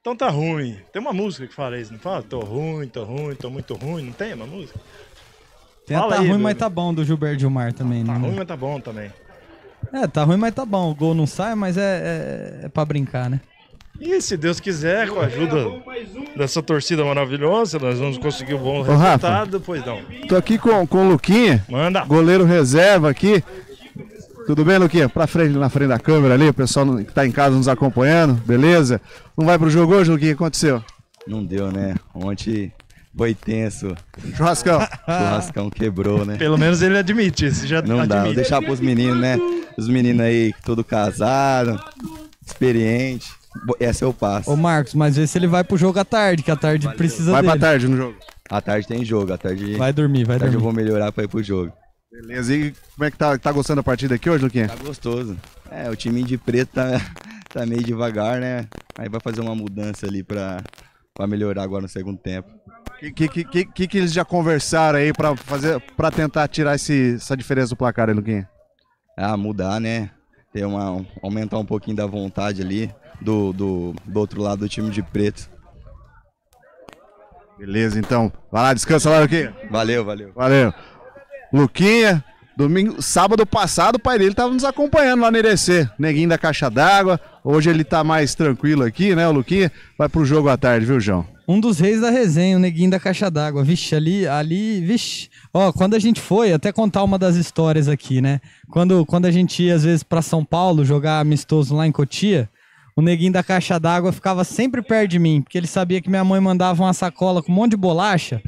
Então tá ruim. Tem uma música que fala isso, não fala? Tô ruim, tô ruim, tô muito ruim. Não tem uma música? Tem fala tá aí, ruim, meu... mas tá bom do Gilberto Gilmar também. Tá, tá né? ruim, mas tá bom também. É, tá ruim, mas tá bom. O gol não sai, mas é, é, é pra brincar, né? E se Deus quiser, com a ajuda dessa torcida maravilhosa, nós vamos conseguir um bom resultado, pois não. Tô aqui com, com o Luquinha, manda. Goleiro reserva aqui. Tudo bem, Luquinha? Pra frente, na frente da câmera ali, o pessoal que tá em casa nos acompanhando, beleza? Não vai pro jogo hoje, Luquinha? O que aconteceu? Não deu, né? Ontem foi tenso. Churrascão. Churrascão quebrou, né? Pelo menos ele admite, isso já não admite. Não dá, vou deixar pros meninos, né? Os meninos aí, tudo casado. experiente, esse é o passo. Ô Marcos, mas vê se ele vai pro jogo à tarde, que à tarde vai precisa vai dele. Vai pra tarde no jogo. À tarde tem jogo, à tarde... Vai dormir, vai à tarde dormir. Eu vou melhorar pra ir pro jogo. Beleza, e como é que tá, tá gostando da partida aqui hoje, Luquinha? Tá gostoso. É, o time de preto tá, tá meio devagar, né? Aí vai fazer uma mudança ali pra, pra melhorar agora no segundo tempo. O que, que, que, que, que eles já conversaram aí pra, fazer, pra tentar tirar esse, essa diferença do placar aí, Luquinha? Ah, mudar, né? Ter uma, um, aumentar um pouquinho da vontade ali do, do, do outro lado do time de preto. Beleza, então. Vai lá, descansa lá, Luquinha. Valeu, valeu. Valeu. Luquinha, domingo, sábado passado o pai dele tava nos acompanhando lá no I D C. Neguinho da caixa d'água. Hoje ele tá mais tranquilo aqui, né, o Luquinha? Vai pro jogo à tarde, viu, João? Um dos reis da resenha, o neguinho da caixa d'água. Vixe, ali, ali, vixe. Ó, quando a gente foi, até contar uma das histórias aqui, né? Quando, quando a gente ia, às vezes, pra São Paulo jogar amistoso lá em Cotia, o neguinho da caixa d'água ficava sempre perto de mim, porque ele sabia que minha mãe mandava uma sacola com um monte de bolacha.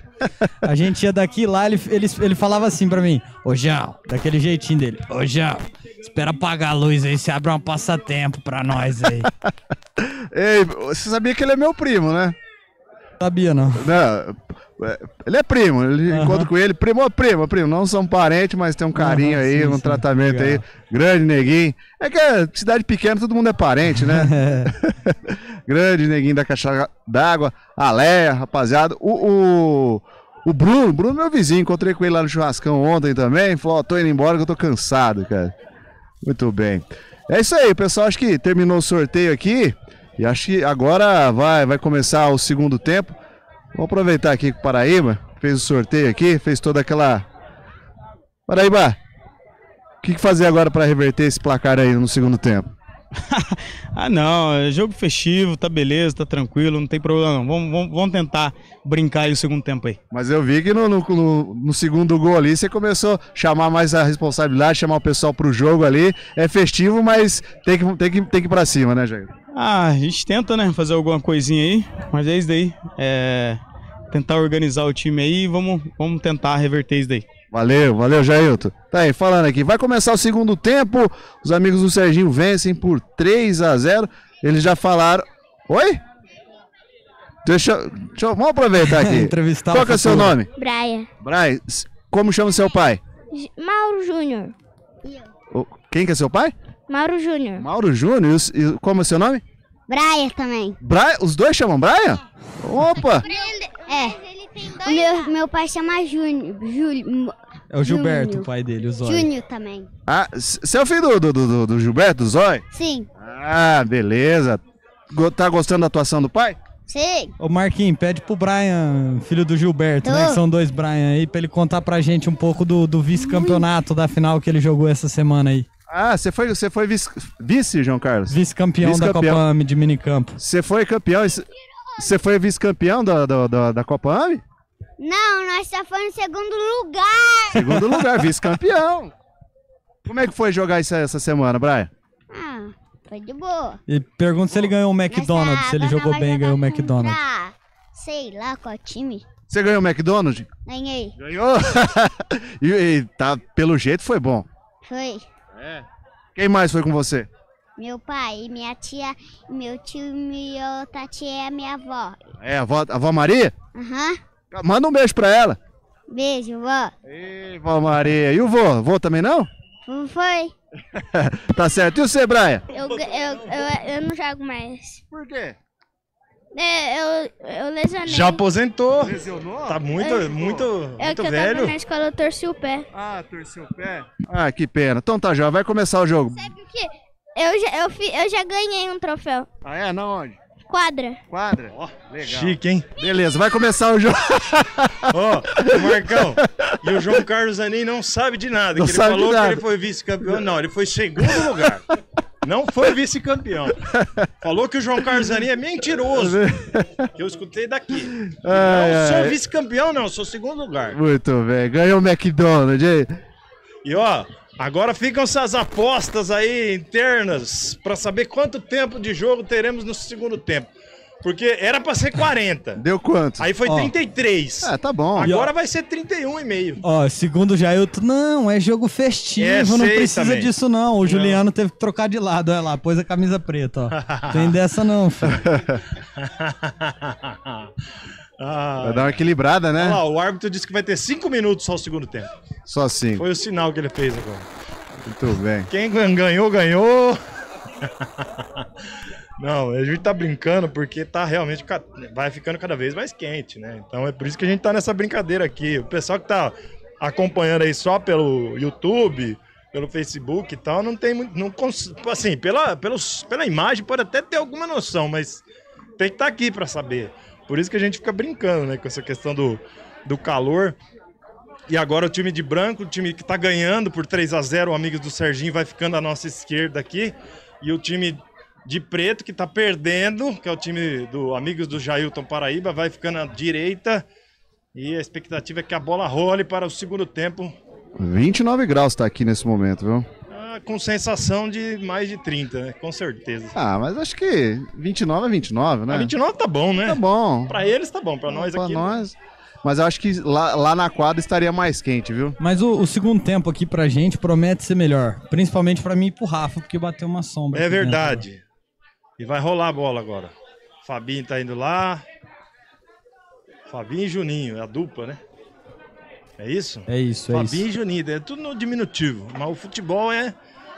A gente ia daqui e lá, ele, ele, ele falava assim pra mim: ô João, daquele jeitinho dele, ô João, espera apagar a luz aí, você abre um passatempo pra nós aí. Ei, você sabia que ele é meu primo, né? Sabia, não. não. Ele é primo, ele uhum. encontro com ele, primo, primo, primo, não são parentes, mas tem um carinho uhum, aí, sim, um sim. tratamento legal. aí, grande neguinho. É que é cidade pequena, todo mundo é parente, né? É. Grande neguinho da caixa d'água, a Leia, rapaziada, o, o, o Bruno, Bruno meu vizinho, encontrei com ele lá no churrascão ontem também, falou, ó, oh, tô indo embora que eu tô cansado, cara. Muito bem. É isso aí, pessoal, acho que terminou o sorteio aqui. E acho que agora vai, vai começar o segundo tempo. Vou aproveitar aqui que o Paraíba fez o sorteio aqui, fez toda aquela... Paraíba, o que fazer agora para reverter esse placar aí no segundo tempo? Ah não, é jogo festivo, tá beleza, tá tranquilo, não tem problema não. Vamos, vamos, vamos tentar brincar aí o segundo tempo aí. Mas eu vi que no, no, no segundo gol ali você começou a chamar mais a responsabilidade, chamar o pessoal pro jogo ali. É festivo, mas tem que, tem que, tem que ir pra cima, né, Jair? Ah, a gente tenta, né, fazer alguma coisinha aí, mas é isso daí. É tentar organizar o time aí e vamos, vamos tentar reverter isso daí. Valeu, valeu, Jailton. Tá aí, falando aqui. Vai começar o segundo tempo. Os amigos do Serginho vencem por três a zero. Eles já falaram... Oi? Deixa, deixa eu... Vamos aproveitar aqui. Entrevistar Qual que é seu nome? Braia. Braia. Como chama seu pai? Mauro Júnior. Quem que é seu pai? Mauro Júnior. Mauro Júnior. E como é seu nome? Braia também. Braia? Os dois chamam Braia? Opa! É. O meu, meu pai chama Júnior. Júlio, é o Gilberto, Júnior. O pai dele, o Zóio. Júnior também. Ah, você é o filho do, do, do, do Gilberto, do Zóio? Sim. Ah, beleza. Tá gostando da atuação do pai? Sim. Ô Marquinhos, pede pro Brian, filho do Gilberto, Tô. né? Que são dois Brian aí, pra ele contar pra gente um pouco do, do vice-campeonato da final que ele jogou essa semana aí. Ah, você foi, você foi vice, vice, João Carlos? Vice-campeão vice da Copa A M de minicampo. Você foi campeão... Você foi vice-campeão da, da, da, da Copa A M? Não, nós só fomos em segundo lugar. Segundo lugar, vice-campeão. Como é que foi jogar isso essa semana, Brian? Ah, foi de boa. E pergunta se ele ganhou um McDonald's, Nossa, se ele jogou bem e ganhou um McDonald's. Pra, sei lá qual time. Você ganhou o McDonald's? Ganhei. Ganhou? e, e tá, pelo jeito foi bom. Foi. É. Quem mais foi com você? Meu pai, minha tia, meu tio, minha outra tia e minha avó. É, a avó, a avó Maria? Aham. Uhum. Manda um beijo pra ela. Beijo, vó. Ei, vó Maria. E o vô? Vô também não? Não foi. Tá certo. E você, Braia? Eu, eu, eu, eu não jogo mais. Por quê? Eu, eu, eu lesionei. Já aposentou. Lesionou? Tá muito, eu, muito, eu, muito eu velho. Eu na escola, eu torci o pé. Ah, torci o pé? Ah, que pena. Então tá, já vai começar o jogo. Sabe o quê? Eu já, eu, eu já ganhei um troféu. Ah, é? Na onde? Quadra. Quadra? Ó, oh, legal. Chique, hein? Beleza, vai começar o jogo. Ó, oh, Marcão, e o João Carlos Zanin não sabe de nada. Não que ele sabe falou de nada. Que ele foi vice-campeão. Não, ele foi segundo lugar. Não foi vice-campeão. Falou que o João Carlos Zanin é mentiroso. Que eu escutei daqui. Ai, não ai. sou vice-campeão, não. Sou segundo lugar. Muito bem. Ganhou o McDonald's aí. E ó... Agora ficam essas apostas aí internas para saber quanto tempo de jogo teremos no segundo tempo. Porque era pra ser quarenta. Deu quanto? Aí foi ó. trinta e três. É, tá bom. Agora vai ser trinta e um e meio. Ó, segundo o Jailton, não, é jogo festivo, é, não precisa também. disso não. O não. Juliano teve que trocar de lado, olha lá, pôs a camisa preta, ó. Tem dessa não, filho. Ah, vai dar uma equilibrada, né? Olha lá, o árbitro disse que vai ter cinco minutos só o segundo tempo. Só cinco. Foi o sinal que ele fez agora. Muito bem. Quem ganhou, ganhou. Não, a gente tá brincando porque tá realmente, vai ficando cada vez mais quente, né? Então é por isso que a gente tá nessa brincadeira aqui. O pessoal que tá acompanhando aí só pelo YouTube, pelo Facebook e tal, não tem muito, não, assim, pela, pelos, pela imagem pode até ter alguma noção, mas tem que estar aqui pra saber. Por isso que a gente fica brincando, né, com essa questão do, do calor. E agora o time de branco, o time que tá ganhando por três a zero, o Amigos do Serginho vai ficando à nossa esquerda aqui. E o time de preto que tá perdendo, que é o time do Amigos do Jailton Paraíba, vai ficando à direita. E a expectativa é que a bola role para o segundo tempo. vinte e nove graus tá aqui nesse momento, viu? Com sensação de mais de trinta, né? Com certeza. Ah, mas acho que vinte e nove é vinte e nove, né? Ah, vinte e nove tá bom, né? Tá bom. Pra eles tá bom, pra nós aqui. Pra nós. Mas eu acho que lá, lá na quadra estaria mais quente, viu? Mas o, o segundo tempo aqui pra gente promete ser melhor. Principalmente pra mim e pro Rafa, porque bateu uma sombra. É verdade. Dentro. E vai rolar a bola agora. Fabinho tá indo lá. Fabinho e Juninho, é a dupla, né? É isso? É isso, Fabinho é isso. Fabinho e Juninho, é tudo no diminutivo. Mas o futebol é...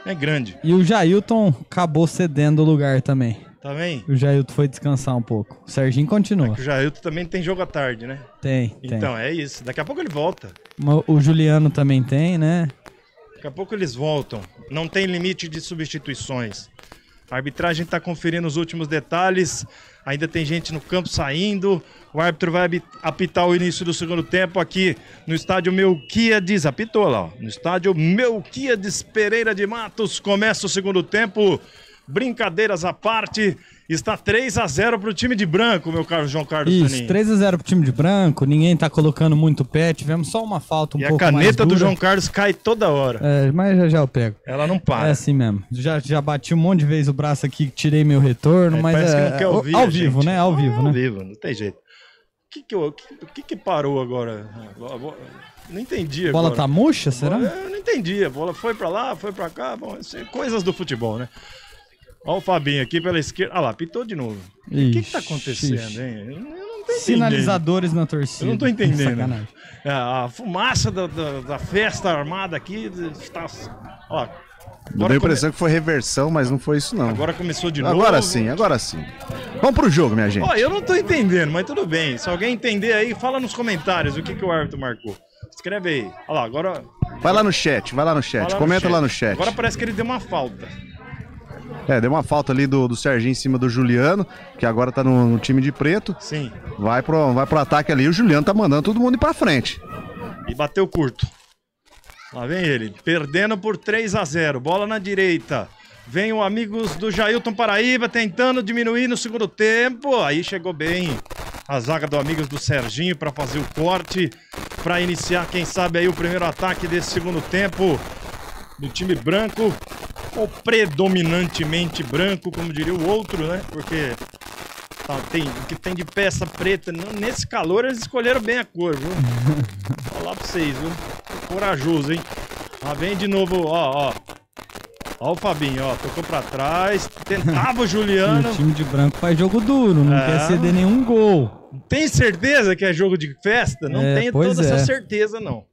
é grande. E o Jailton acabou cedendo o lugar também. Tá bem? O Jailton foi descansar um pouco. O Serginho continua. É que o Jailton também tem jogo à tarde, né? Tem, Então, tem. é isso. Daqui a pouco ele volta. O Juliano também tem, né? Daqui a pouco eles voltam. Não tem limite de substituições. A arbitragem tá conferindo os últimos detalhes. Ainda tem gente no campo saindo. O árbitro vai apitar o início do segundo tempo aqui no estádio Melquíades. Apitou lá, ó. No estádio Melquíades Pereira de Matos. Começa o segundo tempo. Brincadeiras à parte. Está três a zero pro time de branco, meu caro João Carlos Isso, Toninho. três a zero pro time de branco. Ninguém tá colocando muito pé. Tivemos só uma falta um e pouco mais dura. E a caneta do João Carlos cai toda hora. É, mas já já eu pego. Ela não para. É assim mesmo. Já, já bati um monte de vezes o braço aqui, tirei meu retorno, é, mas parece é, que não quer ouvir, ao gente. vivo, né? Ao vivo, ah, né? Ao vivo, não tem jeito. O que que, eu, que que parou agora? Não entendi agora. A bola tá murcha, será? Eu não entendi. A bola foi pra lá, foi pra cá. Bom, assim, coisas do futebol, né? Olha o Fabinho aqui pela esquerda. Olha ah lá, pitou de novo. O que que tá acontecendo, ixi. hein? Eu não tô Sinalizadores na torcida. Eu não tô entendendo. É, a fumaça da, da, da festa armada aqui está... Ó, deu a impressão come... que foi reversão, mas não foi isso não. Agora começou de agora novo. Agora sim, agora sim. Vamos pro jogo, minha gente. Ó, eu não tô entendendo, mas tudo bem. Se alguém entender aí, fala nos comentários o que que o árbitro marcou. Escreve aí. Olha lá, agora... Vai lá no chat, vai lá no chat. Lá no Comenta chat. lá no chat. Agora parece que ele deu uma falta. É, deu uma falta ali do, do Serginho em cima do Juliano, que agora tá no, no time de preto. Sim. Vai pro, vai pro ataque ali, o Juliano tá mandando todo mundo ir pra frente. E bateu curto. Lá vem ele, perdendo por três a zero, bola na direita. Vem o Amigos do Jailton Paraíba tentando diminuir no segundo tempo. Aí chegou bem a zaga do Amigos do Serginho pra fazer o corte, pra iniciar, quem sabe, aí o primeiro ataque desse segundo tempo do time branco. Ou predominantemente branco, como diria o outro, né? Porque tá, tem, o que tem de peça preta, não, nesse calor eles escolheram bem a cor, viu? Vou falar pra vocês, viu? Corajoso, hein? Lá vem de novo, ó, ó. Ó o Fabinho, ó, tocou pra trás, tentava o Juliano. O time de branco faz jogo duro, não é. quer ceder nenhum gol. Tem certeza que é jogo de festa? Não é, tenho toda é. essa certeza, não.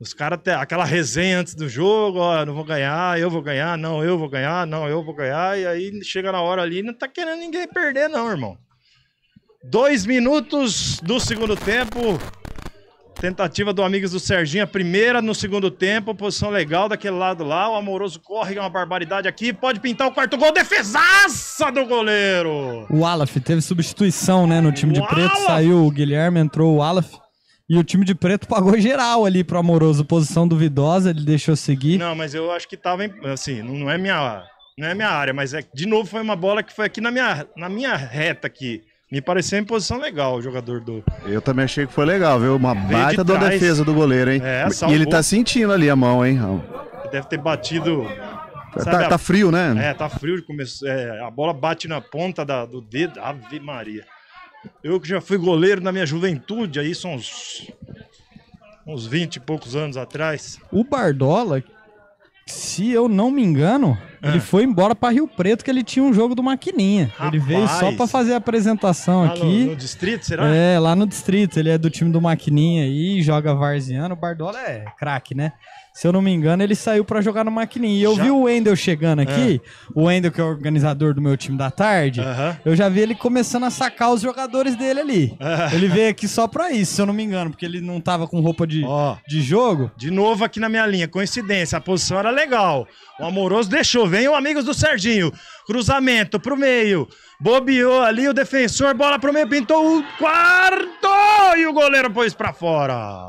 Os caras, aquela resenha antes do jogo, ó, não vou ganhar, eu vou ganhar, não, eu vou ganhar, não, eu vou ganhar. E aí chega na hora ali, não tá querendo ninguém perder não, irmão. Dois minutos do segundo tempo. Tentativa do Amigos do Serginho, a primeira no segundo tempo. Posição legal daquele lado lá. O Amoroso corre, é uma barbaridade aqui. Pode pintar o quarto gol, defesaça do goleiro. O Alaf, teve substituição, né, no time de preto. Saiu o Guilherme, entrou o Alaf. E o time de preto pagou geral ali pro Amoroso, posição duvidosa, ele deixou seguir. Não, mas eu acho que tava, em, assim, não é minha, não é minha área, mas é, de novo foi uma bola que foi aqui na minha, na minha reta aqui. Me pareceu em posição legal o jogador do... Eu também achei que foi legal, viu? Uma baita da defesa do goleiro, hein? É, salvou. E ele tá sentindo ali a mão, hein? Deve ter batido Tá, a... tá frio, né? É, tá frio. Come... É, a bola bate na ponta da, do dedo. Ave Maria. Eu que já fui goleiro na minha juventude, aí são uns, uns vinte e poucos anos atrás. O Bardola, se eu não me engano, ah. ele foi embora pra Rio Preto, que ele tinha um jogo do Maquininha. Rapaz. Ele veio só pra fazer a apresentação lá aqui. No, no distrito, será? É, lá no distrito. Ele é do time do Maquininha aí, joga varziano. O Bardola é craque, né? Se eu não me engano, ele saiu pra jogar no Maquininha. E eu já vi o Wendel chegando aqui, é. o Wendel que é o organizador do meu time da tarde, uh-huh. eu já vi ele começando a sacar os jogadores dele ali. Uh-huh. Ele veio aqui só pra isso, se eu não me engano, porque ele não tava com roupa de, oh. de jogo. De novo aqui na minha linha, coincidência, a posição era legal. O Amoroso deixou, vem o Amigos do Serginho. Cruzamento pro meio, bobeou ali o defensor, bola pro meio, pintou o quarto e o goleiro pôs pra fora.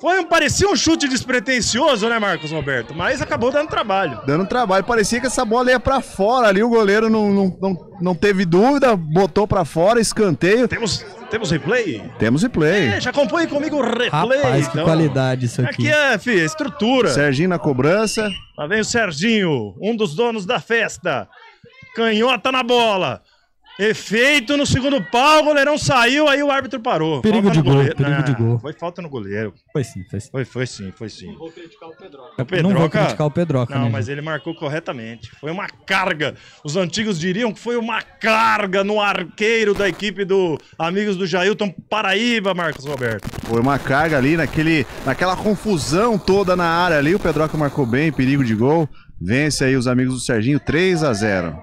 Foi um, parecia um chute despretensioso, né, Marcos Roberto? Mas acabou dando trabalho. Dando trabalho. Parecia que essa bola ia pra fora ali. O goleiro não, não, não, não teve dúvida, botou pra fora, escanteio. Temos, temos replay? Temos replay. É, já acompanhe comigo o replay. Rapaz, que então, qualidade isso aqui. Aqui é, filho, estrutura. Serginho na cobrança. Lá vem o Serginho, um dos donos da festa. Canhota na bola. Efeito no segundo pau, o goleirão saiu, aí o árbitro parou. Perigo de gol, perigo nah, de gol. Foi falta no goleiro. Foi sim, foi sim. Foi, foi sim, foi sim. Não vou criticar o Pedroca. O Pedroca... Não vou criticar o Pedroca. Não, né, mas gente? Ele marcou corretamente. Foi uma carga. Os antigos diriam que foi uma carga no arqueiro da equipe do Amigos do Jailton Paraíba, Marcos Roberto. Foi uma carga ali naquele, naquela confusão toda na área ali. O Pedroca marcou bem, perigo de gol. Vence aí os Amigos do Serginho, três a zero.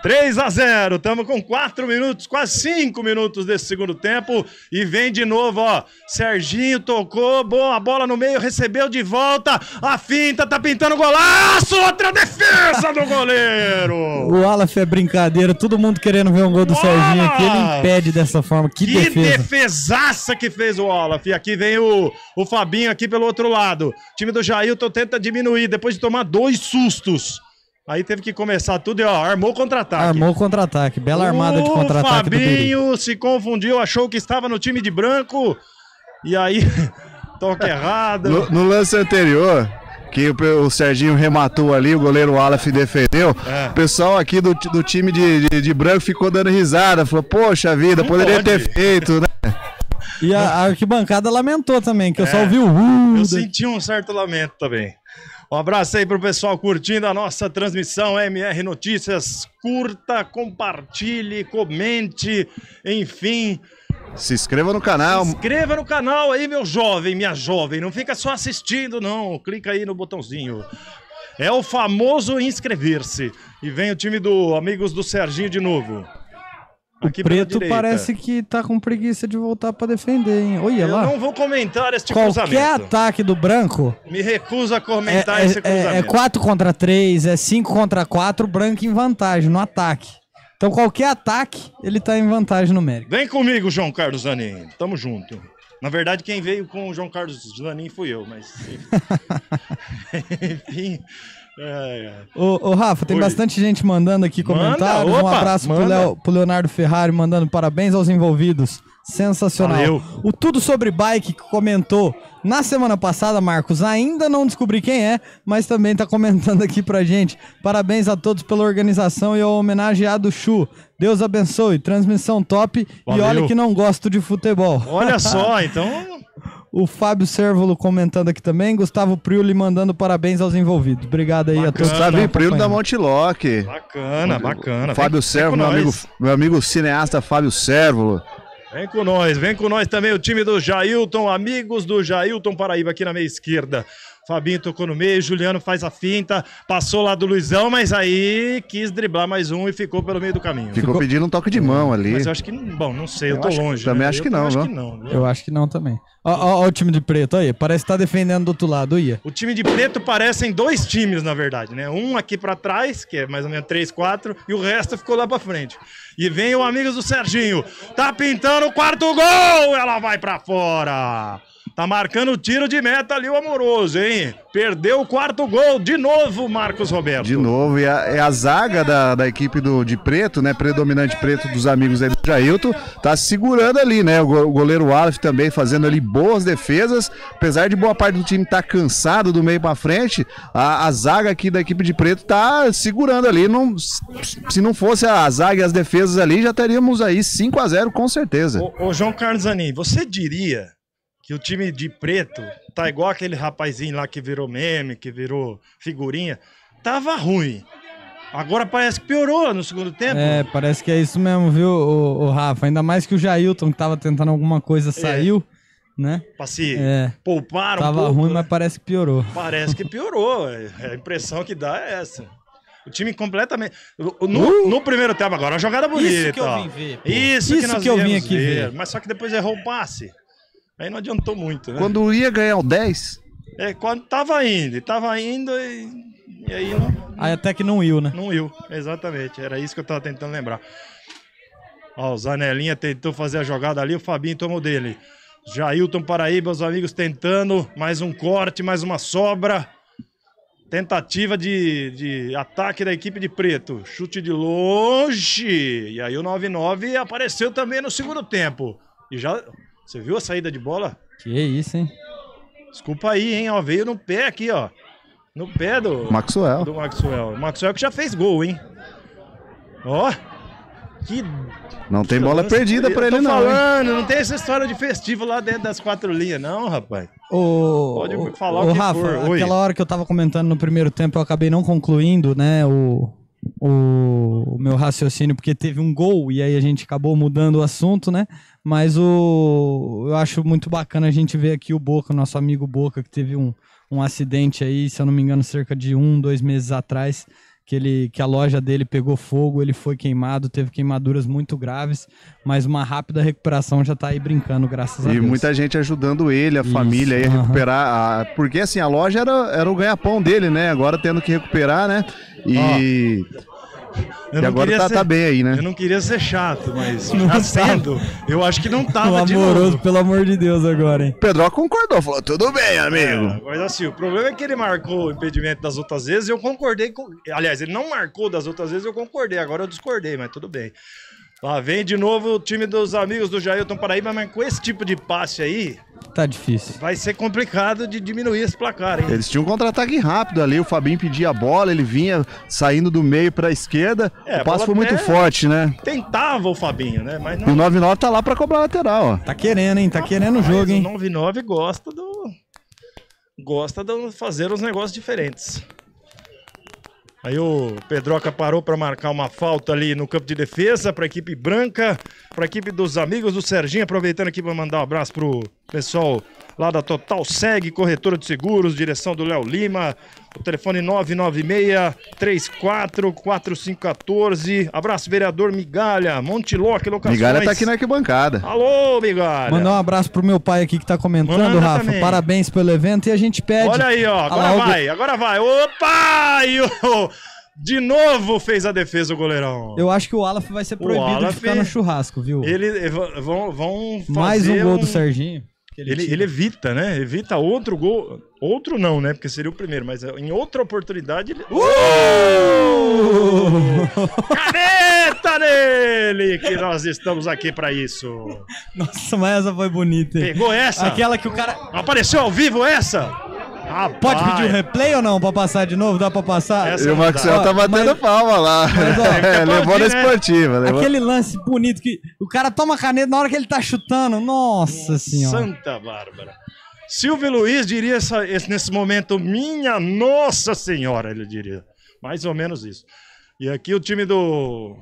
três a zero, estamos com quatro minutos, quase cinco minutos desse segundo tempo. E vem de novo, ó. Serginho tocou, boa bola no meio, recebeu de volta. A finta, tá pintando golaço. Outra defesa do goleiro. O Alaf é brincadeira, todo mundo querendo ver um gol do Olaf. Serginho aqui. Ele impede dessa forma. Que, que defesa. defesaça que fez o Alaf. E aqui vem o, o Fabinho aqui pelo outro lado. O time do Jailton tenta diminuir depois de tomar dois sustos. Aí teve que começar tudo e ó, armou o contra-ataque. Armou o contra-ataque, bela armada de contra-ataque. O Fabinho se confundiu, achou que estava no time de branco. E aí, toque errado. No, no lance anterior, que o, o Serginho rematou ali, o goleiro Alaf defendeu. É. O pessoal aqui do, do time de, de, de branco ficou dando risada. Falou, poxa vida, não poderia pode. ter feito, né? E a, a arquibancada lamentou também, que é. eu só ouvi o... Uh, eu senti um certo lamento também. Um abraço aí pro pessoal curtindo a nossa transmissão M R Notícias. Curta, compartilhe, comente, enfim. Se inscreva no canal. Se inscreva no canal aí, meu jovem, minha jovem. Não fica só assistindo, não. Clica aí no botãozinho. É o famoso inscrever-se. E vem o time do Amigos do Serginho de novo. O Aqui Preto parece que tá com preguiça de voltar pra defender, hein? Olha Eu lá. Eu não vou comentar esse cruzamento. Qualquer ataque do branco... Me recuso a comentar é, esse é, cruzamento. É quatro contra três, é cinco contra quatro, branco em vantagem no ataque. Então qualquer ataque, ele tá em vantagem numérica. Vem comigo, João Carlos Zanin. Tamo junto. Na verdade, quem veio com o João Carlos Zanin fui eu, mas... Enfim... É, é. Ô, ô Rafa, tem Oi. bastante gente mandando aqui comentários. Manda, opa, um abraço pro, Leo, pro Leonardo Ferrari, mandando parabéns aos envolvidos. Sensacional. Valeu. O Tudo Sobre Bike comentou na semana passada, Marcos. Ainda não descobri quem é, mas também tá comentando aqui pra gente. Parabéns a todos pela organização e ao homenageado Chu. Deus abençoe. Transmissão top. Valeu. E olha que não gosto de futebol. Olha só, então... O Fábio Sérvulo comentando aqui também. Gustavo Priuli mandando parabéns aos envolvidos. Obrigado aí bacana, a todos. Gustavo Priuli da Montiloc. Bacana, bacana. Fábio Sérvulo, meu amigo, meu amigo cineasta Fábio Sérvulo. Vem com nós, vem com nós também o time do Jailton, Amigos do Jailton Paraíba aqui na meia esquerda. Fabinho tocou no meio, Juliano faz a finta, passou lá do Luizão, mas aí quis driblar mais um e ficou pelo meio do caminho. Ficou, ficou... pedindo um toque de mão ali. Mas eu acho que, bom, não sei, eu, eu tô acho, longe. Também né? acho, que não, acho que não, né? Eu acho que não também. Ó, ó, o time de preto aí, parece que tá defendendo do outro lado, ia. O time de preto parecem dois times, na verdade, né? Um aqui pra trás, que é mais ou menos três, quatro, e o resto ficou lá pra frente. E vem o Amigos do Serginho, tá pintando o quarto gol, ela vai pra fora. Tá marcando tiro de meta ali o Amoroso, hein? Perdeu o quarto gol, de novo, Marcos Roberto. De novo, e a, e a zaga da, da equipe do, de preto, né? Predominante preto dos amigos aí do Jailton, tá segurando ali, né? O goleiro Aleph também fazendo ali boas defesas, apesar de boa parte do time tá cansado do meio pra frente, a, a zaga aqui da equipe de preto tá segurando ali, não, se não fosse a zaga e as defesas ali, já teríamos aí cinco a zero com certeza. Ô, ô João Carlos Zanin, você diria que o time de preto tá igual aquele rapazinho lá que virou meme, que virou figurinha? Tava ruim. Agora parece que piorou no segundo tempo. É, parece que é isso mesmo, viu, o, o Rafa? Ainda mais que o Jailton, que tava tentando alguma coisa, saiu, é. né? Pra se é. poupar um tava pouco. Tava ruim, mas parece que piorou. Parece que piorou. A impressão que dá é essa. O time completamente... No, uh! no primeiro tempo agora, uma jogada bonita. Isso que eu vim ver. Pô. Isso, isso que, nós que eu vim aqui ver. ver. Mas só que depois errou o passe. Aí não adiantou muito, né? Quando ia ganhar o dez? É, quando tava indo, tava indo e, e aí não... Aí até que não ia, né? Não ia, exatamente. Era isso que eu tava tentando lembrar. Ó, o Zanelinha tentou fazer a jogada ali, o Fabinho tomou dele. Jailton Paraíba, os amigos tentando, mais um corte, mais uma sobra. Tentativa de, de ataque da equipe de preto. Chute de longe. E aí o nove nove apareceu também no segundo tempo. E já... Você viu a saída de bola? Que isso, hein? Desculpa aí, hein? Ó, veio no pé aqui, ó. No pé do... Maxwell. Do Maxwell. O Maxwell que já fez gol, hein? Ó. Que... Não tem bola perdida pra ele, não. Tô falando, não tem essa história de festivo lá dentro das quatro linhas, não, rapaz. Ô, Pode falar o que for. Aquela hora que eu tava comentando no primeiro tempo, eu acabei não concluindo, né, o... O, o meu raciocínio, porque teve um gol e aí a gente acabou mudando o assunto, né? Mas o, eu acho muito bacana a gente ver aqui o Boca, o nosso amigo Boca, que teve um, um acidente aí, se eu não me engano, cerca de um, dois meses atrás, que, ele, que a loja dele pegou fogo, ele foi queimado, teve queimaduras muito graves, mas uma rápida recuperação, já tá aí brincando, graças e a Deus. E muita gente ajudando ele, a Isso, família aí uh-huh. a recuperar, a, porque assim, a loja era, era o ganha-pão dele, né, agora tendo que recuperar, né, e... Oh. Eu e agora tá, ser, tá bem aí, né? Eu não queria ser chato, mas tá sendo. Eu acho que não tava de novo. Amoroso, pelo amor de Deus, agora, hein? O Pedro concordou, falou, tudo bem, amigo. É, mas assim, o problema é que ele marcou o impedimento das outras vezes e eu concordei com... Aliás, ele não marcou das outras vezes, eu concordei. Agora eu discordei, mas tudo bem. Lá vem de novo o time dos amigos do Jailton Paraíba, mas com esse tipo de passe aí... Tá difícil. Vai ser complicado de diminuir esse placar, hein? Eles tinham um contra-ataque rápido ali, o Fabinho pedia a bola, ele vinha saindo do meio pra esquerda, é, o passe foi muito forte, né? Tentava o Fabinho, né? Mas não... E o nove nove tá lá pra cobrar lateral, ó. Tá querendo, hein? Tá Rapaz, querendo o jogo, hein? O nove nove gosta do... Gosta de fazer uns negócios diferentes. Aí o Pedroca parou para marcar uma falta ali no campo de defesa para a equipe branca, para a equipe dos amigos do Serginho. Aproveitando aqui para mandar um abraço para o pessoal lá da Total Seg, corretora de seguros, direção do Léo Lima. O telefone nove nove seis, três quatro quatro, cinco um quatro. Abraço, vereador Migalha, Montiloque, Locações. Migalha tá aqui na arquibancada. Alô, Migalha. Mandar um abraço pro meu pai aqui que tá comentando, Manda Rafa. Também. Parabéns pelo evento e a gente pede... Olha aí, ó. Agora Algo... vai, agora vai. Opa! E o... De novo fez a defesa o goleirão. Eu acho que o Aleph vai ser proibido Aleph... de ficar no churrasco, viu? Eles vão, vão fazer mais um gol um... do Serginho. Ele, ele, ele evita, né? Evita outro gol. Outro não, né? Porque seria o primeiro. Mas em outra oportunidade... Ele... Uh! Caneta nele! Que nós estamos aqui pra isso. Nossa, mas essa foi bonita, hein? Pegou essa? Aquela que o cara... Apareceu ao vivo essa? Ah, pode pedir o um replay ou não? Pra passar de novo? Dá pra passar? Essa e o Maxwell tá batendo mas, palma lá. Mas, ó, é, levou na esportiva. Né? Levou... Aquele lance bonito que o cara toma caneta na hora que ele tá chutando. Nossa hum, senhora. Santa Bárbara. Silvio Luiz diria essa, esse, nesse momento, minha Nossa Senhora, ele diria. Mais ou menos isso. E aqui o time do...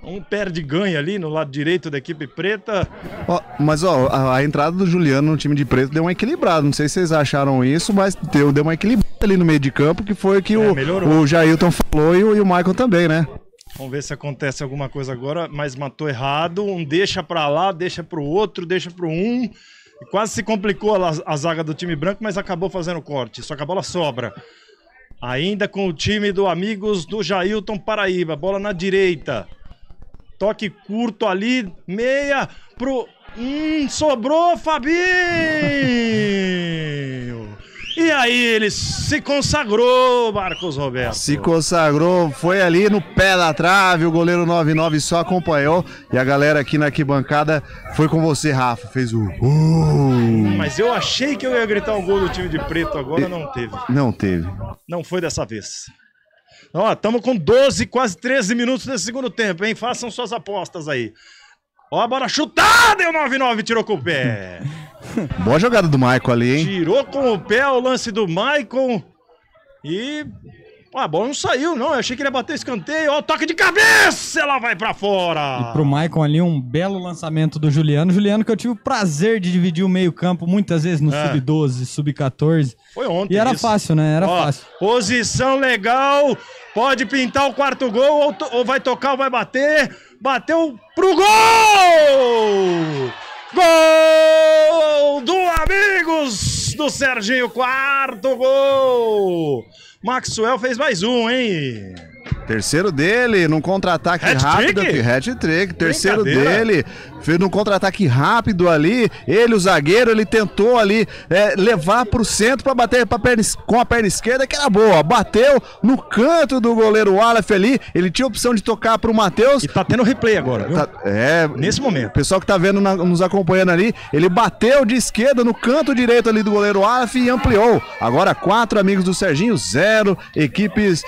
Um perde ganha ali no lado direito da equipe preta. Ó, mas ó, a, a entrada do Juliano no time de preto deu uma equilibrada. Não sei se vocês acharam isso, mas deu, deu uma equilibrada ali no meio de campo, que foi que é, o, o Jailton falou e o, e o Michael também, né? Vamos ver se acontece alguma coisa agora, mas matou errado. Um deixa pra lá, deixa pro outro, deixa pro um. Quase se complicou a, a zaga do time branco, mas acabou fazendo corte. Só que a bola sobra. Ainda com o time do Amigos do Jailton Paraíba. Bola na direita. Toque curto ali, meia pro Hum, sobrou Fabinho! E aí ele se consagrou, Marcos Roberto. Se consagrou, foi ali no pé da trave, o goleiro nove nove só acompanhou. E a galera aqui na arquibancada foi com você, Rafa, fez o... Uh. Mas eu achei que eu ia gritar um gol do time de preto, agora não teve. Não teve. Não foi dessa vez. Ó, estamos com doze, quase treze minutos nesse segundo tempo, hein? Façam suas apostas aí. Ó, bora chutar! Deu nove nove, tirou com o pé. Boa jogada do Maicon ali, hein? Tirou com o pé o lance do Maicon. E... Ah, a bola não saiu, não. Eu achei que ele ia bater escanteio. Ó, toque de cabeça! Ela vai pra fora! E pro Maicon ali, um belo lançamento do Juliano. Juliano que eu tive o prazer de dividir o meio campo muitas vezes no é. sub doze, sub quatorze. Foi ontem. E era isso. fácil, né? Era Ó, fácil. Posição legal. Pode pintar o quarto gol. Ou, ou vai tocar ou vai bater. Bateu pro gol! Gol do Amigos do Serginho. Quarto gol! Maxwell fez mais um, hein? Terceiro dele, num contra-ataque rápido. Hat-trick. Terceiro dele, fez num contra-ataque rápido ali. Ele, o zagueiro, ele tentou ali é, levar pro centro pra bater pra perna, com a perna esquerda, que era boa. Bateu no canto do goleiro Aleph ali. Ele tinha a opção de tocar pro Matheus. E tá tendo replay agora, viu? Tá, é, nesse momento. O pessoal que tá vendo, na, nos acompanhando ali, ele bateu de esquerda no canto direito ali do goleiro Aleph e ampliou. Agora quatro Amigos do Serginho, zero equipes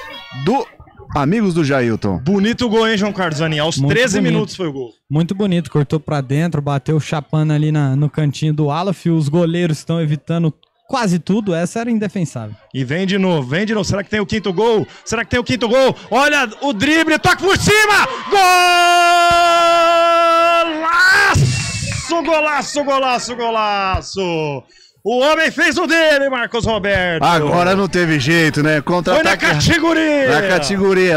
do... Amigos do Jailton. Bonito o gol, hein, João Carlos Zanin? Aos Muito treze bonito. Minutos foi o gol. Muito bonito, cortou pra dentro, bateu chapando ali na, no cantinho do Aleph. Os goleiros estão evitando quase tudo, essa era indefensável. E vem de novo, vem de novo. Será que tem o quinto gol? Será que tem o quinto gol? Olha o drible, toque por cima! Golaço, golaço, golaço, golaço! O homem fez o dele, Marcos Roberto. Agora não teve jeito, né? Contra-ataque. Foi na categoria. Na categoria.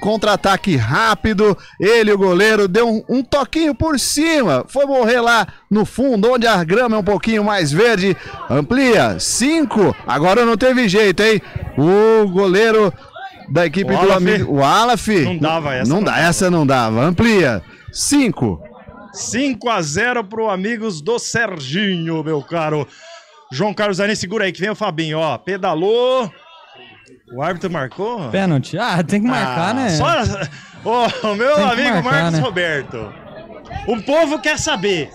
Contra-ataque rápido. Ele, o goleiro, deu um, um toquinho por cima. Foi morrer lá no fundo, onde a grama é um pouquinho mais verde. Amplia. Cinco. Agora não teve jeito, hein? O goleiro da equipe o do amigo. O Aleph. Não dava essa. Não, não, dá, essa não dava. Amplia. Cinco. cinco a zero pro Amigos do Serginho, meu caro. João Carlos Zanin, segura aí que vem o Fabinho, ó, pedalou, o árbitro marcou? Pênalti, ah, tem que marcar, ah, né? Só... Oh, meu amigo marcar, Marcos né? Roberto, o povo quer saber.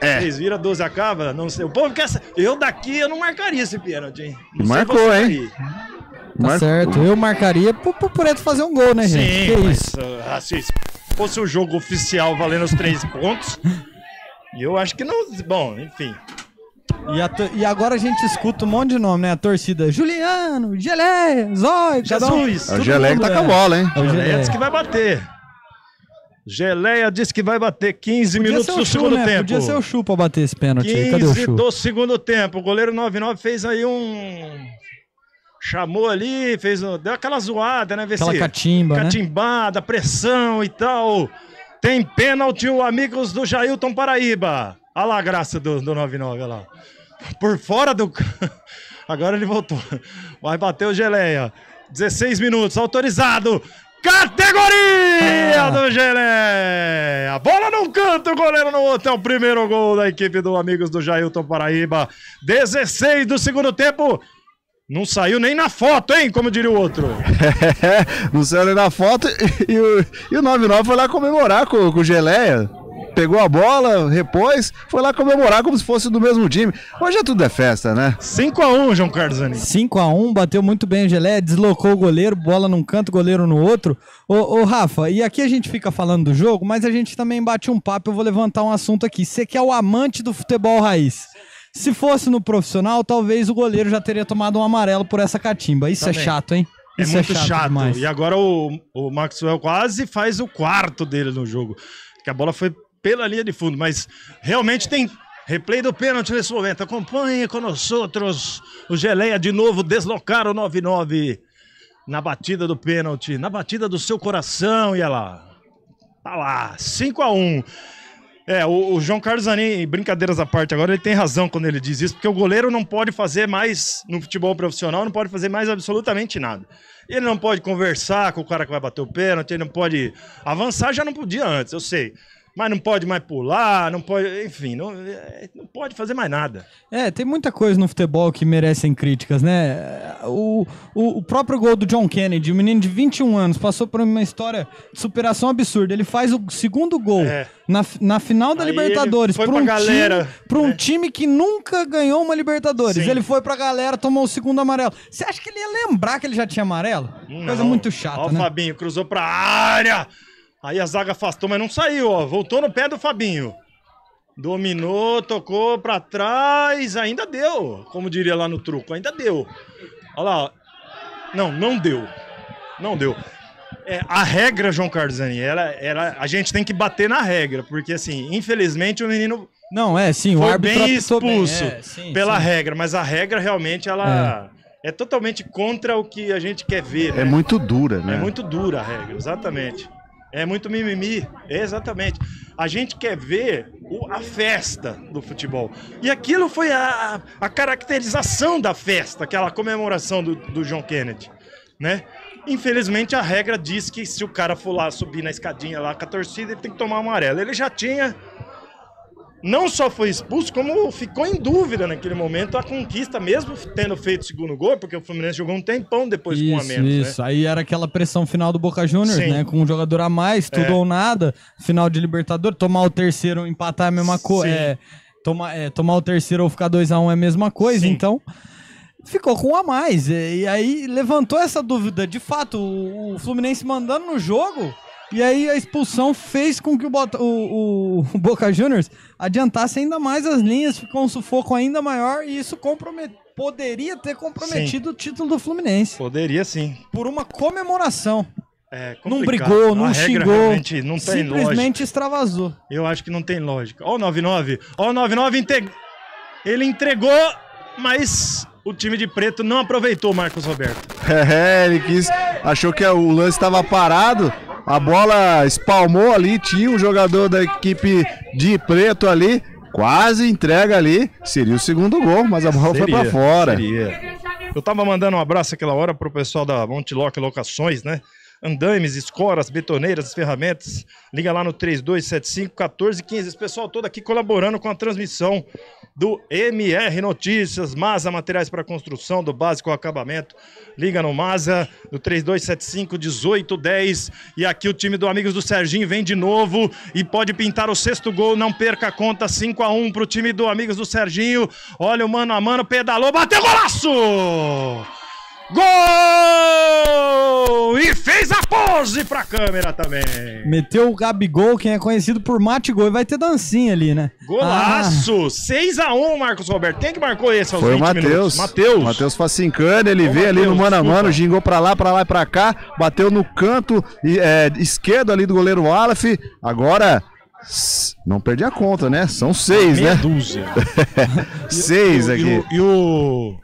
É. Vocês viram a doze acaba? Não sei, o povo quer saber. Eu daqui, eu não marcaria esse pênalti, hein? Não Marcou, hein? Tá Mar... certo, eu marcaria pro, pro Preto fazer um gol, né, gente? Sim, que mas, isso? Assim, se fosse o jogo oficial valendo os três pontos, eu acho que não, bom, enfim... E, a e agora a gente escuta um monte de nome, né? A torcida. Juliano, Geleia, Zói, cada um. O Geleia tá com a bola, hein? O Geleia disse que vai bater. Geleia disse que vai bater quinze Podia minutos do segundo né? tempo. Podia ser o Chu pra bater esse pênalti. quinze aí. Cadê o Chu? Do segundo tempo. O goleiro nove nove fez aí um... Chamou ali, fez um... deu aquela zoada, né? Vê aquela se... catimba, Catimbada, né? pressão e tal. Tem pênalti o Amigos do Jailton Paraíba. Olha lá a graça do, do nove nove, olha lá. Por fora do... Agora ele voltou. Vai bater o Geleia. dezesseis minutos, autorizado. Categoria ah. do Geleia. Bola num canto, goleiro no outro. É o primeiro gol da equipe do Amigos do Jailton Paraíba. dezesseis do segundo tempo. Não saiu nem na foto, hein? Como diria o outro. Não saiu nem na foto. E o, e o nove nove foi lá comemorar com, com o Geleia. Pegou a bola, repôs, foi lá comemorar como se fosse do mesmo time. Hoje é tudo é festa, né? cinco a um, João Carlos Zanin. cinco a um, bateu muito bem o Geleia, deslocou o goleiro, bola num canto, goleiro no outro. Ô, ô, Rafa, e aqui a gente fica falando do jogo, mas a gente também bate um papo, eu vou levantar um assunto aqui. Você que é o amante do futebol raiz. Se fosse no profissional, talvez o goleiro já teria tomado um amarelo por essa catimba. Isso também. É chato, hein? É Isso muito é chato. chato. Demais. E agora o, o Maxwell quase faz o quarto dele no jogo. Que a bola foi... pela linha de fundo, mas realmente tem replay do pênalti nesse momento. Acompanhe conosco, o Geleia de novo deslocar o nove nove na batida do pênalti, na batida do seu coração, e olha lá. Tá lá, cinco a um. É, o, o João Carlos Zanin, brincadeiras à parte agora, ele tem razão quando ele diz isso, porque o goleiro não pode fazer mais, no futebol profissional, não pode fazer mais absolutamente nada. Ele não pode conversar com o cara que vai bater o pênalti, ele não pode avançar, já não podia antes, eu sei. mas não pode mais pular, não pode, enfim, não, não pode fazer mais nada. É, tem muita coisa no futebol que merecem críticas, né? O, o, o próprio gol do John Kennedy, um menino de vinte e um anos, passou por uma história de superação absurda. Ele faz o segundo gol é. na, na final da Aí Libertadores para um, galera, time, pra um né? time que nunca ganhou uma Libertadores. Sim. Ele foi pra galera, tomou o segundo amarelo. Você acha que ele ia lembrar que ele já tinha amarelo? Não. Coisa muito chata, Ó, né? Ó, o Fabinho cruzou pra área... Aí a zaga afastou, mas não saiu, ó. Voltou no pé do Fabinho. Dominou, tocou pra trás, ainda deu. Como diria lá no truco, ainda deu. Olha lá, ó. Não, não deu. Não deu. É, a regra, João Cardzani, ela, ela, a gente tem que bater na regra, porque assim, infelizmente o menino não, é, sim, foi o bem expulso bem. É, sim, pela sim. regra, mas a regra realmente ela... É. É totalmente contra o que a gente quer ver. É né? muito dura, né? É muito dura a regra, exatamente. É muito mimimi, é exatamente. A gente quer ver o, a festa do futebol. E aquilo foi a, a caracterização da festa, aquela comemoração do, do John Kennedy, né? Infelizmente, a regra diz que se o cara for lá subir na escadinha lá com a torcida, ele tem que tomar amarelo. Ele já tinha... Não só foi expulso, como ficou em dúvida naquele momento a conquista, mesmo tendo feito o segundo gol, porque o Fluminense jogou um tempão depois com um a menos. Isso, né? Aí era aquela pressão final do Boca Juniors, Sim. né? Com um jogador a mais, tudo é. ou nada, final de Libertadores, tomar o terceiro, empatar é a mesma coisa. É, tomar, é, tomar o terceiro ou ficar dois a um é a mesma coisa, Sim. então... Ficou com um a mais, e aí levantou essa dúvida. De fato, o Fluminense mandando no jogo... E aí a expulsão fez com que o, Bota, o, o, o Boca Juniors adiantasse ainda mais as linhas, ficou um sufoco ainda maior e isso compromete, poderia ter comprometido sim. o título do Fluminense. Poderia sim. Por uma comemoração. É, não brigou, não a xingou, não tem simplesmente lógica. Extravasou. Eu acho que não tem lógica. Ó o nove nove, ó o nove nove, inte... ele entregou, mas... O time de preto não aproveitou o Marcos Roberto. É, ele quis, achou que o lance estava parado, a bola espalmou ali, tinha um jogador da equipe de preto ali, quase entrega ali, seria o segundo gol, mas a bola seria, foi para fora. Seria. Eu tava mandando um abraço aquela hora pro pessoal da Montiloc Locações, né? Andames, escoras, betoneiras, ferramentas. Liga lá no três dois sete cinco, um quatro um cinco. Pessoal todo aqui colaborando com a transmissão do M R Notícias. Maza, materiais para construção, do básico ao acabamento. Liga no Maza, no três dois sete cinco, um oito um zero. E aqui o time do Amigos do Serginho vem de novo e pode pintar o sexto gol. Não perca a conta, cinco a um para o time do Amigos do Serginho. Olha o mano a mano, pedalou, bateu, golaço! Gol! E fez a pose pra câmera também. Meteu o Gabigol, quem é conhecido por mate gol. E vai ter dancinha ali, né? Golaço! Ah. seis a um, Marcos Roberto. Quem que marcou esse aos Foi vinte o Matheus. Matheus. Matheus Facincani, ele veio ali no mano a mano, gingou pra lá, pra lá e pra cá. Bateu no canto é, esquerdo ali do goleiro Aleph. Agora... Não perdi a conta, né? São seis, né? Meia dúzia. Seis aqui. E o...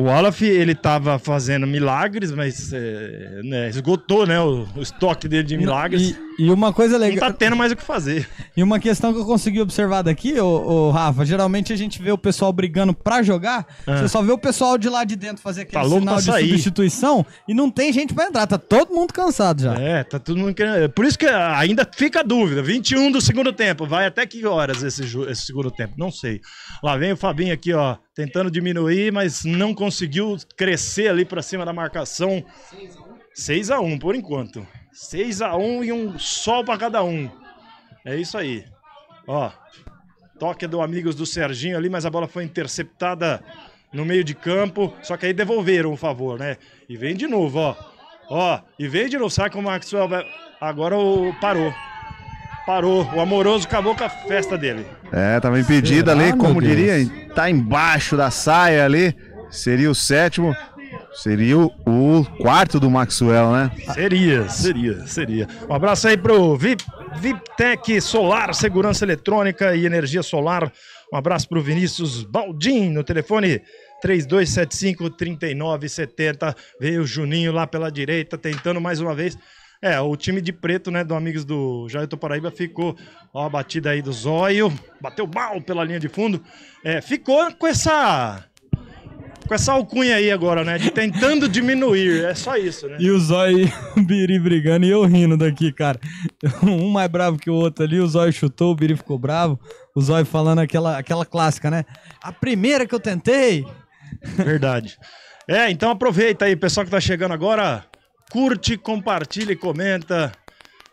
O Aleph, ele tava fazendo milagres, mas é, né, esgotou né, o, o estoque dele de milagres. E, e uma coisa legal... Não tá tendo mais o que fazer. E uma questão que eu consegui observar daqui, ô, ô, Rafa, geralmente a gente vê o pessoal brigando pra jogar, ah. você só vê o pessoal de lá de dentro fazer aquele Falou sinal de sair. substituição e não tem gente pra entrar, tá todo mundo cansado já. É, tá todo mundo querendo... Por isso que ainda fica a dúvida, vinte e um do segundo tempo, vai até que horas esse, esse segundo tempo? Não sei. Lá vem o Fabinho aqui, ó. Tentando diminuir, mas não conseguiu crescer ali pra cima da marcação. seis a um, por enquanto. seis a um e um sol pra cada um. É isso aí. Ó, toque do Amigos do Serginho ali, mas a bola foi interceptada no meio de campo. Só que aí devolveram o favor, né? E vem de novo, ó. Ó, e vem de novo. Sabe que o Maxwell vai... Agora o... parou. Parou, o Amoroso acabou com a festa dele. É, tava impedido Será, ali, como diria, tá embaixo da saia ali. Seria o sétimo, seria o quarto do Maxwell, né? Seria, seria, seria. Um abraço aí pro Vip, Viptec Solar, Segurança Eletrônica e Energia Solar. Um abraço pro Vinícius Baldim, no telefone três dois sete cinco, três nove sete zero. Veio o Juninho lá pela direita, tentando mais uma vez... É, o time de preto, né, do Amigos do Jair do Paraíba ficou, ó, a batida aí do Zóio, bateu mal pela linha de fundo, é, ficou com essa, com essa alcunha aí agora, né? De tentando diminuir. É só isso, né? E o Zóio e o Biri brigando e eu rindo daqui, cara. Um mais bravo que o outro ali, o Zóio chutou, o Biri ficou bravo. O Zóio falando aquela, aquela clássica, né? A primeira que eu tentei. Verdade. É, então aproveita aí, pessoal que tá chegando agora. Curte, compartilha e comenta.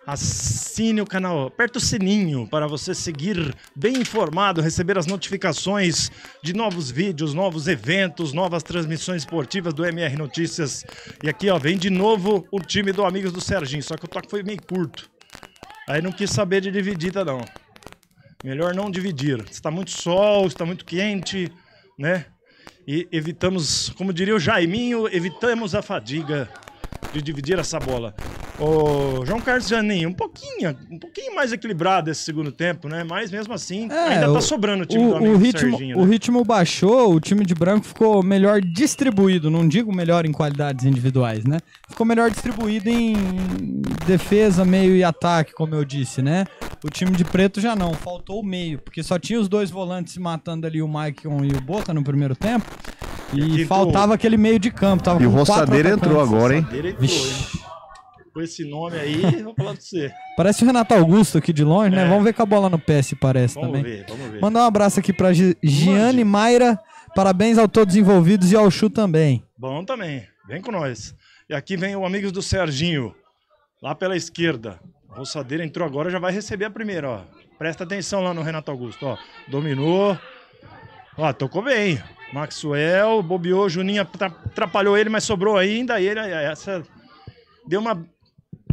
Assine o canal, aperta o sininho para você seguir bem informado, receber as notificações de novos vídeos, novos eventos, novas transmissões esportivas do M R Notícias. E aqui, ó, vem de novo o time do Amigos do Serginho, só que o toque foi meio curto. Aí não quis saber de dividir, tá não. Melhor não dividir. Está muito sol, está muito quente, né? E evitamos, como diria o Jaiminho, evitamos a fadiga de dividir essa bola. Ô, João Carlos Janinho, um pouquinho, um pouquinho mais equilibrado esse segundo tempo, né? Mas mesmo assim, é, ainda tá sobrando o time o, do amigo o ritmo, Serginho, né? O ritmo baixou, o time de branco ficou melhor distribuído, não digo melhor em qualidades individuais, né? Ficou melhor distribuído em defesa, meio e ataque, como eu disse, né? O time de preto já não, faltou o meio, porque só tinha os dois volantes se matando ali, o Maicon e o Bota no primeiro tempo, e, e faltava o... aquele meio de campo. Tava e o Roçadeira entrou agora, hein? Vixe. Com esse nome aí, vou falar pra você. Parece o Renato Augusto aqui de longe, é, né? Vamos ver com a bola no pé se parece vamos também. Vamos ver, vamos ver. Mandar um abraço aqui pra Gi Giane Mayra. Parabéns a todos envolvidos e ao Chu também. Bom também. Vem com nós. E aqui vem o Amigos do Serginho. Lá pela esquerda. A Roçadeira entrou agora, já vai receber a primeira, ó. Presta atenção lá no Renato Augusto, ó. Dominou. Ó, tocou bem. Maxwell, bobeou, Juninho atrapalhou ele, mas sobrou aí, ainda ele. Essa deu uma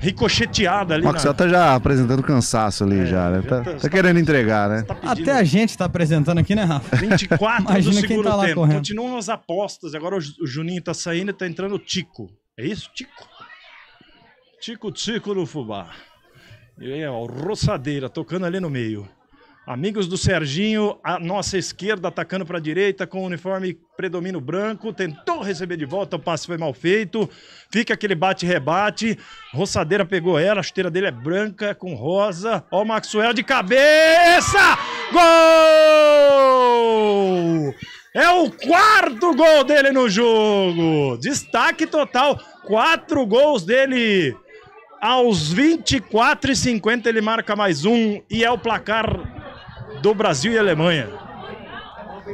ricocheteada ali. O Maxwell na... tá já apresentando cansaço ali, é, já, né? Já tá, tá, tá querendo entregar, né? Tá pedindo... Até a gente tá apresentando aqui, né, Rafa? vinte e quatro Imagina do segundo tá tempo. Correndo. Continuam as apostas. Agora o Juninho tá saindo e tá entrando o Tico. É isso, Tico? Tico, Tico no Fubá. E aí, ó, Roçadeira tocando ali no meio. Amigos do Serginho, a nossa esquerda atacando para a direita com o uniforme predomínio branco. Tentou receber de volta, o passe foi mal feito. Fica aquele bate-rebate. Roçadeira pegou ela, a chuteira dele é branca com rosa. Ó o Maxwell de cabeça! Gol! É o quarto gol dele no jogo! Destaque total, quatro gols dele. Aos vinte e quatro e cinquenta ele marca mais um e é o placar... do Brasil e Alemanha.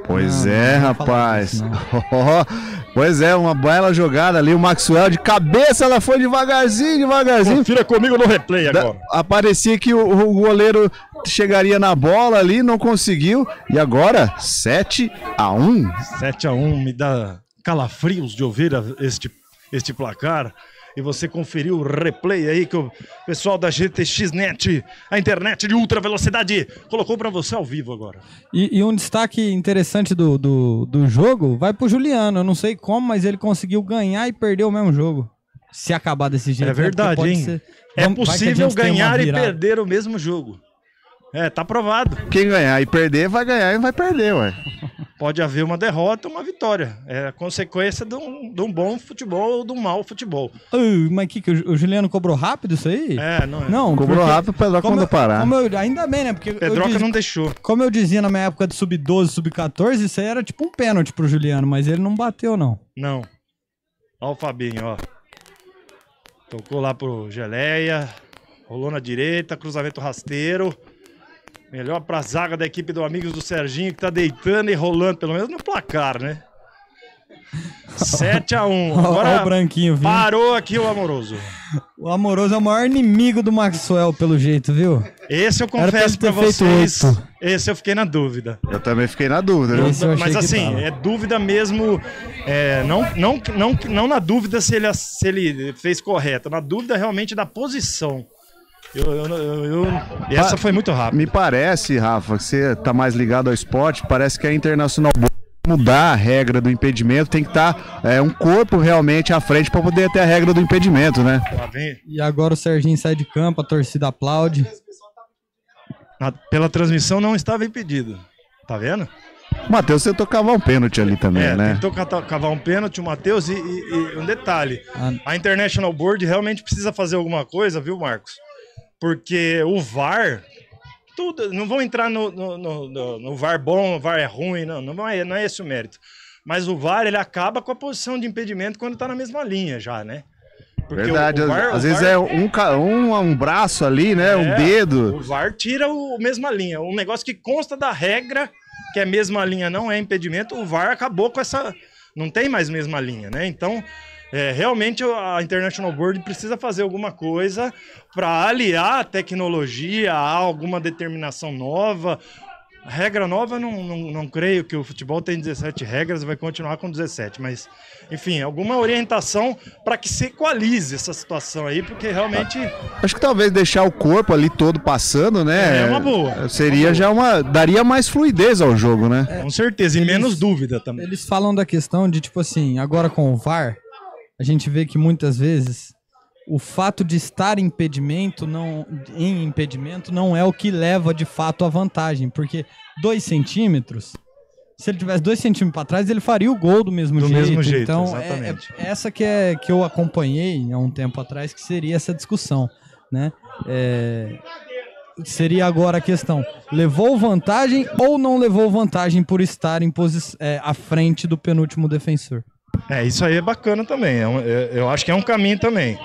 Pois não, é, não rapaz. Isso, pois é, uma bela jogada ali. O Maxwell de cabeça, ela foi devagarzinho, devagarzinho. Confira comigo no replay agora. Da, aparecia que o, o goleiro chegaria na bola ali, não conseguiu. E agora, sete a um. sete a um, me dá calafrios de ouvir este, este placar. E você conferiu o replay aí que o pessoal da G T X net, a internet de ultra velocidade, colocou para você ao vivo agora. E, e um destaque interessante do, do, do jogo vai pro Juliano. Eu não sei como, mas ele conseguiu ganhar e perder o mesmo jogo. Se acabar desse jeito. É verdade, né? Hein? Ser... É possível ganhar e perder o mesmo jogo. É, tá provado. Quem ganhar e perder, vai ganhar e vai perder, ué. Pode haver uma derrota ou uma vitória. É a consequência de um, de um bom futebol ou de um mau futebol. Uh, mas que, que o Juliano cobrou rápido isso aí? É, não é. Não, cobrou porque, rápido, o Pedroca mandou parar. Como eu, ainda bem, né? Porque Pedroca eu, não deixou. Como eu dizia na minha época de sub doze, sub quatorze, isso aí era tipo um pênalti pro Juliano, mas ele não bateu, não. Não. Ó o Fabinho, ó. Tocou lá pro Geleia, rolou na direita, cruzamento rasteiro. Melhor pra zaga da equipe do Amigos do Serginho, que tá deitando e rolando, pelo menos no placar, né? sete a um. Agora ó, ó o branquinho, viu? Parou aqui o Amoroso. O Amoroso é o maior inimigo do Maxwell, pelo jeito, viu? Esse eu confesso pra, pra vocês, esse eu fiquei na dúvida. Eu também fiquei na dúvida, né? Mas assim, é dúvida mesmo, é, não, não, não, não na dúvida se ele, se ele fez correto, na dúvida realmente da posição. Eu, eu, eu, eu... Essa foi muito rápida. Me parece, Rafa, que você tá mais ligado ao esporte, parece que a Internacional mudar a regra do impedimento, tem que estar tá, é, um corpo realmente à frente para poder ter a regra do impedimento, né? E agora o Serginho sai de campo, a torcida aplaude. Na, pela transmissão não estava impedido, tá vendo? O Matheus tentou cavar um pênalti ali também, é, né? Tentou cavar um pênalti, o Matheus, e, e, e um detalhe, a International Board realmente precisa fazer alguma coisa, viu, Marcos? Porque o V A R, tudo, não vão entrar no, no, no, no, no V A R bom, o V A R é ruim, não, não é, não é esse o mérito. mas o V A R ele acaba com a posição de impedimento quando tá na mesma linha já, né? Porque verdade, o, o V A R, às vezes V A R... é um, um, um braço ali, né? É, um dedo. O V A R tira o, o mesma linha. Um negócio que consta da regra, que é mesma linha, não é impedimento, o V A R acabou com essa... Não tem mais mesma linha, né? Então, é, realmente a International Board precisa fazer alguma coisa para aliar a tecnologia a alguma determinação nova. Regra nova, não, não, não creio que o futebol tem dezessete regras e vai continuar com dezessete, mas, enfim, alguma orientação para que se equalize essa situação aí, porque realmente... Acho que talvez deixar o corpo ali todo passando, né? É uma boa. Seria uma boa. Já uma... daria mais fluidez ao jogo, né? É, com certeza, e eles, menos dúvida também. Eles falam da questão de, tipo assim, agora com o V A R, a gente vê que muitas vezes o fato de estar em impedimento, não, em impedimento não é o que leva de fato a vantagem, porque dois centímetros, se ele tivesse dois centímetros para trás, ele faria o gol do mesmo do jeito. Mesmo jeito, então, exatamente. É, é, essa que, é, que eu acompanhei há um tempo atrás, que seria essa discussão, né? É, seria agora a questão, levou vantagem ou não levou vantagem por estar em posi- é, à frente do penúltimo defensor? É, isso aí é bacana também, é um, eu, eu acho que é um caminho também.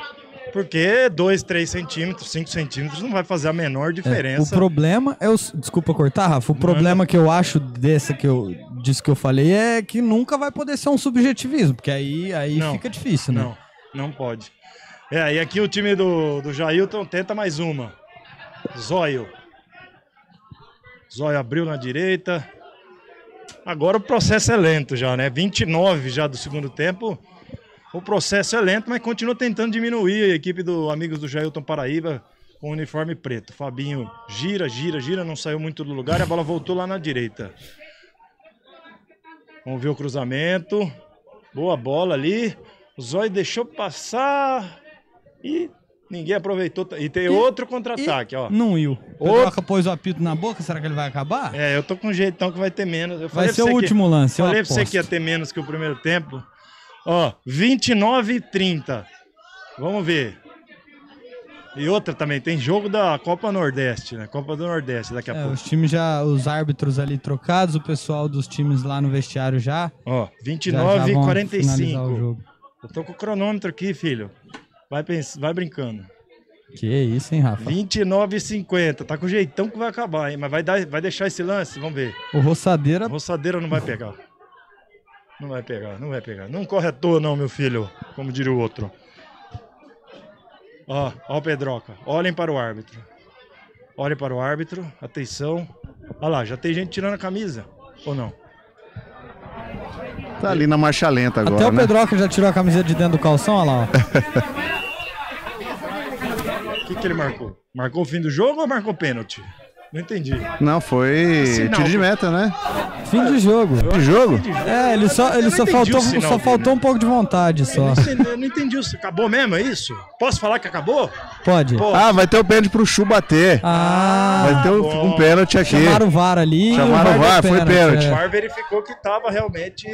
Porque dois, três centímetros, cinco centímetros não vai fazer a menor diferença. É, o problema é os... Desculpa cortar, Rafa. O problema que eu acho dessa que eu, disso que eu falei é que nunca vai poder ser um subjetivismo, porque aí, aí não, fica difícil, né? Não, não pode. É, e aqui o time do, do Jailton tenta mais uma. Zóio. Zóio abriu na direita. Agora o processo é lento já, né? vinte e nove já do segundo tempo. O processo é lento, mas continua tentando diminuir a equipe do Amigos do Jailton Paraíba com o uniforme preto. Fabinho gira, gira, gira, não saiu muito do lugar e a bola voltou lá na direita. Vamos ver o cruzamento. Boa bola ali. O Zói deixou passar e ninguém aproveitou. E tem e, outro contra-ataque, ó. Não ia. Outro... Pôs o apito na boca, será que ele vai acabar? É, eu tô com um jeitão que vai ter menos. Eu vai ser o último que... lance, eu Falei pra você que ia ter menos que o primeiro tempo. Ó, vinte e nove e trinta. Vamos ver. E outra também, tem jogo da Copa Nordeste, né? Copa do Nordeste daqui a é, pouco. Os times já, os árbitros ali trocados, o pessoal dos times lá no vestiário já. Ó, vinte e nove e quarenta e cinco. Eu tô com o cronômetro aqui, filho. Vai, pens... vai brincando. Que isso, hein, Rafa? vinte e nove e cinquenta. Tá com o jeitão que vai acabar, hein? Mas vai, dar... vai deixar esse lance? Vamos ver. O Roçadeira... O Roçadeira não vai pegar. Não vai pegar, não vai pegar. Não corre à toa não, meu filho, como diria o outro. Ó, ó o Pedroca. Olhem para o árbitro. Olhem para o árbitro. Atenção. Olha lá, já tem gente tirando a camisa. Ou não? Tá ali na marcha lenta agora, até o né? Pedroca já tirou a camisa de dentro do calção, olha lá. O que que ele marcou? Marcou o fim do jogo ou marcou pênalti? Não entendi. Não, foi sinal, tiro de meta, né? Fim de jogo. Fim de jogo? É, ele só, ele só faltou, sinal, só faltou um pouco de vontade só. Eu não entendi isso. Acabou mesmo, é isso? Posso falar que acabou? Pode. Pode. Ah, vai ter o pênalti pro Chu bater. Ah. Vai ter um, um pênalti aqui. Chamaram o V A R ali. Chamaram o V A R, foi pênalti. O V A R verificou que tava realmente...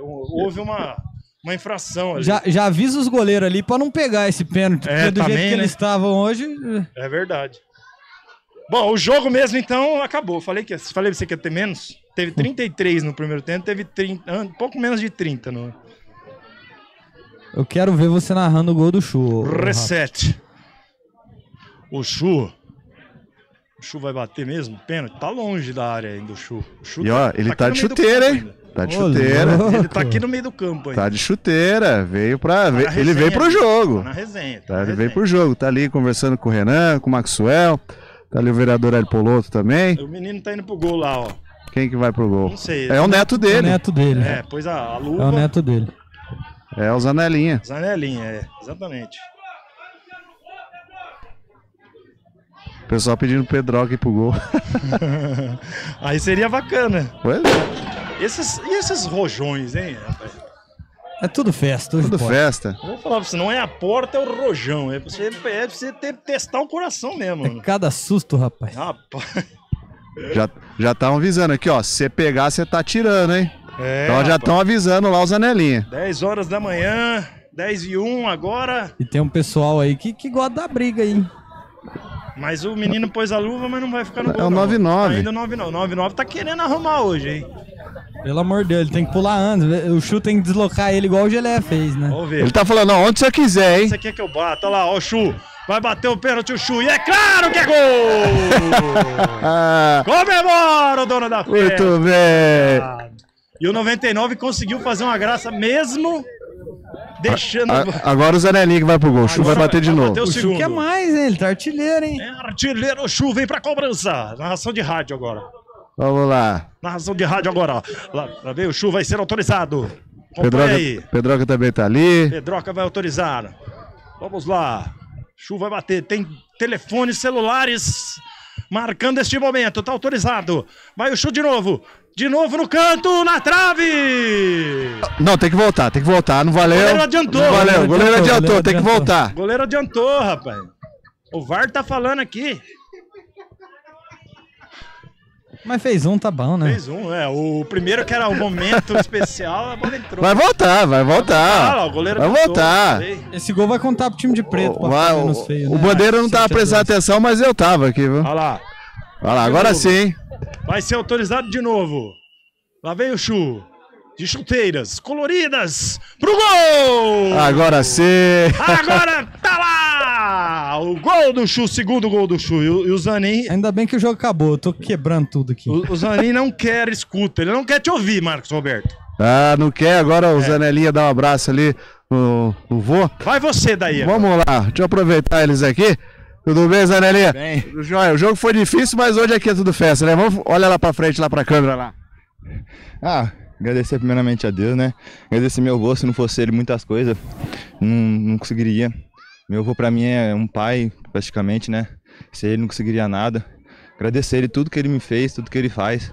Houve uma... Uma infração ali. Já, já avisa os goleiros ali pra não pegar esse pênalti, é, porque do também, jeito que né? eles estavam hoje... É verdade. Bom, o jogo mesmo, então, acabou. Falei que falei pra você que ia ter menos. Teve trinta e três no primeiro tempo, teve trinta, um pouco menos de trinta. No... Eu quero ver você narrando o gol do Chu. Reset. O Chu. O Chu vai bater mesmo? Pênalti. Tá longe da área ainda o Chu. E ó, ele tá, tá de chuteira, hein? Tá de Ô, chuteira. Louco. Ele tá aqui no meio do campo ainda. Tá de chuteira. Veio pra... Tá ele resenha, veio pro jogo. Tá na resenha. Tá tá, na ele resenha. veio pro jogo. Tá ali conversando com o Renan, com o Maxwell. Tá ali o vereador Aripoloto também. O menino tá indo pro gol lá, ó. Quem que vai pro gol? Não sei. É o neto dele. É o neto dele. É, pois a, a luva... É o neto dele. É o Zanelinha. Zanelinha, é. Exatamente. O pessoal pedindo o Pedroca ir pro gol. Aí seria bacana. Pois é. Esses, e esses rojões, hein, rapaz? É tudo festa. Tudo pode. festa. Vou falar pra você, não é a porta, é o rojão. É pra você, é pra você ter, testar o coração mesmo. É cada susto, rapaz. Rapaz. Já, já tá avisando aqui, ó. Se você pegar, você tá tirando, hein? É, então já estão avisando lá os anelinhos. dez horas da manhã, dez e um agora. E tem um pessoal aí que, que gosta da briga aí. Mas o menino pôs a luva, mas não vai ficar no gol. É o nove nove. Ainda o nove nove. O nove nove tá querendo arrumar hoje, hein? Pelo amor de Deus, ele tem que pular antes. O Chu tem que deslocar ele igual o Gelé fez, né? Vamos ver. Ele tá falando, ó, onde você quiser, hein? Você quer que eu bata? Olha lá, ó, o Chu. Vai bater o pênalti, o Chu. E é claro que é gol! Comemora o dono da festa! Muito bem! E o noventa e nove conseguiu fazer uma graça mesmo... Deixando... A, a, agora o Zanelinho que vai pro gol. O Chu vai bater de novo. O, o Chu quer mais, hein? Ele tá artilheiro, hein? É artilheiro, o Chu vem pra cobrança. Narração de rádio agora. Vamos lá. Narração de rádio agora. Lá, lá vem, o Chu vai ser autorizado. Pedroca, aí. Pedroca também tá ali. Pedroca vai autorizar. Vamos lá. Chu vai bater. Tem telefones celulares marcando este momento. Tá autorizado. Vai o Chu de novo. De novo no canto, na trave! Não, tem que voltar, tem que voltar, não valeu. O goleiro adiantou. Não valeu, o goleiro adiantou, adiantou, tem que voltar. O goleiro adiantou, rapaz. O V A R tá falando aqui. Mas fez um, tá bom, né? Fez um, é. O primeiro que era o momento especial, a bola entrou. Vai voltar, vai voltar. Ah, o goleiro vai adiantou, voltar. Esse gol vai contar pro time de preto. O, pra o, o, feio, o né? Bandeira não tava prestando atenção, mas eu tava aqui, viu? Olha lá. Olha lá, agora sim, hein? Vai ser autorizado de novo. Lá vem o Chu. De chuteiras coloridas pro gol! Agora sim! Agora tá lá! O gol do Chu, segundo gol do Chu. E o Zanin... Ainda bem que o jogo acabou, eu tô quebrando tudo aqui. O, o Zanin não quer escuta, ele não quer te ouvir, Marcos Roberto. Ah, não quer? Agora o é. Zanelinha dá um abraço ali no vô. Vai você daí. Agora. Vamos lá, deixa eu aproveitar eles aqui. Tudo bem, Zanelinha? Bem. O jogo foi difícil, mas hoje aqui é tudo festa, né? Vamos, olha lá pra frente, lá pra câmera lá. Ah, agradecer primeiramente a Deus, né? Agradecer meu avô, se não fosse ele, muitas coisas, não, não conseguiria. Meu avô pra mim é um pai, praticamente, né? Se ele não conseguiria nada. Agradecer ele tudo que ele me fez, tudo que ele faz.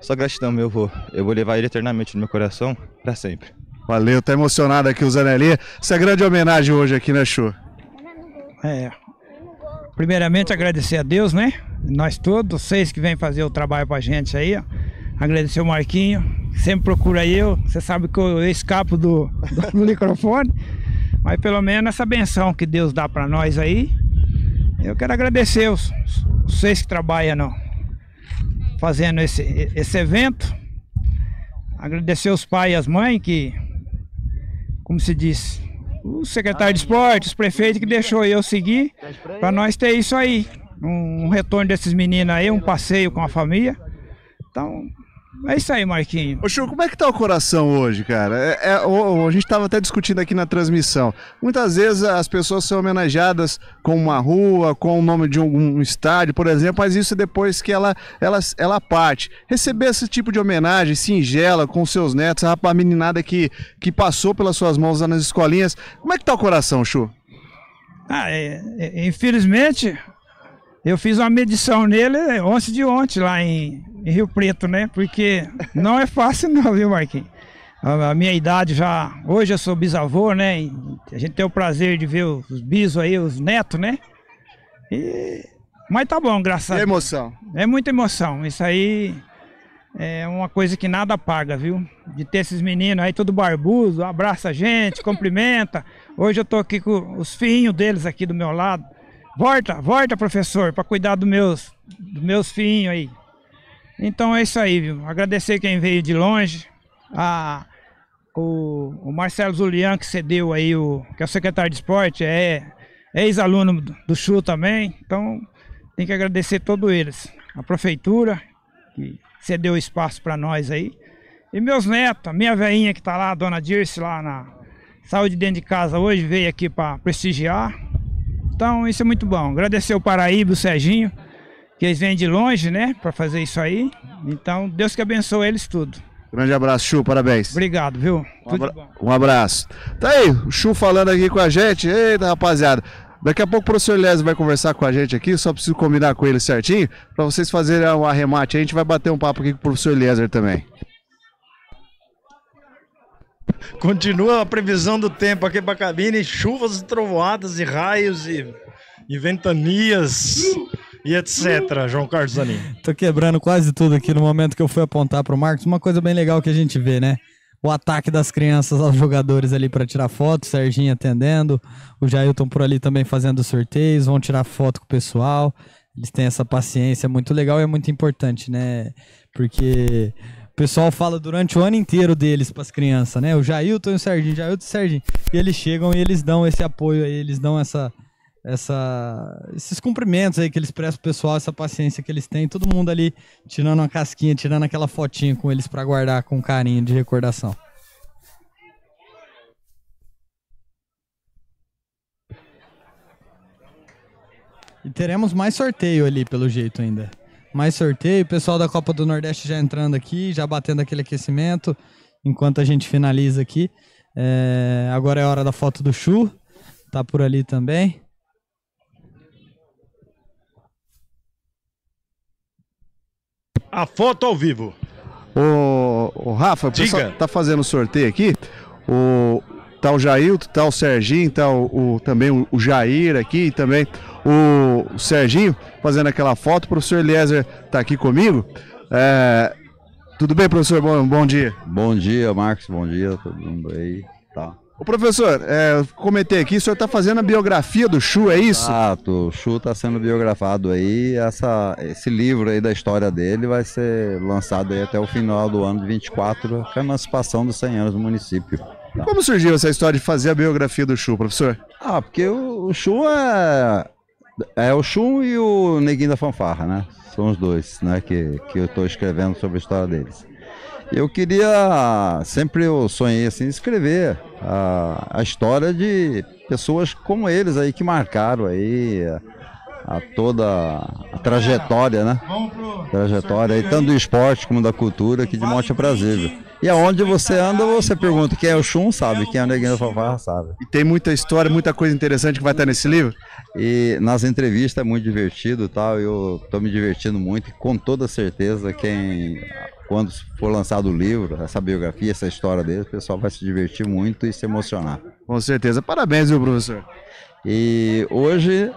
Só gratidão, meu avô. Eu vou levar ele eternamente no meu coração, pra sempre. Valeu, tá emocionado aqui o Zanelinha. Essa é a grande homenagem hoje aqui, né, Chu? É... Primeiramente agradecer a Deus, né? Nós todos, vocês que vêm fazer o trabalho pra gente aí, ó. Agradecer o Marquinho, que sempre procura eu. Você sabe que eu, eu escapo do, do microfone. Mas pelo menos essa benção que Deus dá pra nós aí. Eu quero agradecer os, vocês que trabalham no, fazendo esse, esse evento. Agradecer os pais e as mães que, como se diz... O secretário de esportes, o prefeito que deixou eu seguir, para nós ter isso aí, um retorno desses meninos aí, um passeio com a família. Então, é isso aí, Marquinho. Ô, Chu, como é que tá o coração hoje, cara? É, é, o, a gente tava até discutindo aqui na transmissão. Muitas vezes as pessoas são homenageadas com uma rua, com o nome de um, um estádio, por exemplo, mas isso é depois que ela, ela, ela parte. Receber esse tipo de homenagem singela com seus netos, a rapaz, meninada que, que passou pelas suas mãos lá nas escolinhas. Como é que tá o coração, Chu? Ah, é, é, infelizmente... Eu fiz uma medição nele ontem de ontem lá em, em Rio Preto, né? Porque não é fácil não, viu, Marquinhos? A, a minha idade já... Hoje eu sou bisavô, né? E a gente tem o prazer de ver os bisos aí, os netos, né? E, mas tá bom, graças a Deus. É emoção. É muita emoção. Isso aí é uma coisa que nada paga, viu? De ter esses meninos aí tudo barbudo, abraça a gente, cumprimenta. Hoje eu tô aqui com os filhinhos deles aqui do meu lado. Volta, volta, professor, para cuidar dos meus, dos meus filhinhos aí. Então é isso aí, viu? Agradecer quem veio de longe, a, o, o Marcelo Zulian, que cedeu aí, o, que é o secretário de esporte, é, é ex-aluno do, do Chu também. Então tem que agradecer todos eles. A prefeitura, que cedeu o espaço para nós aí. E meus netos, a minha velhinha que tá lá, a dona Dirce, lá na saúde dentro de casa hoje, veio aqui para prestigiar. Então isso é muito bom. Agradecer o Paraíba, o Serginho, que eles vêm de longe, né, para fazer isso aí. Então Deus que abençoe eles tudo. Grande abraço, Chu, parabéns. Obrigado, viu? Um, abra... um abraço. Tá aí, o Chu falando aqui com a gente. Eita, rapaziada. Daqui a pouco o professor Lésio vai conversar com a gente aqui, só preciso combinar com ele certinho, para vocês fazerem um arremate. A gente vai bater um papo aqui com o professor Lésio também. Continua a previsão do tempo aqui para a cabine, chuvas, trovoadas e raios e, e ventanias e etcétera. João Carlos Zanin. Tô quebrando quase tudo aqui no momento que eu fui apontar para o Marcos. Uma coisa bem legal que a gente vê, né? O ataque das crianças aos jogadores ali para tirar foto, o Serginho atendendo, o Jailton por ali também fazendo sorteios, vão tirar foto com o pessoal. Eles têm essa paciência muito legal e é muito importante, né? Porque... pessoal fala durante o ano inteiro deles para as crianças, né? O Jailton e o Serginho, Jailton e o Serginho. E eles chegam e eles dão esse apoio aí, eles dão essa, essa, esses cumprimentos aí que eles prestam pro pessoal, essa paciência que eles têm. Todo mundo ali tirando uma casquinha, tirando aquela fotinha com eles para guardar com carinho de recordação. E teremos mais sorteio ali, pelo jeito, ainda. Mais sorteio, o pessoal da Copa do Nordeste já entrando aqui, já batendo aquele aquecimento, enquanto a gente finaliza aqui. É... Agora é hora da foto do Chu, tá por ali também. A foto ao vivo. O, o Rafa, o pessoal tá fazendo sorteio aqui, o... tá o Jailton, tá o Serginho, tá o, o, também o, o Jair aqui e também o, o Serginho fazendo aquela foto. O professor Eliezer tá aqui comigo. É, tudo bem, professor? Bom, bom dia. Bom dia, Marcos. Bom dia, todo mundo aí. Tá. O professor, é, comentei aqui, o senhor tá fazendo a biografia do Chu, é isso? Exato, o Chu tá sendo biografado aí. Essa, esse livro aí da história dele vai ser lançado aí até o final do ano de vinte e quatro, com a emancipação dos cem anos do município. Tá. Como surgiu essa história de fazer a biografia do Chu, professor? Ah, porque o, o Chu é, é o Chu e o Neguinho da Fanfarra, né? São os dois, né, que, que eu estou escrevendo sobre a história deles. Eu queria, sempre eu sonhei assim, escrever a, a história de pessoas como eles aí, que marcaram aí a, a toda a trajetória, né? Trajetória aí, tanto do esporte como da cultura aqui de Monte Aprazível. E aonde você anda, você pergunta quem é o Chum, sabe, quem é o Neguinho da Fanfarra, sabe. E tem muita história, muita coisa interessante que vai estar nesse livro. E nas entrevistas é muito divertido e tal, eu estou me divertindo muito. E com toda certeza, quem, quando for lançado o livro, essa biografia, essa história dele, o pessoal vai se divertir muito e se emocionar. Com certeza. Parabéns, viu, professor? E hoje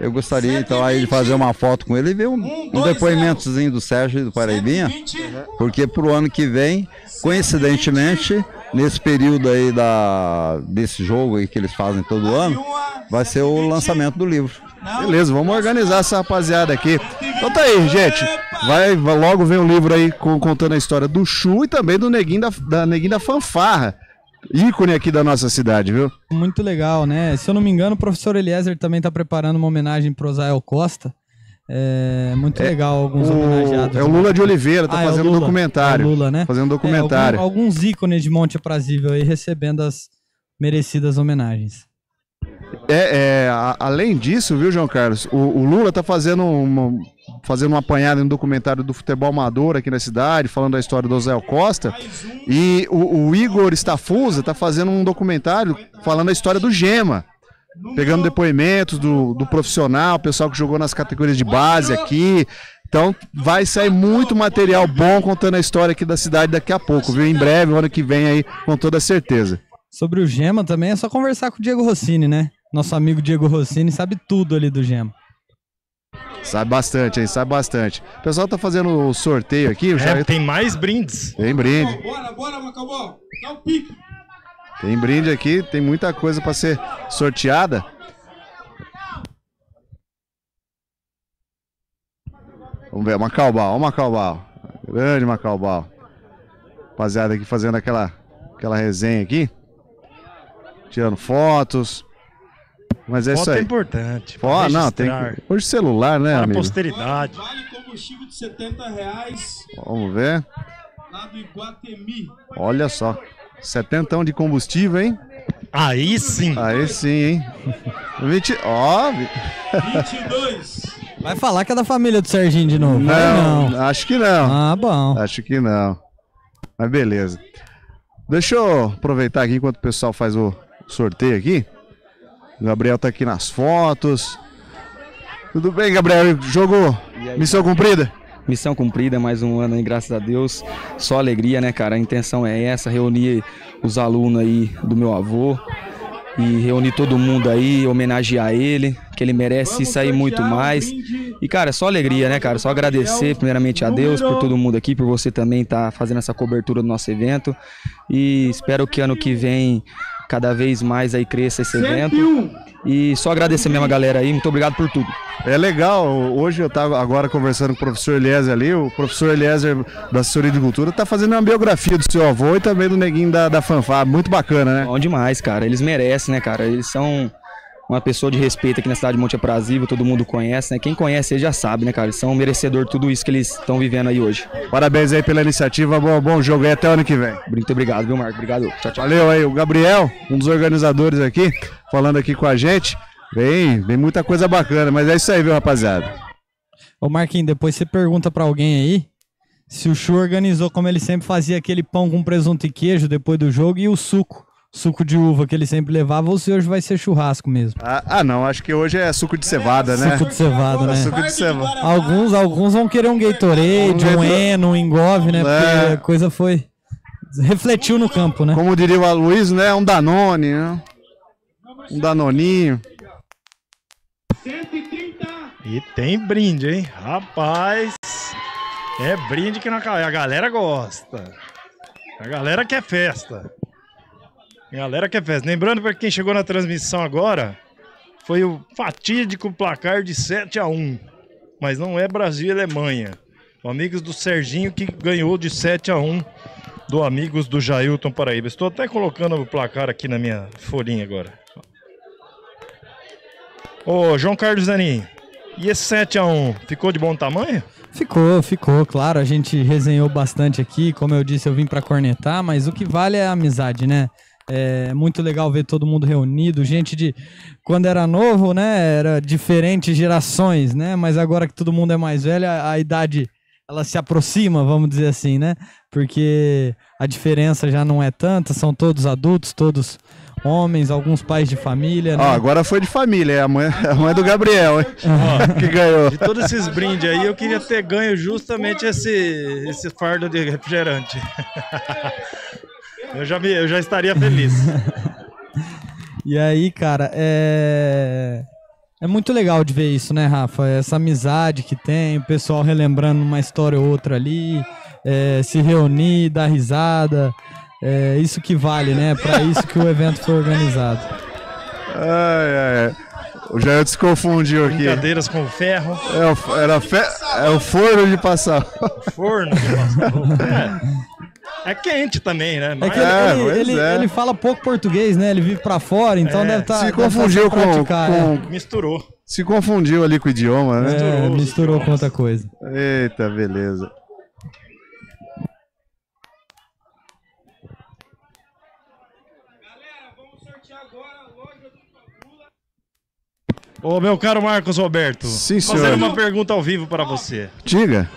eu gostaria então aí de fazer uma foto com ele e ver um, um depoimentozinho do Sérgio e do Paraibinha, porque pro ano que vem, coincidentemente, nesse período aí da, desse jogo aí que eles fazem todo ano, vai ser o lançamento do livro. Beleza, vamos organizar essa rapaziada aqui. Então tá aí, gente. Vai, vai logo vem o livro aí com, contando a história do Chu e também do Neguinho da, da, Neguinho da Fanfarra. Ícone aqui da nossa cidade, viu? Muito legal, né? Se eu não me engano, o professor Eliezer também está preparando uma homenagem para o Osael Costa. É muito legal, alguns o... homenageados. É o Lula de Oliveira, está ah, fazendo é Lula, um documentário. É o Lula, né? Fazendo um documentário. É, algum, alguns ícones de Monte Aprazível aí recebendo as merecidas homenagens. É, é a, além disso, viu, João Carlos? O, o Lula está fazendo uma, fazendo uma apanhada em um documentário do futebol amador aqui na cidade, falando da história do Osael Costa. E o, o Igor Stafusa está fazendo um documentário falando a história do Gema, pegando depoimentos do, do profissional, pessoal que jogou nas categorias de base aqui. Então vai sair muito material bom contando a história aqui da cidade daqui a pouco, viu? Em breve, ano que vem aí, com toda certeza. Sobre o Gema também é só conversar com o Diego Rossini, né? Nosso amigo Diego Rossini sabe tudo ali do Gema. Sabe bastante, hein? Sabe bastante. O pessoal tá fazendo o sorteio aqui. É, já... Tem mais brindes. Tem brinde. Bora, bora, Macabó. Dá um pique. Tem brinde aqui, tem muita coisa para ser sorteada. Vamos ver, Macaubal, ó Macaubal. Grande Macaubal. Rapaziada aqui fazendo aquela, aquela resenha aqui. Tirando fotos. Mas é foto isso aí. É importante. Foto, não, tem hoje celular, né, para amigo? Para a posteridade. Vale combustível de setenta reais. Vamos ver. Lá do Iguatemi. Olha só. setenta de combustível, hein? Aí sim. Aí sim, hein? vinte, ó. vinte e dois. Vai falar que é da família do Serginho de novo. Não, não, acho que não. Ah, bom. Acho que não. Mas beleza. Deixa eu aproveitar aqui enquanto o pessoal faz o sorteio aqui. O Gabriel tá aqui nas fotos. Tudo bem, Gabriel? Jogo, missão cumprida? Missão cumprida, mais um ano aí, graças a Deus. Só alegria, né, cara? A intenção é essa, reunir os alunos aí do meu avô e reunir todo mundo aí, homenagear ele, que ele merece isso aí muito mais. E, cara, só alegria, né, cara? Só agradecer primeiramente a Deus por todo mundo aqui, por você também estar fazendo essa cobertura do nosso evento. E espero que ano que vem cada vez mais aí cresça esse evento. E só agradecer mesmo a galera aí, muito obrigado por tudo. É legal, hoje eu estava agora conversando com o professor Eliezer ali, o professor Eliezer da Assessoria de Cultura está fazendo uma biografia do seu avô e também do neguinho da, da Fanfá, muito bacana, né? Bom demais, cara, eles merecem, né, cara, eles são uma pessoa de respeito aqui na cidade de Monte Aprazível, todo mundo conhece, né, quem conhece ele já sabe, né, cara, eles são merecedor de tudo isso que eles estão vivendo aí hoje. Parabéns aí pela iniciativa, bom, bom jogo aí até o ano que vem. Muito obrigado, viu, Marco, obrigado, tchau, tchau. Valeu aí, o Gabriel, um dos organizadores aqui, falando aqui com a gente. Vem, vem muita coisa bacana, mas é isso aí, viu, rapaziada? Ô Marquinhos, depois você pergunta pra alguém aí se o Chu organizou como ele sempre fazia aquele pão com presunto e queijo depois do jogo e o suco, suco de uva que ele sempre levava, ou se hoje vai ser churrasco mesmo. Ah, ah não, acho que hoje é suco de cevada, né? Suco de cevada, né? É suco de cevada. Alguns, alguns vão querer um Gatorade, um Eno, um Engove, né? É. Porque a coisa foi... refletiu no campo, né? Como diria o Aloysio, né? Um Danone, né? Um Danoninho. E tem brinde, hein? Rapaz, é brinde que não... a galera gosta. A galera quer festa. A galera quer festa. Lembrando para quem chegou na transmissão agora, foi o fatídico placar de sete a um. Mas não é Brasil e Alemanha. O Amigos do Serginho que ganhou de sete a um do Amigos do Jailton Paraíba. Estou até colocando o placar aqui na minha folhinha agora. Ô, João Carlos Zanin, e esse sete a um ficou de bom tamanho? Ficou, ficou, claro. A gente resenhou bastante aqui. Como eu disse, eu vim para cornetar, mas o que vale é a amizade, né? É muito legal ver todo mundo reunido. Gente de... quando era novo, né? Era diferentes gerações, né? Mas agora que todo mundo é mais velho, a, a idade ela se aproxima, vamos dizer assim, né? Porque a diferença já não é tanta. São todos adultos, todos... homens, alguns pais de família, né? Ah, agora foi de família, é a mãe, a mãe do Gabriel, hein? Ah. Que ganhou. De todos esses brindes aí, eu queria ter ganho justamente esse, esse fardo de refrigerante. Eu já, me, eu já estaria feliz. E aí, cara, é... é muito legal de ver isso, né, Rafa? Essa amizade que tem, o pessoal relembrando uma história ou outra ali, é, se reunir, dar risada... é isso que vale, né? Para isso que o evento foi organizado. Ai, ai, o Jair se confundiu aqui. Brincadeiras com ferro. É, era fe... é o forno de passar. Forno de passar. É, é quente também, né? Mas... é que ele, é, ele, ele, é. ele fala pouco português, né? Ele vive para fora, então é. deve estar... Tá, se confundiu deve tá com, com... É. Misturou. Se confundiu ali com o idioma, né? É, misturou misturou com outra coisa. Eita, beleza. Ô, meu caro Marcos Roberto, sim, senhor. Fazer uma pergunta ao vivo para você. Diga.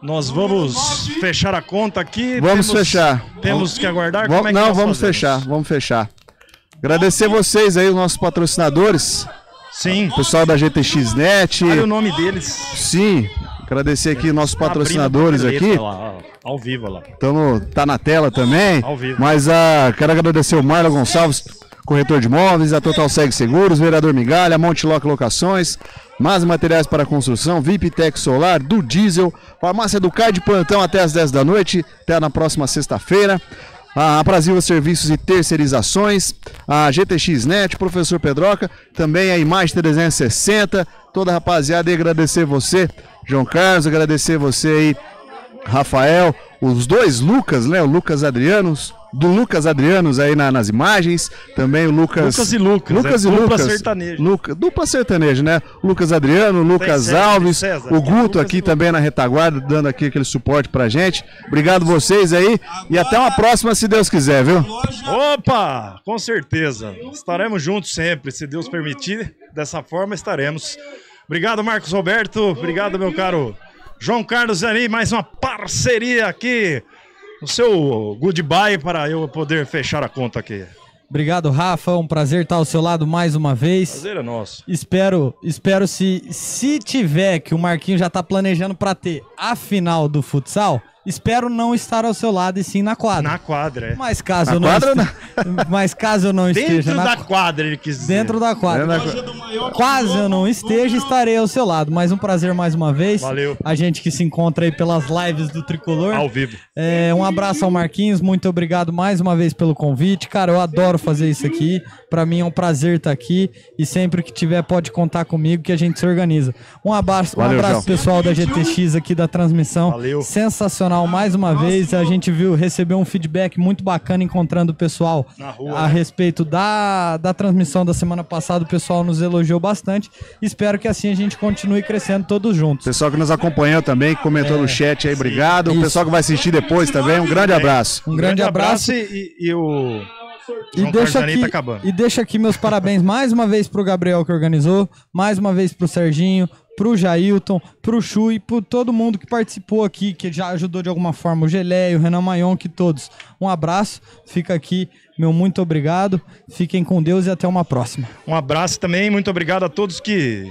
Nós vamos fechar a conta aqui. Vamos temos, fechar. Temos que aguardar? Vamos, Como é que não, vamos fazemos? fechar, vamos fechar. Agradecer vocês aí, os nossos patrocinadores. Sim. O pessoal da G T X net. Olha o nome deles. Sim. Agradecer aqui os nossos patrocinadores aqui. Lá, ao vivo lá. Tamo, tá na tela também. Ao vivo. Mas ah, quero agradecer o Marlon Gonçalves, corretor de imóveis, a Total Seg Seguros, Vereador Migalha, Monteloc Locações, Mais Materiais para Construção, V I P Tech Solar, do Diesel, Farmácia do Cai de plantão até às dez da noite, até na próxima sexta-feira, a Aprazível Serviços e Terceirizações, a G T X net, Professor Pedroca, também a Imagem trezentos e sessenta, toda a rapaziada, e agradecer você, João Carlos, agradecer você aí, Rafael, os dois Lucas, né, o Lucas Adrianos, do Lucas Adrianos aí na, nas imagens, também o Lucas... Lucas e Lucas, Lucas é, e dupla Lucas, sertanejo. Luca, dupla sertanejo, né? Lucas Adriano, Lucas César, Alves, César, o Guto é, aqui também na retaguarda, dando aqui aquele suporte pra gente. Obrigado vocês aí agora, e até uma próxima, se Deus quiser, viu? Opa, com certeza. Estaremos juntos sempre, se Deus permitir, dessa forma estaremos. Obrigado, Marcos Roberto, obrigado, meu caro João Carlos Zanin, mais uma parceria aqui. O seu goodbye para eu poder fechar a conta aqui. Obrigado, Rafa. Um prazer estar ao seu lado mais uma vez. Prazer é nosso. Espero, espero se, se tiver, que o Marquinho já está planejando para ter a final do futsal, Espero não estar ao seu lado e sim na quadra. Na quadra, é. Mas caso, eu não, quadra, este... na... Mas caso eu não esteja... Dentro na... da quadra, ele quis dizer. Dentro da quadra. Dentro da... Quase eu não esteja, estarei ao seu lado. Mas um prazer mais uma vez. Valeu. A gente que se encontra aí pelas lives do Tricolor. Ao vivo. É, um abraço ao Marquinhos, muito obrigado mais uma vez pelo convite. Cara, eu adoro fazer isso aqui. Pra mim é um prazer estar aqui. E sempre que tiver, pode contar comigo que a gente se organiza. Um abraço, Valeu, um abraço pessoal da G T X aqui da transmissão. Valeu. Sensacional. Mais uma vez, a gente viu, recebeu um feedback muito bacana encontrando o pessoal na rua, a né? respeito da, da transmissão da semana passada. O pessoal nos elogiou bastante. Espero que assim a gente continue crescendo todos juntos. Pessoal que nos acompanhou também, que comentou é, no chat aí, obrigado. Isso. O pessoal que vai assistir depois também, um grande abraço. Um grande, um grande abraço, abraço e, e o... E deixa, aqui, tá e deixa aqui meus parabéns mais uma vez pro Gabriel que organizou, mais uma vez pro Serginho, pro Jailton, pro Chu e pro todo mundo que participou aqui, que já ajudou de alguma forma, o Geleia, o Renan Maion, que todos. Um abraço, fica aqui meu muito obrigado, fiquem com Deus e até uma próxima. Um abraço também, muito obrigado a todos que,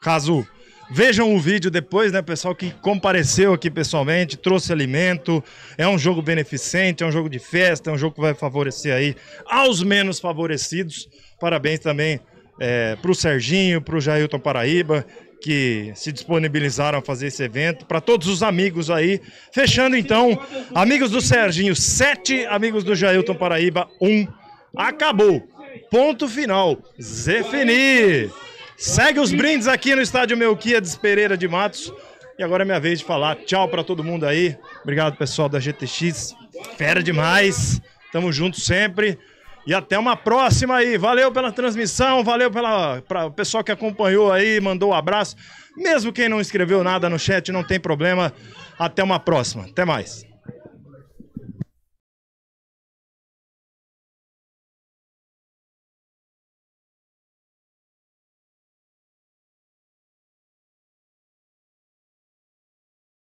caso vejam o vídeo depois, né, pessoal que compareceu aqui pessoalmente, trouxe alimento, é um jogo beneficente, é um jogo de festa, é um jogo que vai favorecer aí aos menos favorecidos. Parabéns também é, pro Serginho, pro Jailton Paraíba, que se disponibilizaram a fazer esse evento, para todos os amigos aí. Fechando então, amigos do Serginho, sete, amigos do Jailton Paraíba, um. Acabou, ponto final, Zé Fini. Segue os brindes aqui no estádio Melquiades Pereira de Matos. E agora é minha vez de falar tchau pra todo mundo aí. Obrigado, pessoal da G T X. Fera demais. Tamo junto sempre. E até uma próxima aí. Valeu pela transmissão, valeu pela pra, o pessoal que acompanhou aí, mandou um abraço. Mesmo quem não escreveu nada no chat, não tem problema. Até uma próxima. Até mais.